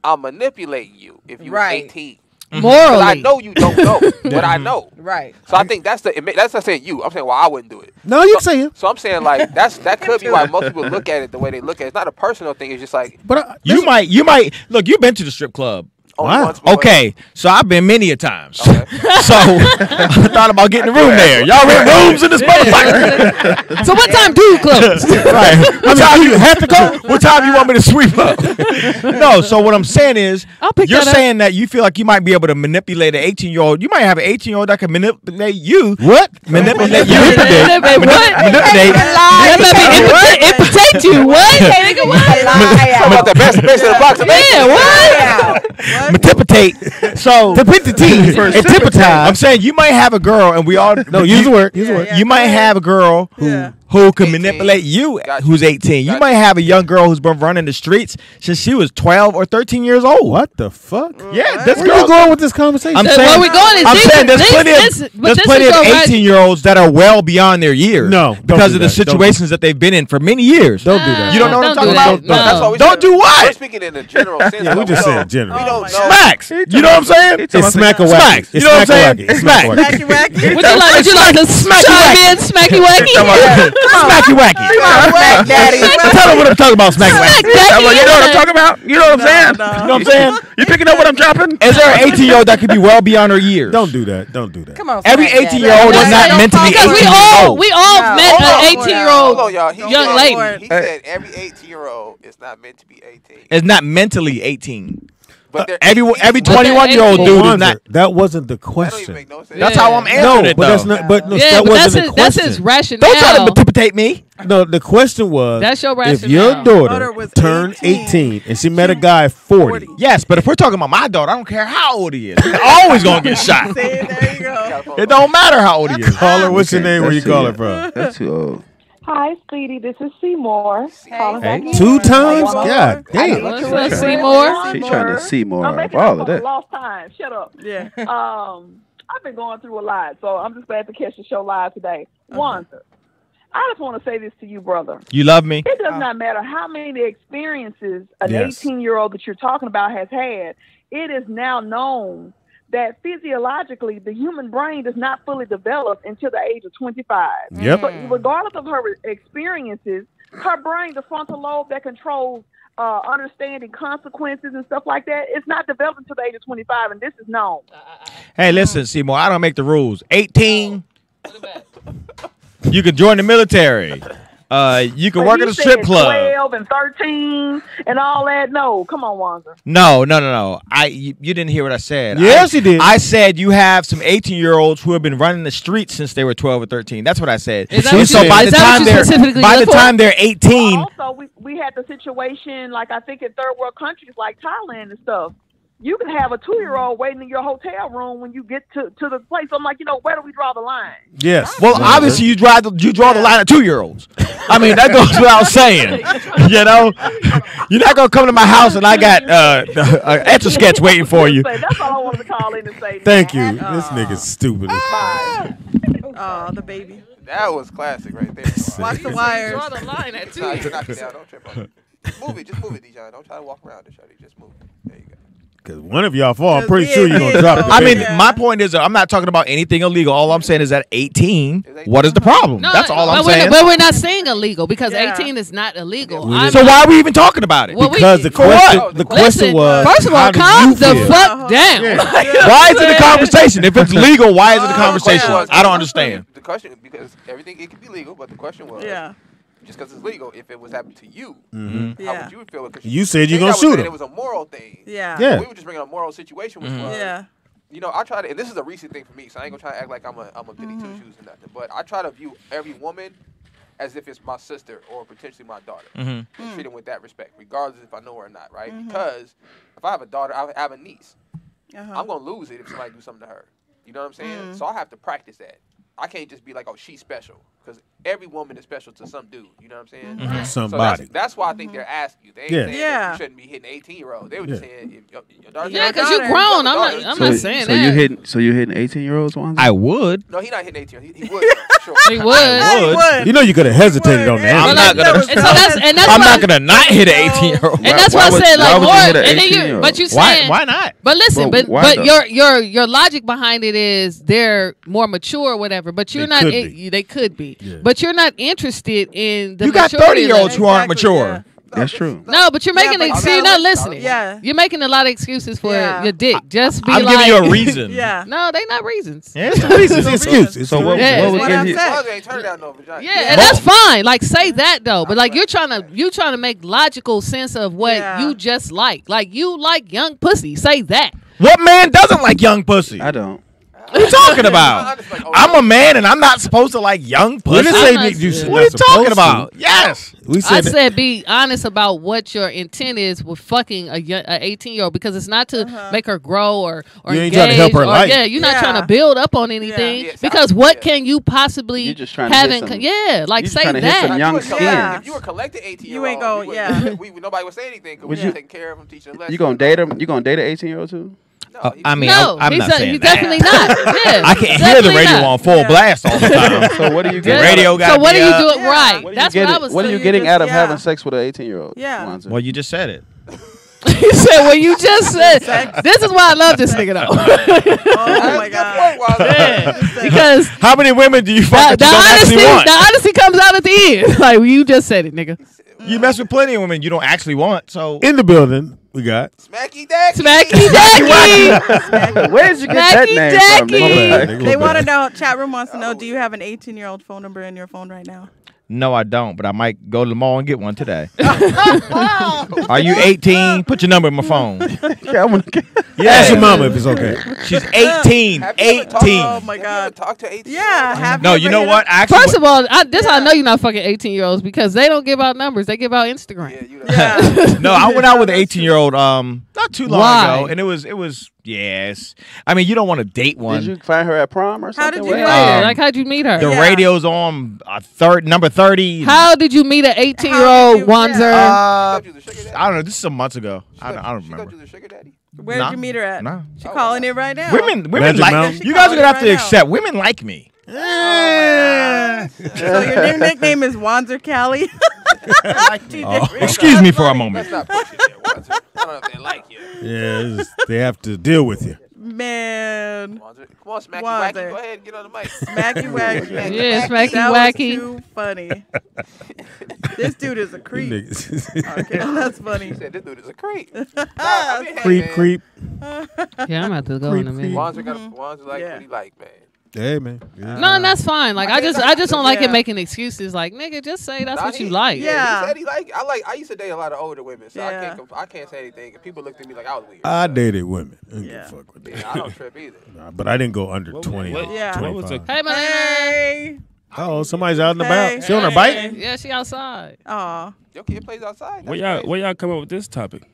I'm manipulating you if you right. were eighteen. Morally. I know you don't know, but I know. Right. So I think that's the that's not saying you. I'm saying well I wouldn't do it. No, you so, saying. So I'm saying like that's that could be why most people look at it the way they look at it. It's not a personal thing. It's just like but uh, you listen, might you might look. You've been to the strip club. Wow. Okay, so I've been many a times. Okay. So I thought about getting a room there. Y'all rent rooms in this motherfucker. So what time do you close? Right. What time do you have to go? What time do you want me to sweep up? No, so what I'm saying is you're that saying up. That you feel like you might be able to manipulate an eighteen-year-old. You might have an eighteen-year-old that can manipulate you. What? Manipulate you. Manipulate what? Manipulate. Impetate you. What? Hey, nigga, what? Talk about the best bitch in the box. Yeah, what? Metipitate. So metipitate. I'm saying you might have a girl, and we all no use the word. Use the word. You might have a girl who yeah. who can manipulate you. Gotcha. Who's eighteen? You gotcha. Might have a young girl who's been running the streets since she was twelve or thirteen years old. What the fuck? Mm, yeah, right. That's where you going with this conversation. I'm so saying, we going is I'm this, saying there's this, plenty this, of there's plenty of eighteen-year-olds that are well beyond their years. No, because do of the situations that. that they've been in for many years. Don't do that. You don't know what I'm talking about. Don't do what? We're speaking in a general sense. We just said general. Smacks. You know what I'm saying? It's, it's smack a wacky. You know what I'm saying? It's smack. Smacky wacky. Would you like, would you like to smack in smacky wacky? Smacky wacky. Tell them what I'm talking about, smacky wacky. You know what I'm talking about? You know what I'm saying? You know what I'm saying? You picking up what I'm dropping? Is there an eighteen-year-old that could be well beyond her years? Don't do that. Don't do that. Come on. Every eighteen-year-old is not meant to be eighteen. We all we all met an eighteen-year-old young lady. He said every eighteen-year-old is not meant to be eighteen. It's not mentally eighteen. But uh, every every twenty-one-year-old dude is not. That wasn't the question. That no yeah. That's how I'm answering no, it, but that's not. But no, yeah, that but wasn't that's the his, question. That's his rationale. Don't try to manipulate me. No, the question was. That's your rationale. If your daughter, daughter turned eighteen and she met a guy forty. Yes, but if we're talking about my daughter, I don't care how old he is. He's always gonna get shot. There you go. It don't matter how old he is. Call her. What's okay, your name? Where you call her from? That's too old. Hi, Speedy. This is Seymour. Hey. Hey. Two times? God damn. Seymour. Seymour. She's trying to Seymour. I'm making all of that. Lost time. Shut up. Yeah. um, I've been going through a lot, so I'm just glad to catch the show live today. Okay. One, I just want to say this to you, brother. You love me. It does uh, not matter how many experiences an eighteen-year-old yes. that you're talking about has had. It is now known that physiologically the human brain does not fully develop until the age of twenty-five. Yep. But regardless of her experiences, her brain, the frontal lobe that controls uh, understanding consequences and stuff like that, it's not developed until the age of twenty-five, and this is known. Hey, listen, Seymour, I don't make the rules. eighteen, you can join the military. Uh, you can so work at a strip club. twelve and thirteen and all that. No, come on, Wanza. No, no, no, no. I you, you didn't hear what I said. Yes, I, you did. I said you have some eighteen-year-olds who have been running the streets since they were twelve or thirteen. That's what I said. Is that what so by the time they're by the for? time they're eighteen. Well, also, we we had the situation like I think in third world countries like Thailand and stuff. You can have a two-year-old waiting in your hotel room when you get to, to the place. I'm like, you know, where do we draw the line? Yes. Well, yeah. obviously you draw the you draw the line at two-year-olds. I mean, that goes without saying. You know, you're not gonna come to my house and I got uh, an etch a sketch waiting for you. That's all I wanted to call in and say. Thank you. Uh, this nigga's stupid. Oh, uh, the baby. That was classic right there. Watch the wires. Draw the line at two. No, you're knocking down. Don't trip on it. Move it. Just move it, Dijon. Don't try to walk around it, shawty. Just move it. There you go. Because one of y'all fall, I'm pretty yeah, sure you're going to drop it. I mean, yeah. my point is, I'm not talking about anything illegal. All I'm saying is that eighteen, what is the problem? No, That's all I'm saying. Not, but we're not saying illegal because yeah. eighteen is not illegal. Yeah, so not, why are we even talking about it? Well, because we, the question, what? the question Listen, was, first of all, calm the feel? fuck down. Yeah. Yeah. Why is it a conversation? If it's legal, why is it a conversation? Uh, I don't understand. The question, because everything, it could be legal, but the question was, yeah. just because it's legal, if it was happening to you, mm-hmm. yeah. how would you feel? Because you, you said you're going to shoot him. It was a moral thing. Yeah. yeah. We were just bringing a moral situation, which mm-hmm. was, yeah. you know, I try to, and this is a recent thing for me, so I ain't going to try to act like I'm a, I'm a pity mm-hmm. two shoes or nothing, but I try to view every woman as if it's my sister or potentially my daughter. Mm-hmm. And mm. treat them with that respect, regardless if I know her or not, right? Mm-hmm. Because if I have a daughter, I have a niece. Uh-huh. I'm going to lose it if somebody do something to her. You know what I'm saying? Mm-hmm. So I have to practice that. I can't just be like, oh, she's special. Because every woman is special to some dude. You know what I'm saying? Mm-hmm. Somebody. So that's, that's why I think mm-hmm. they're asking you. They ain't yeah. saying yeah. you shouldn't be hitting eighteen-year-olds. They were just yeah. saying, if your daughter, yeah, because you grown. I'm not, I'm so, not saying so that. You hitting, so you're hitting eighteen-year-olds, Wands? I would. No, he's not hitting eighteen-year-olds. He, he would. Sure. He would. would. would. You know you could have hesitated on that. I'm not going to. I'm not going to not hit an eighteen-year-old. And that's why I said, like, Lord. But you said, why not? But listen, but but your your your logic behind it is they're more mature or whatever. But you're not. They could be. Yeah. But you're not interested in the. You got thirty-year-olds who aren't exactly, mature. Yeah. No, that's true. No, but you're making. Yeah, but, so you're not listening. Yeah, you're making a lot of excuses for yeah. your dick. Just be I'm like. I'm giving you a reason. Yeah. No, they not reasons. Yeah, it's reasons. It's excuses. So what? Yeah. What, what, what was yeah, yeah, and that's fine. Like say that though, but like you're trying to you trying to make logical sense of what yeah. you just like. Like you like young pussy. Say that. What man doesn't like young pussy? I don't. What are you talking about? I'm a man and I'm not supposed to like young pussy. What are you talking about? Yes. We said I said be honest about what your intent is with fucking a eighteen-year-old because it's not to uh-huh. make her grow or or you ain't engage. Trying to help her or, life. Yeah, you're yeah. not trying to build up on anything yeah. Yeah, because I, what yeah. can you possibly you're just trying have to in some, yeah, like say that. Hit some young skin. Yeah. If you were collecting eighteen-year-olds, you ain't going. Yeah, we, we, nobody would say anything because yeah. we taking care of them, teaching lessons. You gonna date him? You gonna date an eighteen-year-old too? No, uh, I mean, no, I'm, I'm not a, saying he's that. Definitely not. Yeah, I can't hear the radio not. On full yeah. blast all the time. So what are you getting? Radio got so what are you doing? Yeah. Right. What That's what I was. What are you getting out of yeah. having sex with an eighteen-year-old? Yeah. Wanzer? Well, you just said it. You said well, you just said. This is why I love this nigga though. Oh my god. Yeah. Because how many women do you fuck that you don't honesty, actually want? The honesty comes out at the end. Like well, you just said it, nigga. You mess with plenty of women you don't actually want. So in the building. We got Smacky Dacky. Smacky Dacky. Where did you get Smacky that name Dacky. From? They want to know. Chat room wants to know. Do you have an eighteen-year-old phone number in your phone right now? No, I don't. But I might go to the mall and get one today. Are you eighteen? Put your number in my phone. Yeah, I want to. Yeah, ask your mama if it's okay. She's eighteen. Have eighteen. Talk, oh my god. Talk to eighteen. Yeah. Have no, you, you know what? Actually, first of all, I, this yeah. I know you're not fucking eighteen-year-olds because they don't give out numbers. They give out Instagram. Yeah. You know. Yeah. No, I went out with an eighteen-year-old um not too long Why? ago, and it was it was yes. I mean, you don't want to date one. Did you find her at prom or something? How did you meet her? Um, like how'd you meet her? The yeah. radio's on uh, third number thirty. How did you meet an eighteen-year-old Wanzer? Uh, I don't know. This is some months ago. She I don't, I don't she remember. Go through the sugar daddy? Where nah. did you meet her at? Nah. She's oh, calling it right now. Women, women like you guys are gonna have right to accept. Now. Women like me. Oh yeah. So your new nickname is Wanzer Cali. Like me. Oh. Excuse me for a moment. That's not pushing it, Wanzer. I don't know if they like you. Yeah, they have to deal with you. Man. Wanzer. Come on, Smacky Wanzer. Wacky. Go ahead and get on the mic. Smacky Wacky. Smacky yeah, Smacky that Wacky. Was too funny. This dude is a creep. Okay, that's funny. She said this dude is a creep. Nah, I mean, creep, hey, creep. Yeah, I'm about to go creep, in a minute. Wanzer got mm-hmm. Wanzer like yeah. what he like, man. Hey man. Yeah. No, and that's fine. Like I, I just I just don't yeah. like it making excuses. Like nigga, just say that's nah, what he, you like. Yeah. He said he like I like I used to date a lot of older women, so yeah. I can't I can't say anything. People looked at me like I was weird. I so. dated women. I didn't yeah. give a fuck with that. Yeah, I don't trip either. Nah, but I didn't go under what, twenty. What, yeah. What was hey man. Hey. Oh, somebody's out and about. Hey. She on her bike? Hey. Yeah, she outside. Aw. Your kid plays outside. Where y'all where y'all come up with this topic?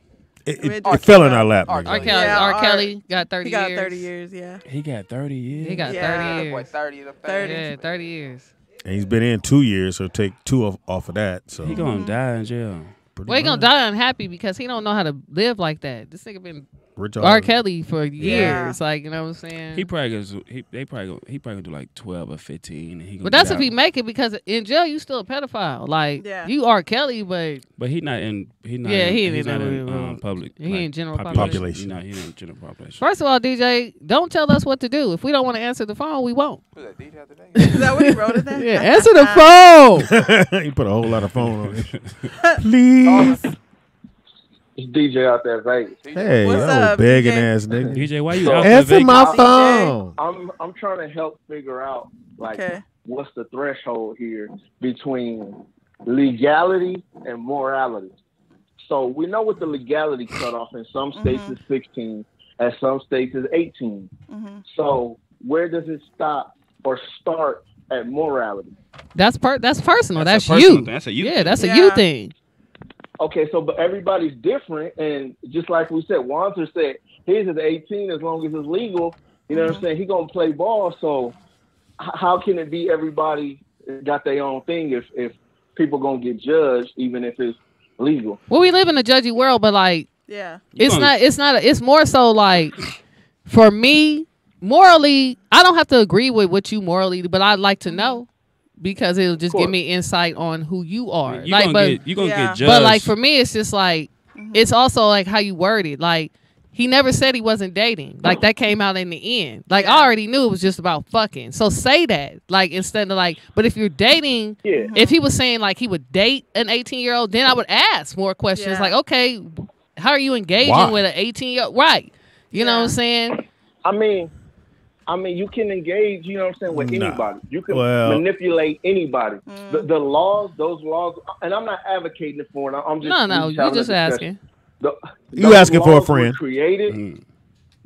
It, it, it fell in our lap. R. Kelly, yeah, R. R. Kelly got thirty years. He got thirty years, yeah. He got thirty years. He got yeah. thirty years. Boy, thirty, thirty. thirty. Yeah, thirty years. And he's been in two years, so take two off, off of that. So he gonna die in jail. Pretty well, he gonna die unhappy because he don't know how to live like that. This nigga been Richard. R. Kelly for years, yeah. like you know what I'm saying. He probably goes. He they probably go, he probably gonna do like twelve or fifteen. And he but that's if out. He make it because in jail you still a pedophile. Like yeah. you R. Kelly, but but he not in. He not. Yeah, in, he he's not in um, public. He like, in general population. population. He not he in general population. First of all, D J, don't tell us what to do. If we don't want to answer the phone, we won't. Was that D J today? Is that what he wrote in there? Yeah, answer the phone. He put a whole lot of phone on it. Please. Oh. It's D J out there, Vegas. Hey, what's up, begging D J? Ass nigga. D J, why you out there? Answer my Vegas? Phone. I'm I'm trying to help figure out like okay. what's the threshold here between legality and morality. So we know what the legality cutoff in some states mm-hmm. is sixteen, at some states is eighteen. Mm-hmm. So where does it stop or start at morality. That's part. That's personal. That's, that's personal you. Thing. That's a you. Yeah, thing. that's yeah. a you thing. Okay, so but everybody's different, and just like we said, Wanter said his is eighteen as long as it's legal. You know mm-hmm. what I'm saying? He gonna play ball. So h- how can it be everybody got their own thing if if people gonna get judged even if it's legal? Well, we live in a judgy world, but like, yeah, it's mm. not. It's not. A, it's more so like for me. Morally, I don't have to agree with what you morally, but I'd like to know because it'll just give me insight on who you are. I mean, you like, gonna but get, you gonna yeah. get judged. But like for me, it's just like mm-hmm. it's also like how you word it. Like he never said he wasn't dating. Like that came out in the end. Like yeah. I already knew it was just about fucking. So say that. Like instead of like, but if you're dating, yeah. if he was saying like he would date an eighteen year old, then I would ask more questions. Yeah. Like okay, how are you engaging Why? with an eighteen year old? Right? You yeah. know what I'm saying? I mean. I mean, you can engage, you know what I'm saying, with nah. anybody. You can well. manipulate anybody. Mm. The, the laws, those laws, and I'm not advocating it for it. I'm just no, no, you're just asking. The, you asking for a friend. Created. Mm.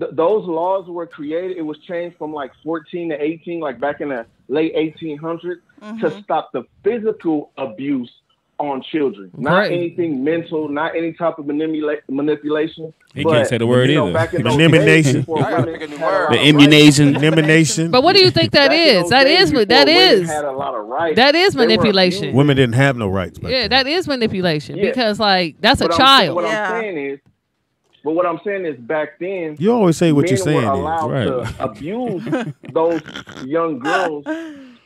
Th- those laws were created. It was changed from like fourteen to eighteen, like back in the late eighteen hundreds, mm-hmm. to stop the physical abuse on children. Not right. anything mental, not any type of manipula- manipulation. He but, can't say the word you know, either. Elimination. The immunization. Elimination. But what do you think that is? That is what that is. Had a lot of rights. That is manipulation. Women didn't have no rights. Yeah, then. that is manipulation yeah. because like that's but a I'm, child. What yeah. I'm saying is, but what I'm saying is back then you always say what you're saying is right. to abuse those young girls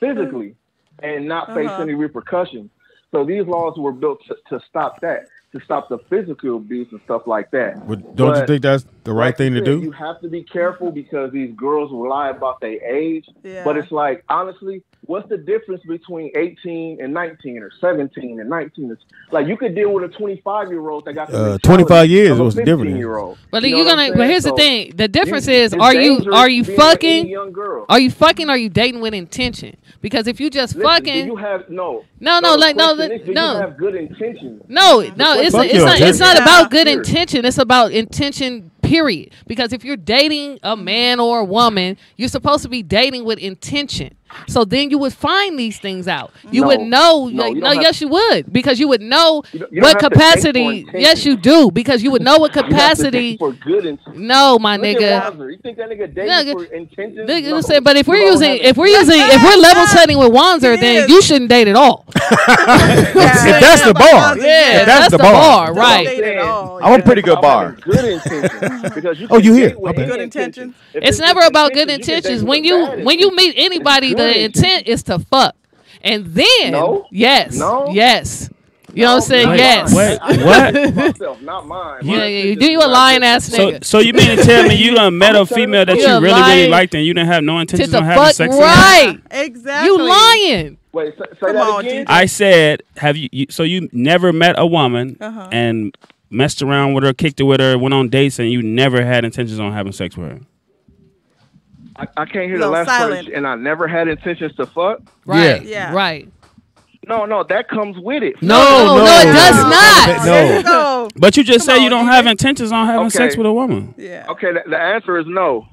physically and not face uh-huh. any repercussions. So these laws were built to, to stop that. To stop the physical abuse and stuff like that. Well, don't but you think that's the right like thing to do? You have to be careful because these girls will lie about their age. Yeah. But it's like, honestly, what's the difference between eighteen and nineteen or seventeen and nineteen? It's like you could deal with a twenty-five year old that got uh, twenty-five years. What's the difference? But you you're gonna. But here's so the thing: the difference is, are you are you fucking? Like young girl. Are you fucking? Or are you dating with intention? Because if you just Listen, fucking, do you have no, no, no, no, like, no, is, do no. You have good intention. No, the no. It's, a, it's not it's not about good intention. It's about intention, period. Because if you're dating a man or a woman, you're supposed to be dating with intention. So then you would find these things out. You no, would know. No, like, you no yes, to, you would. Because you would know you don't, you don't what capacity. Yes, you do. Because you would know what capacity. For good intention. No, my Look nigga. You think that nigga dating nigga, for intention? Nigga, no. saying, but if we're, using, if we're using, if we're using, if we're level setting with Wanzer, then you shouldn't date at all. If that's the bar. Yeah, if that's, that's the bar. Right. I'm a pretty good bar. Good intention. Because you. Oh, you here? Good intentions. It's never about good intentions. When you when you meet anybody. The intent is to fuck, and then no. yes, no. yes, you know what I'm saying? Yes, what? what? Myself, not mine. Yeah, yeah, you do you a lying ass nigga? So, so you mean to tell me you done met a female that you, you really really liked and you didn't have no intentions on having sex? Right, exactly. You lying? Wait, say, say Come that on, again. I said, have you, you? So you never met a woman uh-huh. and messed around with her, kicked it with her, went on dates, and you never had intentions on having sex with her? I, I can't hear the last part, and I never had intentions to fuck. Right, yeah, yeah. right. No, no, that comes with it. No, no, no, no, no it does no, not. No. no. But you just Come say on, you don't have intentions on having okay. sex with a woman. Yeah. Okay, the, the answer is no.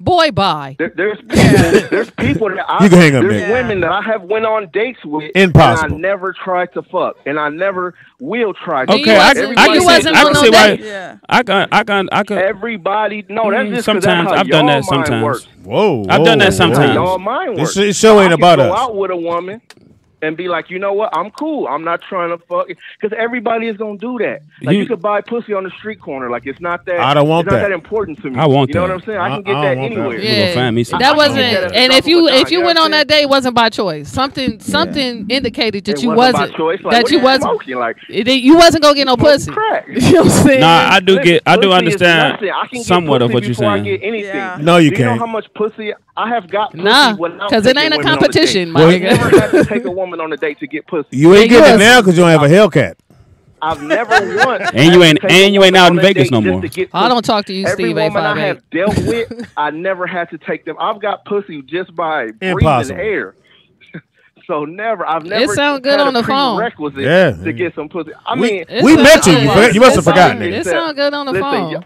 Boy, bye. There, there's, yeah. there's people that I, you can hang up, there's man. women that I have went on dates with, Impossible. and I never tried to fuck, and I never will try to. Okay, I, I can wasn't I can see why. Yeah. I can, I can, I can. Everybody, no, that's just sometimes that's I've done that. Sometimes, whoa, whoa, I've done that sometimes. Y'all mind works. This show ain't about us. I can go out with a woman and be like, you know what? I'm cool. I'm not trying to fuck. Because everybody is going to do that. Like, you, you could buy pussy on the street corner. Like, it's not that. I don't want it's not that. that important to me. I want that. You know that. what I'm saying? I, I can get I that anywhere. That. Yeah. Find me that wasn't. That and if you if you, you went on that day, it wasn't by choice. Something something yeah. indicated that it you wasn't. wasn't choice. Like, that you, you wasn't. Like? It, you wasn't going to get no pussy. You know what I'm saying? Nah, I do get. I do understand somewhat of what you're saying. No, you can't. Do you know how much pussy I have got? Nah, because it ain't a competition, my nigga. You never have to take a woman on a date to get pussy. You ain't getting it now because you don't have a Hellcat. I've never once. And you ain't and you ain't out in Vegas no more. I don't talk to you, Every Steve. Every woman I have dealt with, I never had to take them. I've got pussy just by breathing air. So never, I've never. It sound good on the phone. Yeah, to get some pussy. I mean, we, we met you. You must have forgotten it. It sound good on the phone.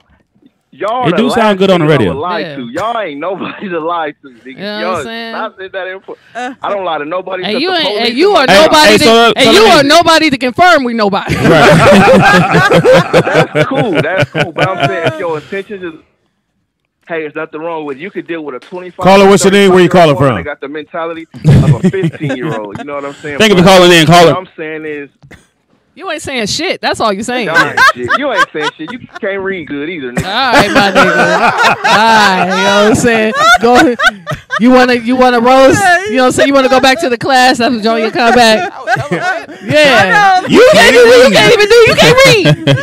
Y'all it do sound good on the radio. Lie yeah. to. Y'all ain't nobody to lie to. Nigga. You know what I'm saying? That uh, I don't lie to nobody. And you, ain't, and you are hey, nobody. Hey, to, so, and so you are nobody to confirm we nobody. Right. That's cool. That's cool. But I'm saying if your intentions is, hey, there's nothing wrong with it. You could deal with a twenty-five. Caller, what's your name? Where you calling from? I got the mentality of a fifteen-year-old. You know what I'm saying? Thank you for calling in, caller. What I'm saying is. You ain't saying shit. That's all you're saying. Ain't shit. You ain't saying shit. You can't read good either, nigga. All right, my nigga. All right. You know what I'm saying? Go, you want to you wanna roast? You know what I'm saying? You want to go back to the class after joining your comeback? Yeah. You can't, even, you can't even do You can't read.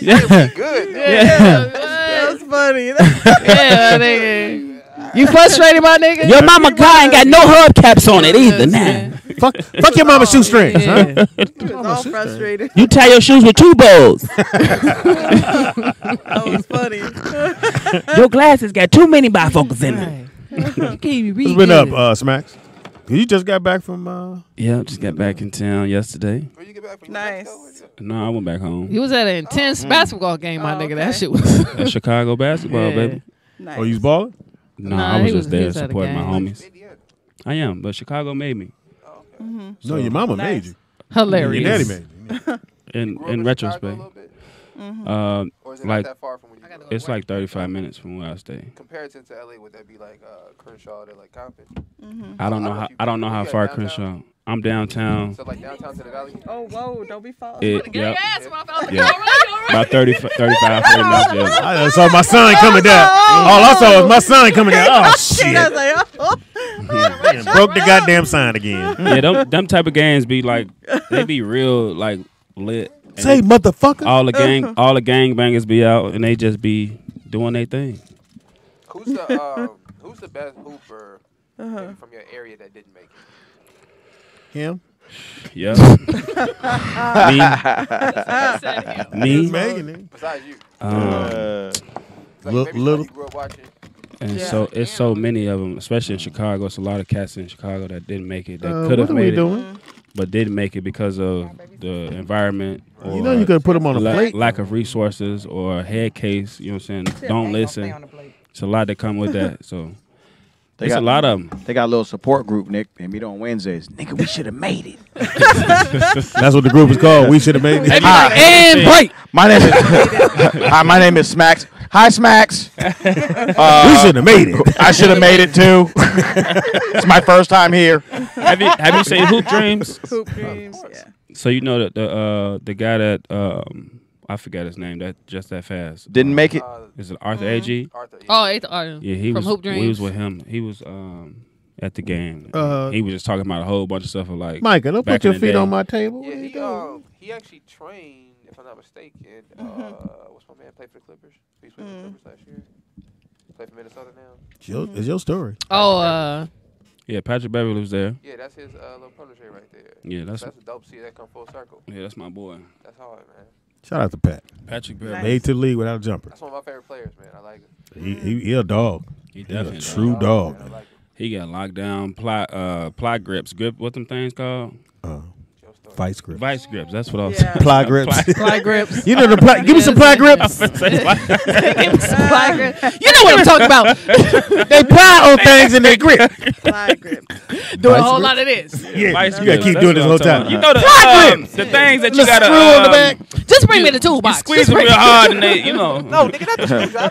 You can't read good. Yeah. That's funny. Yeah, nigga. You frustrated, my nigga? Your mama car ain't got no hubcaps on it either, man. Fuck, fuck your mama's shoestrings. Yeah. Huh? You was all frustrated. You tie your shoes with two bows. That was funny. Your glasses got too many bifocals in them. Right. You can't even read. What's been up, uh, Smacks? You just got back from... Uh, yeah, just got back in town yesterday. Where you get back from? Nice. No, I went back home. You was at an intense oh. basketball game, my oh, nigga. Okay. That shit was... That's Chicago basketball, yeah. baby. Nice. Oh, you was balling? No, nah, I was just was, there supporting my homies. I am, but Chicago made me. Oh, okay. mm-hmm. so, no, your mama nice. made you. Hilarious. Your daddy made you. Yeah. in, you in in retrospect, mm-hmm. uh, or is it like not that far from where you go? It's like thirty-five minutes from where I stay. Compared to L A, would that be like uh, Crenshaw to like Compton? Mm-hmm. I don't know how. I don't know how far Crenshaw. I'm downtown. So like downtown to the valley. Oh, whoa! Don't be falling. It, yep. Your ass yep. off. Yep. About thirty, thirty-five, forty minutes. Yeah. I saw my son coming down. Oh, all I saw was my son coming down. Oh shit! I was like, oh. Man, broke the goddamn sign again. Yeah, them, them type of games be like, they be real like lit. Say it, motherfucker. All the gang, all the gang bangers be out, and they just be doing their thing. Who's the uh, who's the best hooper uh-huh. from your area that didn't make it? Him? Yeah. Me? Me? It. Besides you. Um, uh, like little. little. You grew up watching. And yeah. so it's so many of them, especially in Chicago. It's a lot of cats in Chicago that didn't make it. That uh, could have made it, doing? but didn't make it because of the environment. Or you know you could put them on a la plate. Lack of resources or a head case. You know what I'm saying? Don't listen. It's a lot that come with that. So. They got, a lot of them. They got a little support group, Nick. They meet on Wednesdays. Nigga, we should have made it. That's what the group is called. We should have made it. Hi, and break. My name is Hi, my name is Smacks. Hi, Smacks. Uh, we should have made it. I should have made it too. It's my first time here. Have you have you seen Hoop Dreams? Hoop Dreams. Yeah. So you know that the uh, the guy that um, I forgot his name. That just that fast didn't make it. Uh, Is it Arthur mm-hmm. A G? Arthur, yeah. Oh, it's Arthur. Yeah, he from was. Hoop Dreams. We was with him. He was um at the game. Uh, he was just talking about a whole bunch of stuff of like. Micah, don't put your feet day. on my table. Yeah, what he, um, he actually trained, if I'm not mistaken. Uh, mm-hmm. What's my man played for the Clippers? He played for the Clippers last year. Played for Minnesota now. It's your, mm-hmm. it's your story. Oh. uh... Yeah, Patrick Beverly was there. Yeah, that's his uh, little protege right there. Yeah, that's, so that's a dope see that come full circle. Yeah, that's my boy. That's hard, man. Shout out to Pat. Patrick Beverly. Nice. Made to the league without a jumper. That's one of my favorite players, man. I like it. He, he, he a dog. He definitely a true dog. dog man. Man. I like it. He got locked down. Ply, uh, ply grips. Grip, what them things called? Uh, vice grips. Vice grips. That's what I was saying. Yeah. Ply grips. Ply, ply grips. You know the ply. Give me some ply grips. Give me some ply grips. You know what I'm talking about. They ply on things and they grip. Ply grips. Doing a whole lot of this. Yeah, yeah. You gotta keep that's doing this whole time. About. You know the ply uh, grips. The things that you gotta screw um, on the back. Just bring you, me the toolbox. You squeeze them real hard and they, you know. No, nigga, not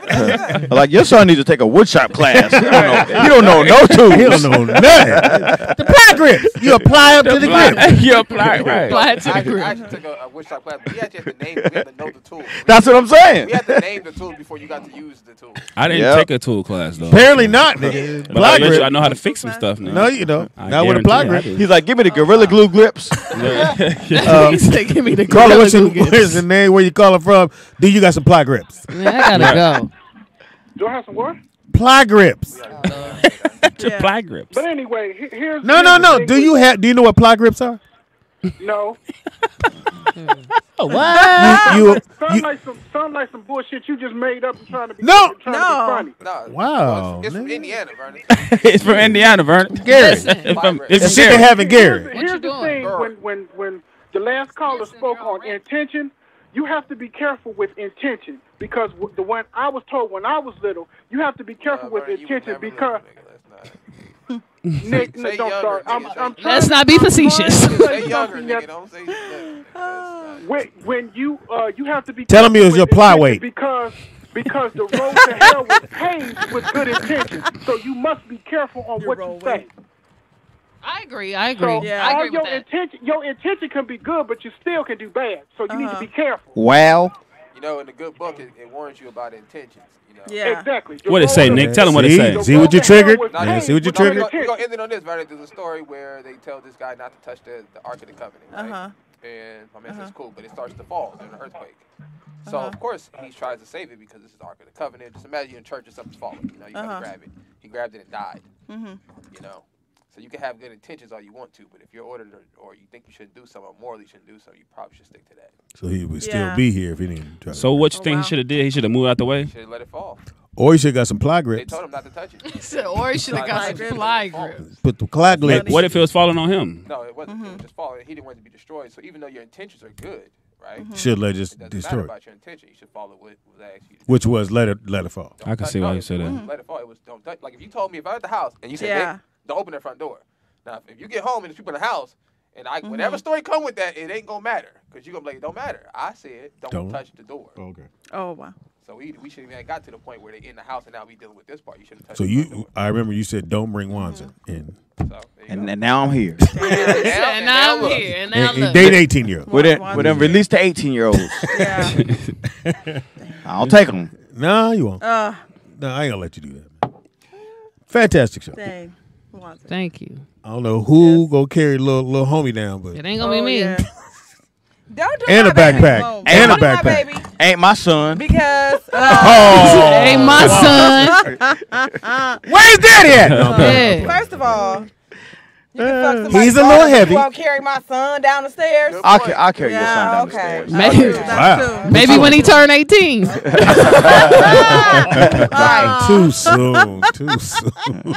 the screwdriver. Like your son needs to take a woodshop class. You don't know no tools. He don't know nothing. The ply grips. You apply up to the grip. You apply. Right. I, actually, I actually took a, a woodshop class. We actually had to name. We had to know the tool. That's what I'm saying. We had to name the tool before you got to use the tool. I didn't yep. take a tool class though. Apparently not, nigga. But I, you, I know how to fix some stuff now. No, you don't. I not with a block grip. He's like, give me the gorilla glue grips. Yeah. um, He's like, give me the gorilla glue, glue grips. Where's the name? Where you calling from? Do you got some ply grips? Man, I gotta right. go. Do I have some more? Ply grips. Uh, yeah. Ply grips. But anyway, here's no, no, no. Do you have? Do you know what ply grips are? No. Oh, what? You, you, sound, you, like some, sound like some bullshit you just made up and trying to be, no, trying no. to be funny. No. Wow. It's, it's from Indiana, Vernon. It's from Indiana, Vernon. Gary. It's, it's from It's, it's shit they have in Gary. Here's the, here's the thing. When, when, when the last caller Listen, spoke on girl, intention, you have to be careful with intention, because the one I was told when I was little, you have to be careful uh, with Bernie, intention because. Nick, no, don't start. I'm, I'm Let's not be facetious. Say younger, nigga. Don't say that. When, when you, uh, you have to be. Tell him it was your ply weight. Because, because the road to hell was paved with good intentions. So you must be careful on your what you say. Weight. I agree. I agree. So yeah, I agree your with intention, that. Your intention can be good, but you still can do bad. So you uh-huh. need to be careful. Wow. You know, in the good book, it, it warns you about intentions. You know? Yeah, exactly. The what it say, Nick? Tell them what it say. See what you triggered? Yeah, see what you triggered? We're going to end it on this, right? There's a story where they tell this guy not to touch the, the Ark of the Covenant, right? Uh-huh. And my man uh-huh. says, cool, but it starts to fall during an earthquake. So, uh-huh. of course, he tries to save it because this is the Ark of the Covenant. Just imagine you're in church and something's falling. You know, you got to uh-huh. grab it. He grabbed it and died. Mm-hmm. You know? So you can have good intentions all you want to, but if you're ordered or, or you think you shouldn't do something, or morally shouldn't do something, you probably should stick to that. So he would yeah. still be here if he didn't try to. So what you oh, think wow. he should have did? He should have moved out the way? He should have let it fall. Or he should have got some ply grips. They told him not to touch it. said, or he should have got some ply grips. But the ply grips. What if it was falling on him? No, it wasn't. Mm-hmm. It was just falling. He didn't want it to be destroyed. So even though your intentions are good, right? Mm-hmm. Should let it just it destroy. About your intention, you should follow what was asked you to do. Which was let it let it fall. Don't I can touch, see why no, you said that. Mm-hmm. Let it fall. It was don't touch. Like if you told me if I was at the house and you said, yeah. hey, to open their front door. Now, if you get home and there's people in the house, and I mm-hmm. whatever story come with that, it ain't gonna matter because you're gonna be like, it don't matter. I said, don't, don't touch the door. Okay. Oh wow. So we we shouldn't even got to the point where they in the house and now we dealing with this part. You shouldn't touch. So the you, door. I remember you said, don't bring Wands mm-hmm. in. So, and, and now I'm here. and, now, and now I'm here. And now and, and date eighteen year olds. With them, with them released to eighteen year olds. Yeah. I'll take them. No, you won't. Uh, no, I ain't gonna let you do that. Fantastic show. Dang. Thank you. I don't know who yes. gonna carry little little homie down, but it ain't gonna oh, be me. Yeah. Don't do and my a backpack baby. And, and a backpack. My baby. Ain't my son because uh, oh. ain't my son. Where's daddy at? No, um, yeah. First of all, you can fuck he's a little heavy. You won't carry my son down the stairs. I'll, I'll carry yeah, your son down okay. the stairs. Maybe, wow. Wow. Maybe when he turn eighteen. uh. Too soon. Too soon.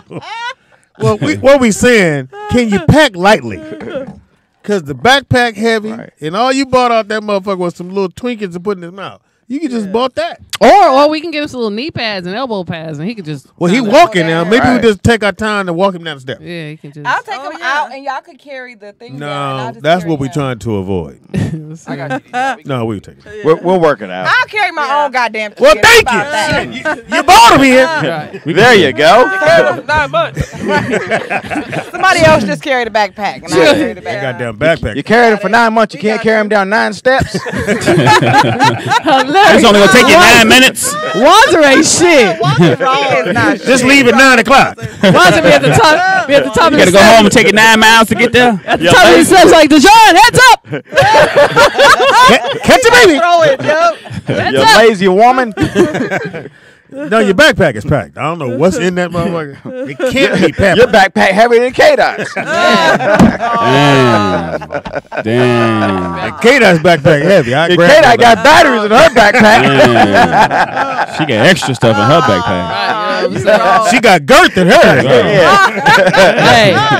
Well, we, what we saying, can you pack lightly? Because the backpack heavy, right. and all you bought out that motherfucker was some little Twinkies to put in his mouth. You could just yeah. bought that. Or or we can give him some little knee pads and elbow pads, and he could just... Well, he walking now. Maybe right. we just take our time to walk him down the steps. Yeah, he can just... I'll take oh, him yeah. out, and y'all could carry the thing no, down. No, that's what we're out. Trying to avoid. I got you. No, we no, we'll take it. Yeah. We're, we'll work it out. I'll carry my yeah. own goddamn... Well, thank you. you. You bought him here. Right. There you go. Nine months. Somebody else just carried a backpack, and I carried a backpack. Goddamn backpack. You carried him for nine months. You can't carry him down nine steps? It's only gonna take you nine minutes. Wander ain't shit. Just leave at nine o'clock. Wander be at the top. Be at the top. You gotta go home and take it nine miles to get there. At the top of the steps, like Dijon, heads up. Catch your baby. Throw it, you lazy woman. No, your backpack is packed. I don't know what's in that motherfucker. It can't be packed. Your backpack heavier than K-Dot's. Damn. Damn. K-Dot's backpack heavy. I K-Dot got batteries in her backpack. She got extra stuff in her backpack. She got girth in hers.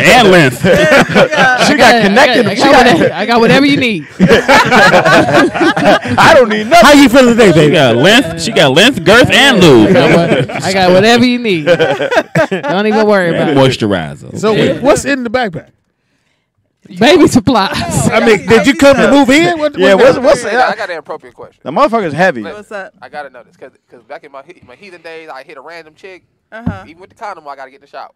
And length. She got connected. I got whatever you need. I don't need nothing. How you feeling today, baby? She got length. She got length, girth, and lube. I got whatever you need. Don't even worry about it. Moisturizer. So yeah. what's in the backpack? Baby supplies. Oh, I mean, did you come stuff. to move in? What, yeah. What's, what's, what's I got an appropriate question. The motherfucker's heavy. Listen, what's up? I gotta know this because because back in my my heathen days, I hit a random chick. Uh huh. Even with the condom, I gotta get in the shower.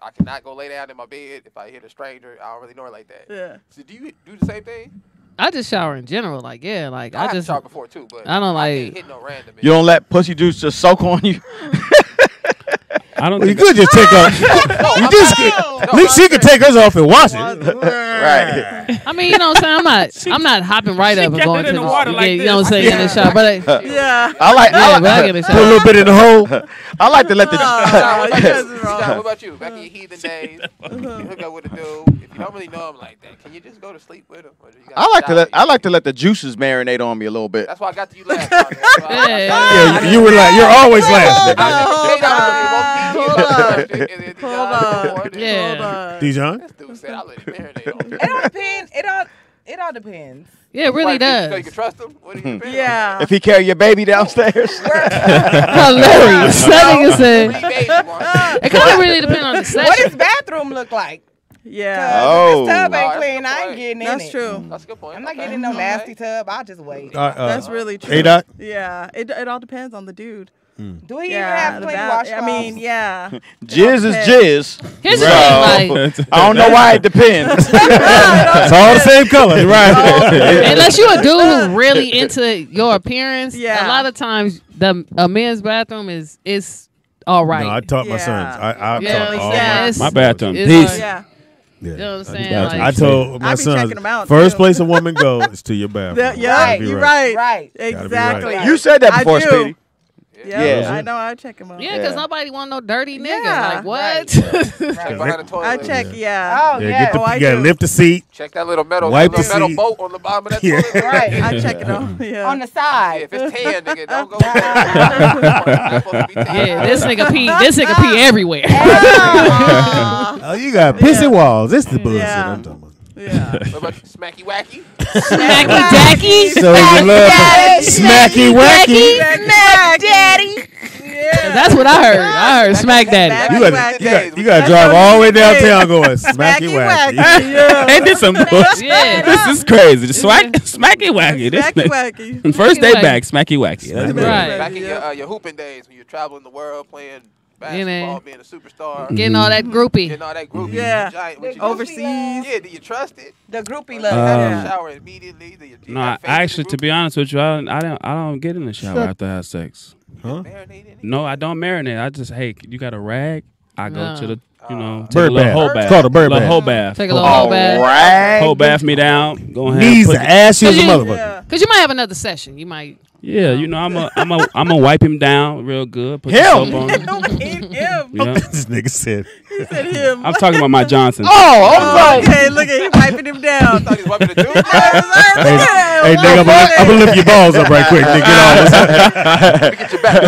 I cannot go lay down in my bed if I hit a stranger. I don't really know her like that. Yeah. So do you do the same thing? I just shower in general, like yeah, like I, I just shower before too, but I don't like. I hit no random. You don't let pussy juice just soak on you. I don't. Well, you could just take off. No, you just no, at least no, she could take hers off and wash it. Right. I mean, you know what I'm saying. I'm not. She, I'm not hopping right up and going to the water. Like yeah, you know what I'm saying. Yeah. In the shower, but I, yeah. I like. Yeah, I like, I like I put a little bit in the hole. I like to let the. What about you? Back in your heathen days, you hook up with a dude. If you don't really know him like that, can you just go to sleep with him? I like to let. I like to let the juices marinate on me a little bit. That's why I got to you last. Yeah, you were like. You're always last. Hold on. Hold on. Yeah. Dijon? It all depends. It all It all depends. Yeah, it really does. So you can trust him? What do you yeah. If he carry your baby downstairs. Hilarious. That nigga said. It kind of really depends on the session. What does bathroom look like? Yeah. Oh. This tub ain't oh, clean. I ain't getting that's in That's true. That's a good point. I'm not okay. getting no nasty tub. I'll just wait. Uh, uh, that's really true. A-Doc? Yeah. It, it all depends on the dude. Mm. Do he yeah, even have clean washcloths? I mean, yeah. Jizz is jizz. His right. I don't know why it depends. It's all the same color. Right. Unless you're a dude who's really into your appearance, yeah. a lot of times the a men's bathroom is is all right. No, I taught yeah. my sons. I, I yeah, taught all yeah, my, my bathroom. Peace. All, yeah. Yeah. You know what I'm saying? Like, I told my son, first too. place a woman goes is to your bathroom. That, yeah, right. You're right. Right. Exactly. Right. You said that before, Speedy. Yeah, yeah, I know. I check him out. Yeah, because yeah. nobody want no dirty nigga. Yeah. Like what? Right. Right. Behind the toilet. I check. Yeah. Oh yeah. yeah. Get the, oh, you gotta lift the seat. Check that little metal. Wipe the metal seat. boat on the bottom of that yeah. toilet. Right. I check it on. Yeah. On the side. Yeah, if it's tan, nigga, don't go. Yeah, this nigga pee. This nigga pee everywhere. Yeah. Oh, you got pissy yeah. walls. This is the bullshit yeah. I'm talking about. Yeah. What about smacky wacky? Smacky wacky. So you love smacky wacky. Smack daddy. Yeah. That's what I heard. I heard smack daddy. You got you got to drive all the way downtown going smacky wacky. They did some bullshit. This is crazy. The swack smacky wacky. Smacky wacky. First day back, smacky wacky. That's right. Back in your your hooping days when you're traveling the world playing basketball, yeah, being a superstar, getting mm-hmm. all that groupie, getting all that groupie, yeah, giant, you overseas, love. yeah. Do you trust it? The groupie love. Um, in the shower immediately. Do you, do you no, I actually, to be honest with you, I don't, I don't, I don't get in the shower after I have sex. Huh? No, I don't marinate. I just, hey, you got a rag? I go no. to the, you know, uh, bird bath. Whole bath. It's called a bird bath. Whole bath. Take a little whole bath. Right. Whole bath me down. Go ahead. Knees to ass, you as a motherfucker. Because you might have another session. You might. Yeah, you know, I'm a, I'm a, I'm a wipe him down real good. Put him. Soap on. him. him. You know? This nigga said. He said him. I'm talking about my Johnson. Oh, oh, okay. Hey, look at him wiping him down. I thought he was wiping the dude. Hey, nigga, I'm gonna lift your balls up right quick. Nigga, get your back.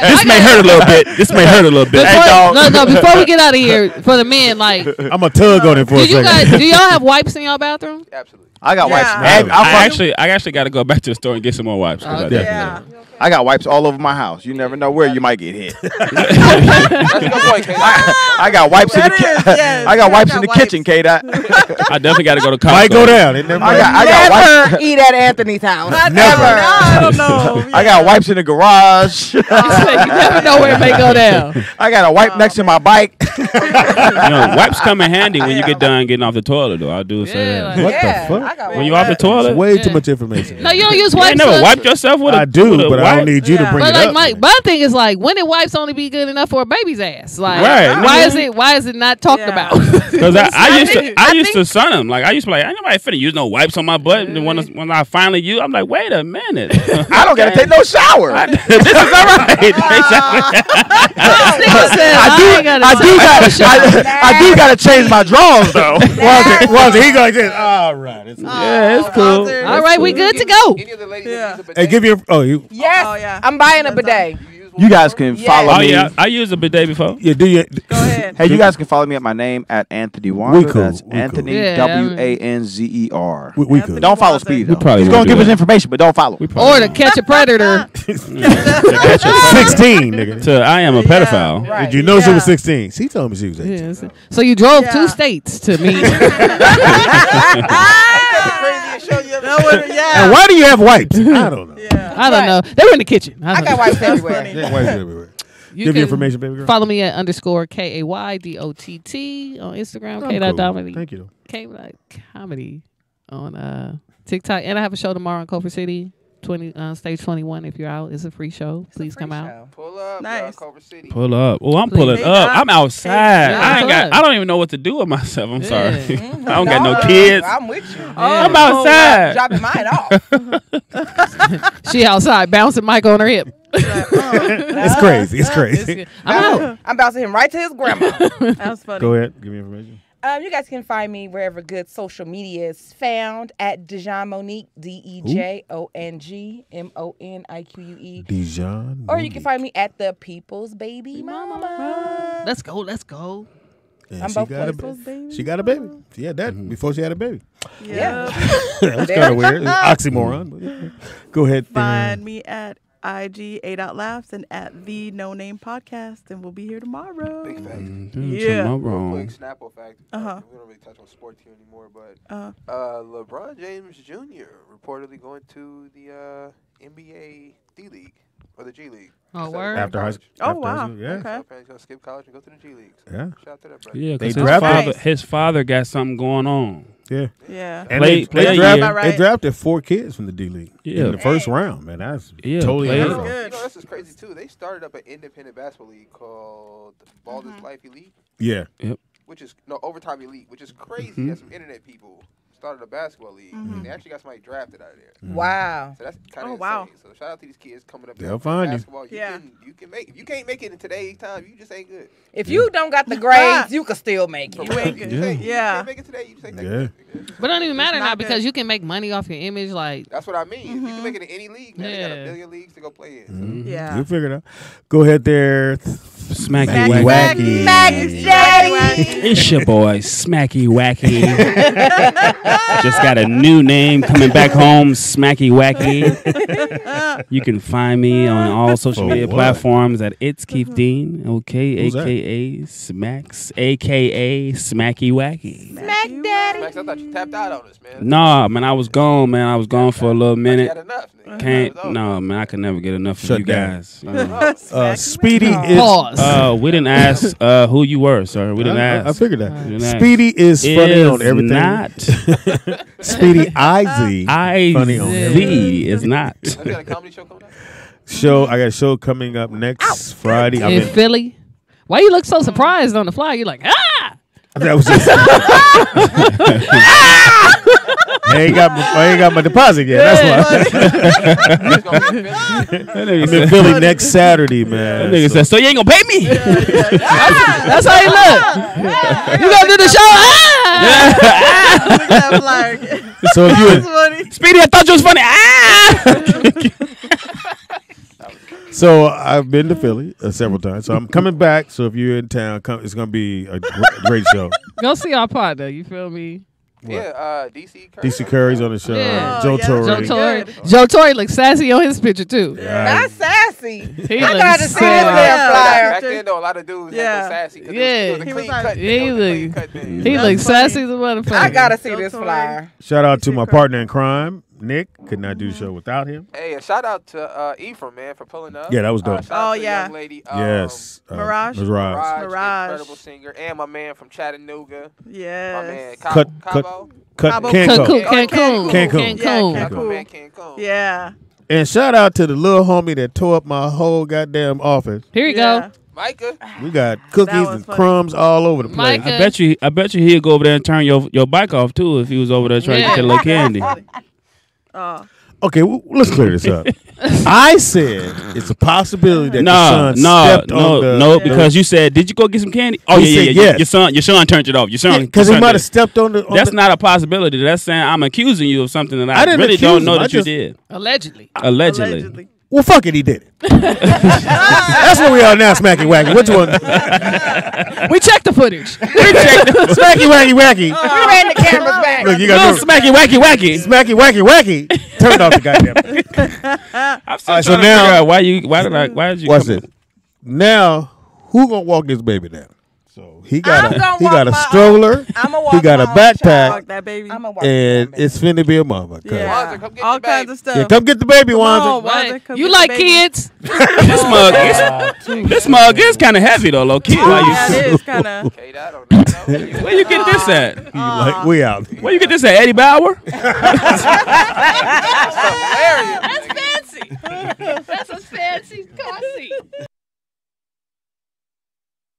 This may hurt a little bit. This may hurt a little bit. Hey, dog. No, no. Before we get out of here, for the men, like I'm a tug on it for a second. Guys, do y'all have wipes in y'all bathroom? Absolutely. I got yeah. wipes. I, I, I actually, I actually got to go back to the store and get some more wipes. Oh, okay. I, yeah. Yeah. I got wipes all over my house. You never know where you might get hit. I, I got wipes in the kitchen. Yes. I got wipes I got in the wipes. kitchen, K. Dot. I definitely got to go to Costco. Might go down. It never I got, I got wipes. Eat at Anthony's house. Never. never. No, I don't know. Yeah. I got wipes in the garage. You never know where it may go down. I got a wipe oh, next to my bike. You know, wipes come in handy when you get done getting off the toilet, though. I do say that. What the fuck? When you off the toilet, it's way yeah. too much information. No, you don't use wipes. You never wiped yourself with a I do, but wipe. I don't need you yeah. to bring but it like up. My, my thing is like, when did wipes only be good enough for a baby's ass? Like, right. why mm-hmm. is it? Why is it not talked yeah. about? Because I, I, I used think, to, I, I used to son them. Like I used to be like, ain't nobody finna use no wipes on my butt. And when when I finally use, I'm like, wait a minute, I don't gotta take no shower. I, this is all right. I do, I do gotta, I do gotta change my drawers though. Was he like this? All right. It's yeah, it's cool. All That's right, cool. we good to go. Any of the ladies yeah. use a hey, give your oh you. Yes, oh, yeah. I'm buying a bidet. You guys can yes. follow oh, me. Yeah, I used a bidet before. Yeah, do you? Go ahead. Hey, you guys can follow me at my name at Anthony Wands. We cool. That's we Anthony cool. Yeah, W A N Z E R. We, we cool. Don't follow Speedy. He's gonna do give us information, but don't follow. Or to catch a predator. Sixteen, nigga. So I am a pedophile. Yeah, right. Did you know yeah. she was sixteen? She told me she was eighteen. Yeah, so you drove yeah. two states to meet. Yeah. And why do you have wipes? I don't know. Yeah. I don't right. know. They were in the kitchen. I, I got wipes everywhere. Wipes everywhere. You Give me information, baby girl. Follow me at underscore K A Y D O T T on Instagram. Oh, K dot comedy. Thank you. K dot comedy on uh, TikTok. And I have a show tomorrow in Culver City. Twenty uh, stage twenty one. If you're out, it's a free show. It's Please free come show. out. Pull up, nice. Culver City. Pull up. Oh, I'm Please. pulling up. I'm outside. Yeah, I ain't got. Up. I don't even know what to do with myself. I'm yeah. sorry. Mm-hmm. I don't no, got no kids. I'm with you. Yeah. I'm outside. Dropping mine off. She outside bouncing mic on her hip. It's crazy. It's crazy. It's I'm out. I'm bouncing him right to his grandma. That's funny. Go ahead. Give me information. Um, you guys can find me wherever good social media is found at Dijon Monique, D E J O N G M O N I Q U E. Dijon. Or you can find me at the People's Baby Mama. Let's go, let's go. And I'm she both got places, a baby. She got a baby. She had that mm-hmm. before she had a baby. Yeah. yeah. That's kind of weird. It's oxymoron. But yeah. Go ahead. Find um, me at I G eight out laughs and at the No Name Podcast, and we'll be here tomorrow. Big fact. Mm-hmm. Yeah. Tomorrow. Quick Snapple fact. Uh-huh. We don't really touch on sports here anymore, but uh-huh. uh, LeBron James Junior reportedly going to the uh, N B A D League. Or the G League. Oh, word. After high school. Oh, wow. Yeah. Okay. So he's going to skip college and go to the G League. So yeah. Shout out to that brother. Yeah, because his, his father got something going on. Yeah. Yeah. And play, they, play they, draft, right. they drafted four kids from the D League yeah. in the first hey. round, man. That's yeah, totally good. You know, this is crazy, too. They started up an independent basketball league called the Baldur's mm-hmm. Life Elite. Yeah. Yep. Which is, no, Overtime Elite, which is crazy. Mm-hmm. That's some internet people. Started a basketball league. Mm-hmm. And they actually got somebody drafted out of there. Mm-hmm. Wow. So that's kind of oh, insane. Wow. So shout out to these kids coming up. They'll find basketball. You. You yeah. Can, you can make it. If you can't make it in today's time, you just ain't good. If yeah. you don't got the grades, you can still make it. You ain't good. Yeah. yeah. You can't make it today, you just ain't yeah. good. But it don't even matter now good. because you can make money off your image. Like That's what I mean. Mm-hmm. If you can make it in any league, man, yeah. they got a billion leagues to go play in. So. Mm-hmm. Yeah. You figure it out. Go ahead there. Smacky, Smacky Wacky. Smacky Wacky. It's your boy, Smacky Wacky. Just got a new name coming back home, Smacky Wacky. You can find me on all social oh, media what? platforms at It's Keith Dean, okay, Who's a k a. That? Smacks, a k a. Smacky Wacky. Smack Daddy. Smacks, I thought you tapped out on us, man. Nah, man, I was gone, man. I was gone for a little minute. Can't, no, man, I can never get enough of Shut you down. guys. Uh, uh, Speedy is. Uh, we didn't ask uh, who you were, sir. We didn't I, ask. I figured that. Speedy is funny is on everything. Not. Speedy I Z. I Z is not. Have you got a comedy show coming up? Show, I got a show coming up next Ow. Friday. I'm in, in Philly. Why you look so surprised on the fly? You're like, ah! That was just. I ain't got my, I ain't got my deposit yet. That's why. That nigga said Philly next Saturday, man. That nigga so. said, so you ain't gonna pay me? Yeah, yeah, yeah. Ah, that's how you look. Yeah. You gonna do the show? Ah! Yeah. So if you were, Speedy, I thought you was funny. Ah! So I've been to Philly uh, several times. So I'm coming back. So if you're in town, come, it's going to be a great, great show. Go see our partner. You feel me? What? Yeah, uh, D C Curry. D C Curry's on the show. Yeah. Joe yeah, Torre. Joe Torre. Joe Torre looks sassy on his picture, too. Yeah. Not sassy. He I got to see his damn flyer. Back then, though, a lot of dudes yeah. had sassy. Yeah. He looks like, he looks he look sassy as a motherfucker. I got to see Joe this Torre. flyer. Shout out to my partner in crime. Nick, could not do the show without him. Hey, a shout out to uh, Ephraim, man, for pulling up. Yeah, that was dope. Uh, shout oh, out yeah. To young lady, um, yes. Uh, Mirage. Mirage. Mirage. Incredible singer. And my man from Chattanooga. Yes. My man, Cabo. Cut, Cabo? Cut, Cabo? Can Cool. Can Cool. Can Cool. Can Cool. Yeah. Can Cool. Man, Can Cool. Yeah. And shout out to the little homie that tore up my whole goddamn office. Here you yeah. go. Micah. We got cookies and funny. crumbs all over the place. Micah. I bet you I bet you he'll go over there and turn your, your bike off, too, if he was over there trying yeah. to get a little candy. Oh. Okay, well, let's clear this up. I said it's a possibility that no, your son no, stepped no, on the... No, no, because you said, did you go get some candy? Oh, he yeah, yeah, yeah. Yes. Your, son, your son turned it off. Your son... Because yeah, he might have stepped on the... On That's the, not a possibility. That's saying I'm accusing you of something that I, I didn't really don't know him. that just, you did. Allegedly. Allegedly. Allegedly. Well, fuck it, he did it. That's what we are now, Smacky Wacky. Which one? We checked the footage. We checked the Smacky Wacky Wacky. Oh. We ran the cameras back. Look, you got no Smacky Wacky Wacky. Smacky Wacky Wacky. Turned off the goddamn. I'm still right, so now, why you? Why did I? Why did you? What's it? Up? Now, who gonna walk this baby down? So he got I'm a he got a stroller. Walk he got a backpack. That baby. I'm walk and baby. It's finna be a mama. Yeah. Wanza, come get all kinds baby. of stuff. Yeah, come get the baby, Wanza. Wanza come you like kids? This mug is this mug is kind of heavy though, low key. Oh, like, yeah, it is kind of. Where you get this at? Like, we out. Where you get this at? Eddie Bauer. That's fancy. That's a fancy car seat.